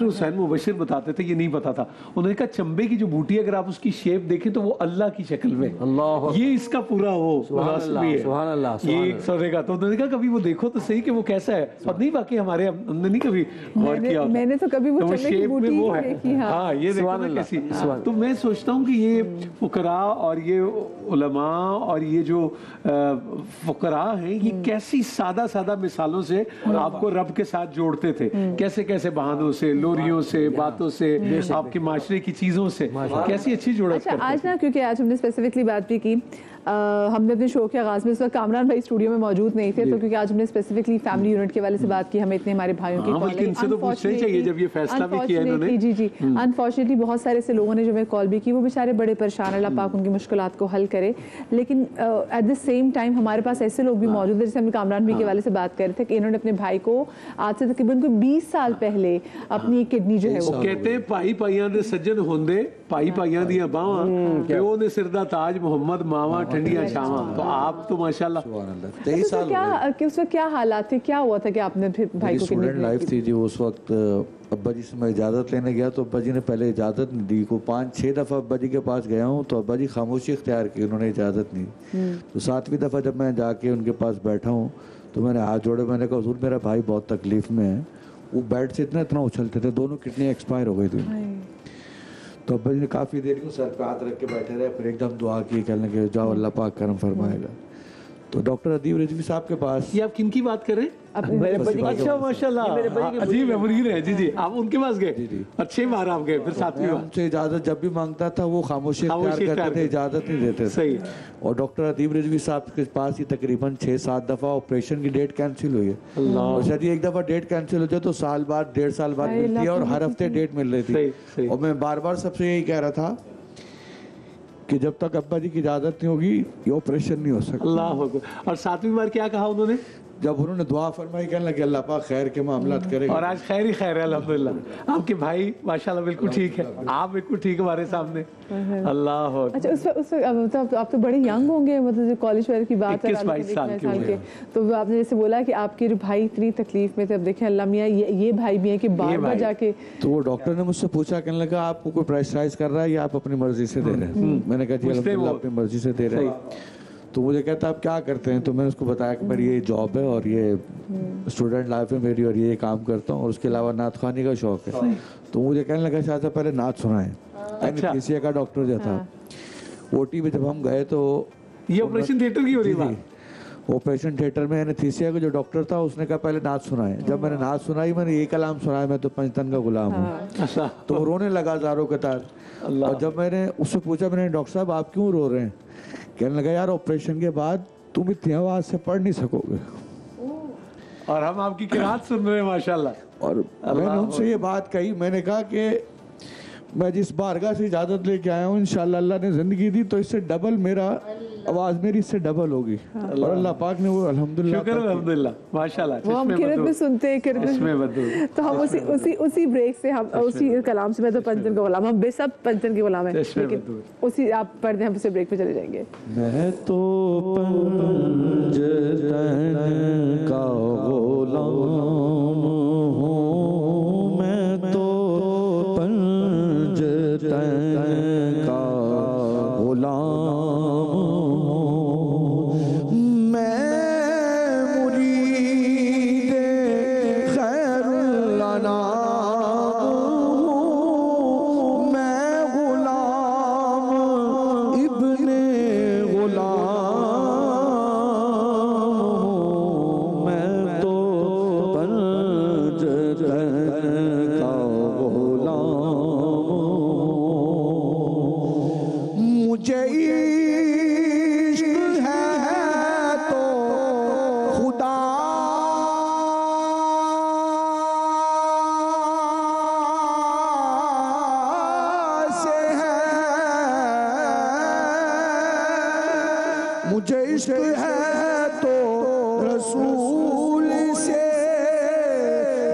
हुसैन मुबशिर बताते थे, ये नहीं पता था। उन्होंने कहा चंबे की जो बूटी अगर आप उसकी शेप देखें तो वो अल्लाह की शक्ल में, ये इसका पूरा वो सुभान अल्लाह ये सौदे का। तो उन्होंने कहा कभी वो देखो तो सही कि वो कैसा है, पर नहीं बाकी हमारे हमने नहीं कभी गौर किया। मैंने तो कभी वो चंबे की बूटी वो है। हां ये देखो ना कैसी। तो मैं सोचता हूं कि ये फुकरा और ये उलमा और ये जो फुकरा हैं, ये कैसी सादा सादा मिसालों से आपको रब के साथ जोड़ते थे, कैसे कैसे बहानों से, लोरियों से, बातों से, आपके माशरे की चीज़ों से कैसी अच्छी जोड़ा। अच्छा, आज ना क्योंकि आज हमने स्पेसिफिकली बात भी की हमने अपने शो के आगाज़ में, इस वक्त कामरान भाई स्टूडियो में मौजूद नहीं थे, तो क्योंकि आज हमने स्पेसिफिकली फैमिली यूनिट के वाले से बात की, हमें इतने हमारे भाइयों की जी अनफॉर्चुनेटली बहुत सारे ऐसे लोगों ने जो हमें कॉल भी की, वो बेचारे बड़े परेशान, अल्लाह पाक उनकी मुश्किल को हल करे। लेकिन एट द सेम टाइम हमारे पास ऐसे लोग भी मौजूद है, जैसे हम कामरान भाई के वाले से बात कर रहे थे कि इन्होंने अपने भाई को आज से तकरीबन 20 साल पहले अपनी किडनी जो है वो कहते हैं भाई भाइयों के सज्जन होंदे भाई भाइयों दी बावां प्यो दे सिर दा ताज मोहम्मद मावां ठंडियां छावां। तो आप तो माशाल्लाह 23 साल क्या उस वक्त क्या हालात थे, क्या हुआ था कि आपने फिर भाई को किडनी लाइफ थी जी उस वक्त? अब्बा जी से मैं इजाज़त लेने गया तो अब्बा जी ने पहले इजाज़त नहीं दी, को 5-6 दफ़ा अब्बा जी के पास गया हूँ तो अब्बा जी खामोशी इख्तियार की, उन्होंने इजाज़त नहीं दी। तो 7वीं दफ़ा जब मैं जाके उनके पास बैठा हूँ तो मैंने हाथ जोड़े, मैंने कहा हुज़ूर मेरा भाई बहुत तकलीफ़ में है, वो बेड से इतना उछलते थे, दोनों किडनी एक्सपायर हो गई थी। तो अब्बा जी ने काफ़ी देर को सर पर हाथ रख के बैठे रहे, फिर एकदम दुआ की, कहने के जाओ अल्लाह पाक करम फरमाएगा। तो डॉक्टर अदीब रिजवी साहब के पास, ये आप किन की बात कर रहे हैं? अच्छा माशाल्लाह अजीब मेमोरी है जी जी। आप उनके पास गए, अच्छे बार आप गए, फिर सातवीं बार उनसे इजाज़त जब भी मांगता था वो खामोशी इख्तियार करते थे, इजाज़त नहीं देते थे। और डॉक्टर अदीब रिजवी साहब के पास ये तकरीबन 6-7 दफ़ा ऑपरेशन की डेट कैंसिल हुई है, शायद एक दफ़ा डेट कैंसिल हो जाए तो साल बाद 1.5 साल बाद मिलती है, और हर हफ्ते डेट मिल रही थी। और मैं बार बार सबसे यही कह रहा था कि जब तक अब्बा जी की इजाज़त नहीं होगी ये ऑपरेशन नहीं हो सकता। अल्लाह अकबर। और 7वीं बार क्या कहा उन्होंने? जब उन्होंने दुआ फरमाई, कहने लगे अल्लाह पाक खैर के मामलात करेगा, और आज खैर ही खैर है अल्हम्दुलिल्लाह। आपके भाई माशाल्लाह बिल्कुल ठीक है, आप बिल्कुल ठीक हमारे सामने। अल्लाह अच्छा उस वक्त आप तो बड़े यंग होंगे, मतलब जो कॉलेज वगैरह की बात है 22 साल के, तो आपने जैसे बोला कि आपके भाई इतनी तकलीफ में थे, अब देखें अल्लाह मियाँ ये भाई भी है कि बार बार जाके। तो वो डॉक्टर ने मुझसे पूछा, कहने लगा आपको कोई प्रेशराइज कर रहा है या आप अपनी मर्जी से दे रहे हैं? मैंने कहा जी अल्हम्दुलिल्लाह अपनी मर्जी से दे रहे हैं। तो मुझे कहता आप क्या करते हैं? तो मैंने उसको बताया कि मेरी ये जॉब है और ये स्टूडेंट लाइफ है मेरी, और ये काम करता हूँ, और उसके अलावा नात खानी का शौक है। तो मुझे कहने लगा शायद पहले नात सुनाएं। एनेस्थीसिया का डॉक्टर जो था ओटी में जब हम गए तो ये ऑपरेशन थिएटर की हो रही थी, ऑपरेशन थिएटर में एनेस्थीसिया का जो डॉक्टर था उसने कहा पहले नात सुनाएं। जब मैंने नात सुनाई, मैंने ये कलाम सुनाया मैं तो पंचतन का गुलाम हूँ, तो रोने लगा हजारों के तार। और जब मैंने उससे पूछा मैंने डॉक्टर साहब आप क्यों रो रहे हैं? कहने लगा यार ऑपरेशन के बाद तुम इतनी आवाज से पढ़ नहीं सकोगे, और हम आपकी किरात सुन रहे हैं माशाल्लाह। और मैंने उनसे ये बात कही, मैंने कहा कि मैं जिस बारगाह से इजाज़त लेके आया हूँ इंशाल्लाह अल्लाह ने ज़िंदगी दी तो इससे डबल मेरा आवाज़ मेरी इससे डबल होगी, और अल्लाह पाक ने वो अल्हम्दुलिल्लाह माशाल्लाह। वो हम किरत में सुनते हैं, किरत में। तो हम उसी ब्रेक से हम उसी कलाम से, मैं तो पंचतन का गुलाम, हम बेसब पंचतन के गुलाम है, लेकिन उसी आप पर्दे हम उसी ब्रेक पे चले जाएंगे। मैं तो पंजतन का गुलाम हूँ, मैं तो पंजतन का गुलाम हूँ, मैं मुरीद खैरुल अनाम हूँ, मैं गुलाम इब्ने गुलाम हूँ, मैं तो पंजतन का गुलाम। मुझे इश्क़ है तो खुदा से है, मुझे इश्क़ है तो रसूल से,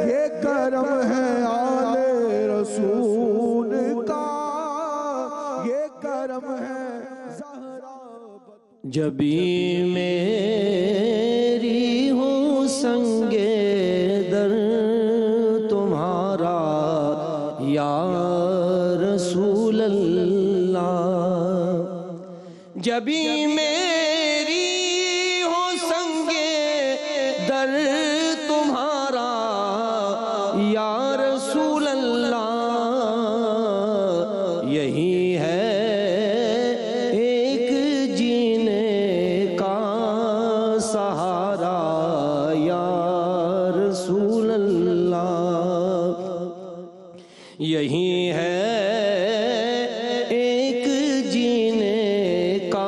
ये करम है आले रसूल का, ये करम है। जबी मेरी हूँ संगे दर तुम्हारा या रसूल अल्लाह, जबी मेरी हूँ संगे दर तुम्हारा या रसूल अल्लाह, यही है यही है एक जीने का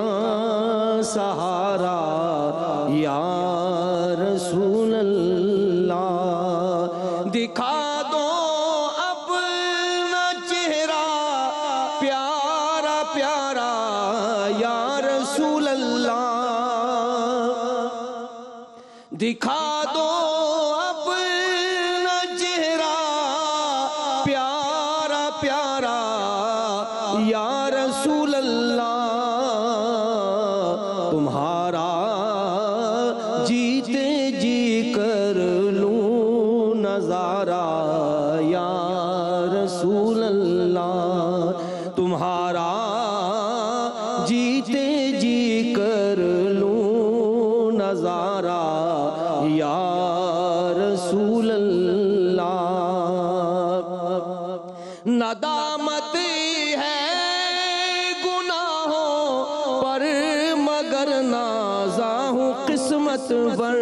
दिखा दो अपना चेहरा प्यारा प्यारा या रसूल अल्लाह, तुम्हारा जीते जी कर लूं नजारा या रसूल अल्लाह, तुम्हारा जीते जी कर लूं नजारा या रसूल अल्लाह। नदामत है गुनाहों पर मगर नाज़ा हूँ किस्मत पर,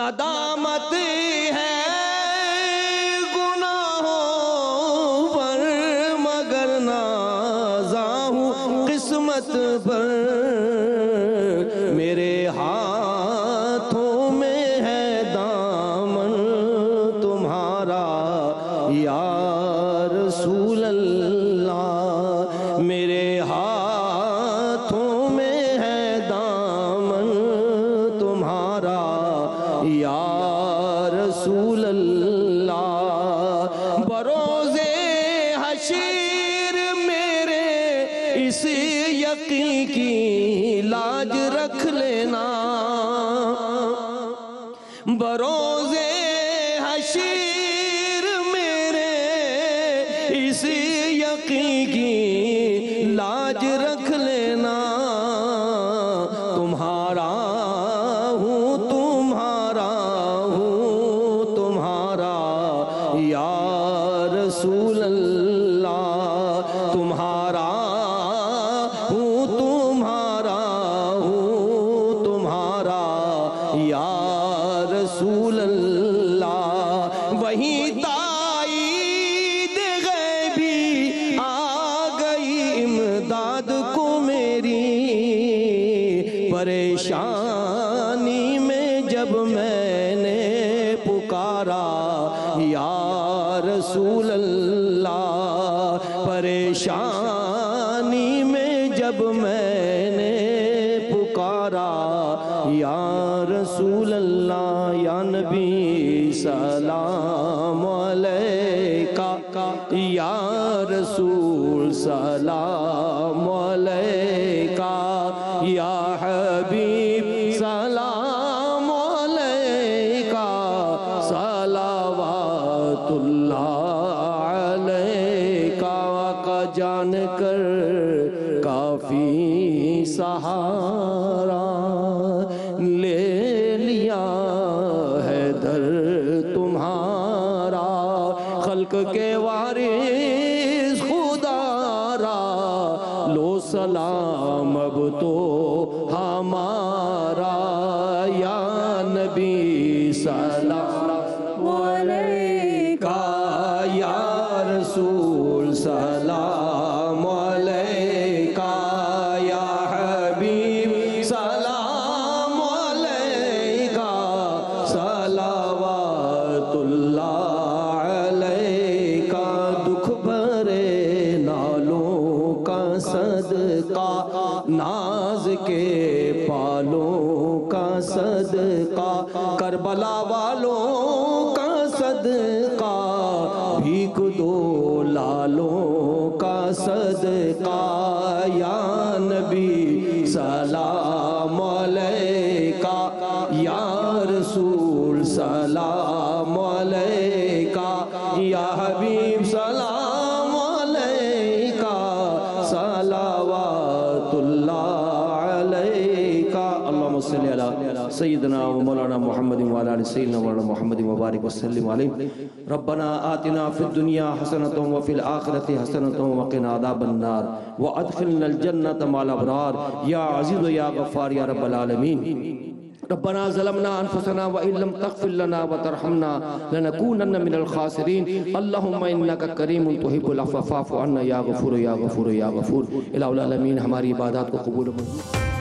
नदामत है गुनाहों पर मगर नाज़ा हूँ किस्मत पर, मेरे हाथों में है दामन तुम्हारा या रसूल अल्लाह, मेरे हाथों में है दामन तुम्हारा या रसूल अल्लाह। बरोज़े हशीर मेरे इस यकीन की लाज रख लेना, बरोज़े हशीर मेरे इस यकीन की लाज रख लेना, तुम्हारा हूँ तुम्हारा हूँ तुम्हारा या रसूल अल्लाह, तुम्हारा परेशानी में जब मैंने पुकारा या रसूल अल्लाह, परेशानी में जब मैंने पुकारा या रसूल अल्लाह। या नबी सलाम अलैका या रसूल सलाम अलैका या हबीब सलाम अलैका सलावतुल्लाह अलैका। का जान कर काफी सहारा ले लिया है दर तुम्हारा, खल्क के वारिस खुदारा लो सलाम अब तो हमारा। या नबी सलाम अलैका या रसूल सलाम अलैका या हबीब सलाम अलैका सलावतुल्लाह अलैका। दुख भरे नालों का सदका नाज के पालों का सदका, करबला वालों का सदका भीख दो लालों का सदका। या नबी सलाम अलैका या रसूल सलाम अलैका या हबीब सलाम अलैका सलावतुल्लाह अलैका। अल्लाहुम्मा सल्ली अला सय्यदना व मौलाना मुहम्मद व अला आलि सय्यदना व मौलाना मुहम्मद व बारिक व सल्लिम अलैहि। रब्बना आतिना फिद दुनिया हसनतन व फिल आखिरति हसनतन व किना अज़ाबन नार व अदखिलना अल जन्नत मअल अबरार या अज़ीज़ या गफ़ार या रब्बल आलमीन। रब्बना ज़लमना अनफुसना व इन लम तग़फिर लना व तरहमना लनकूनन मिनल ख़ासिरीन। अल्लाहुम्मा इन्नका करीमुन तुहिब्बुल अफ़्वा फ़अफ़ु अन्ना या गफ़ूर या गफ़ूर या गफ़ूर। इलाहुल आलमीन हमारी इबादत को कबूल फरमा।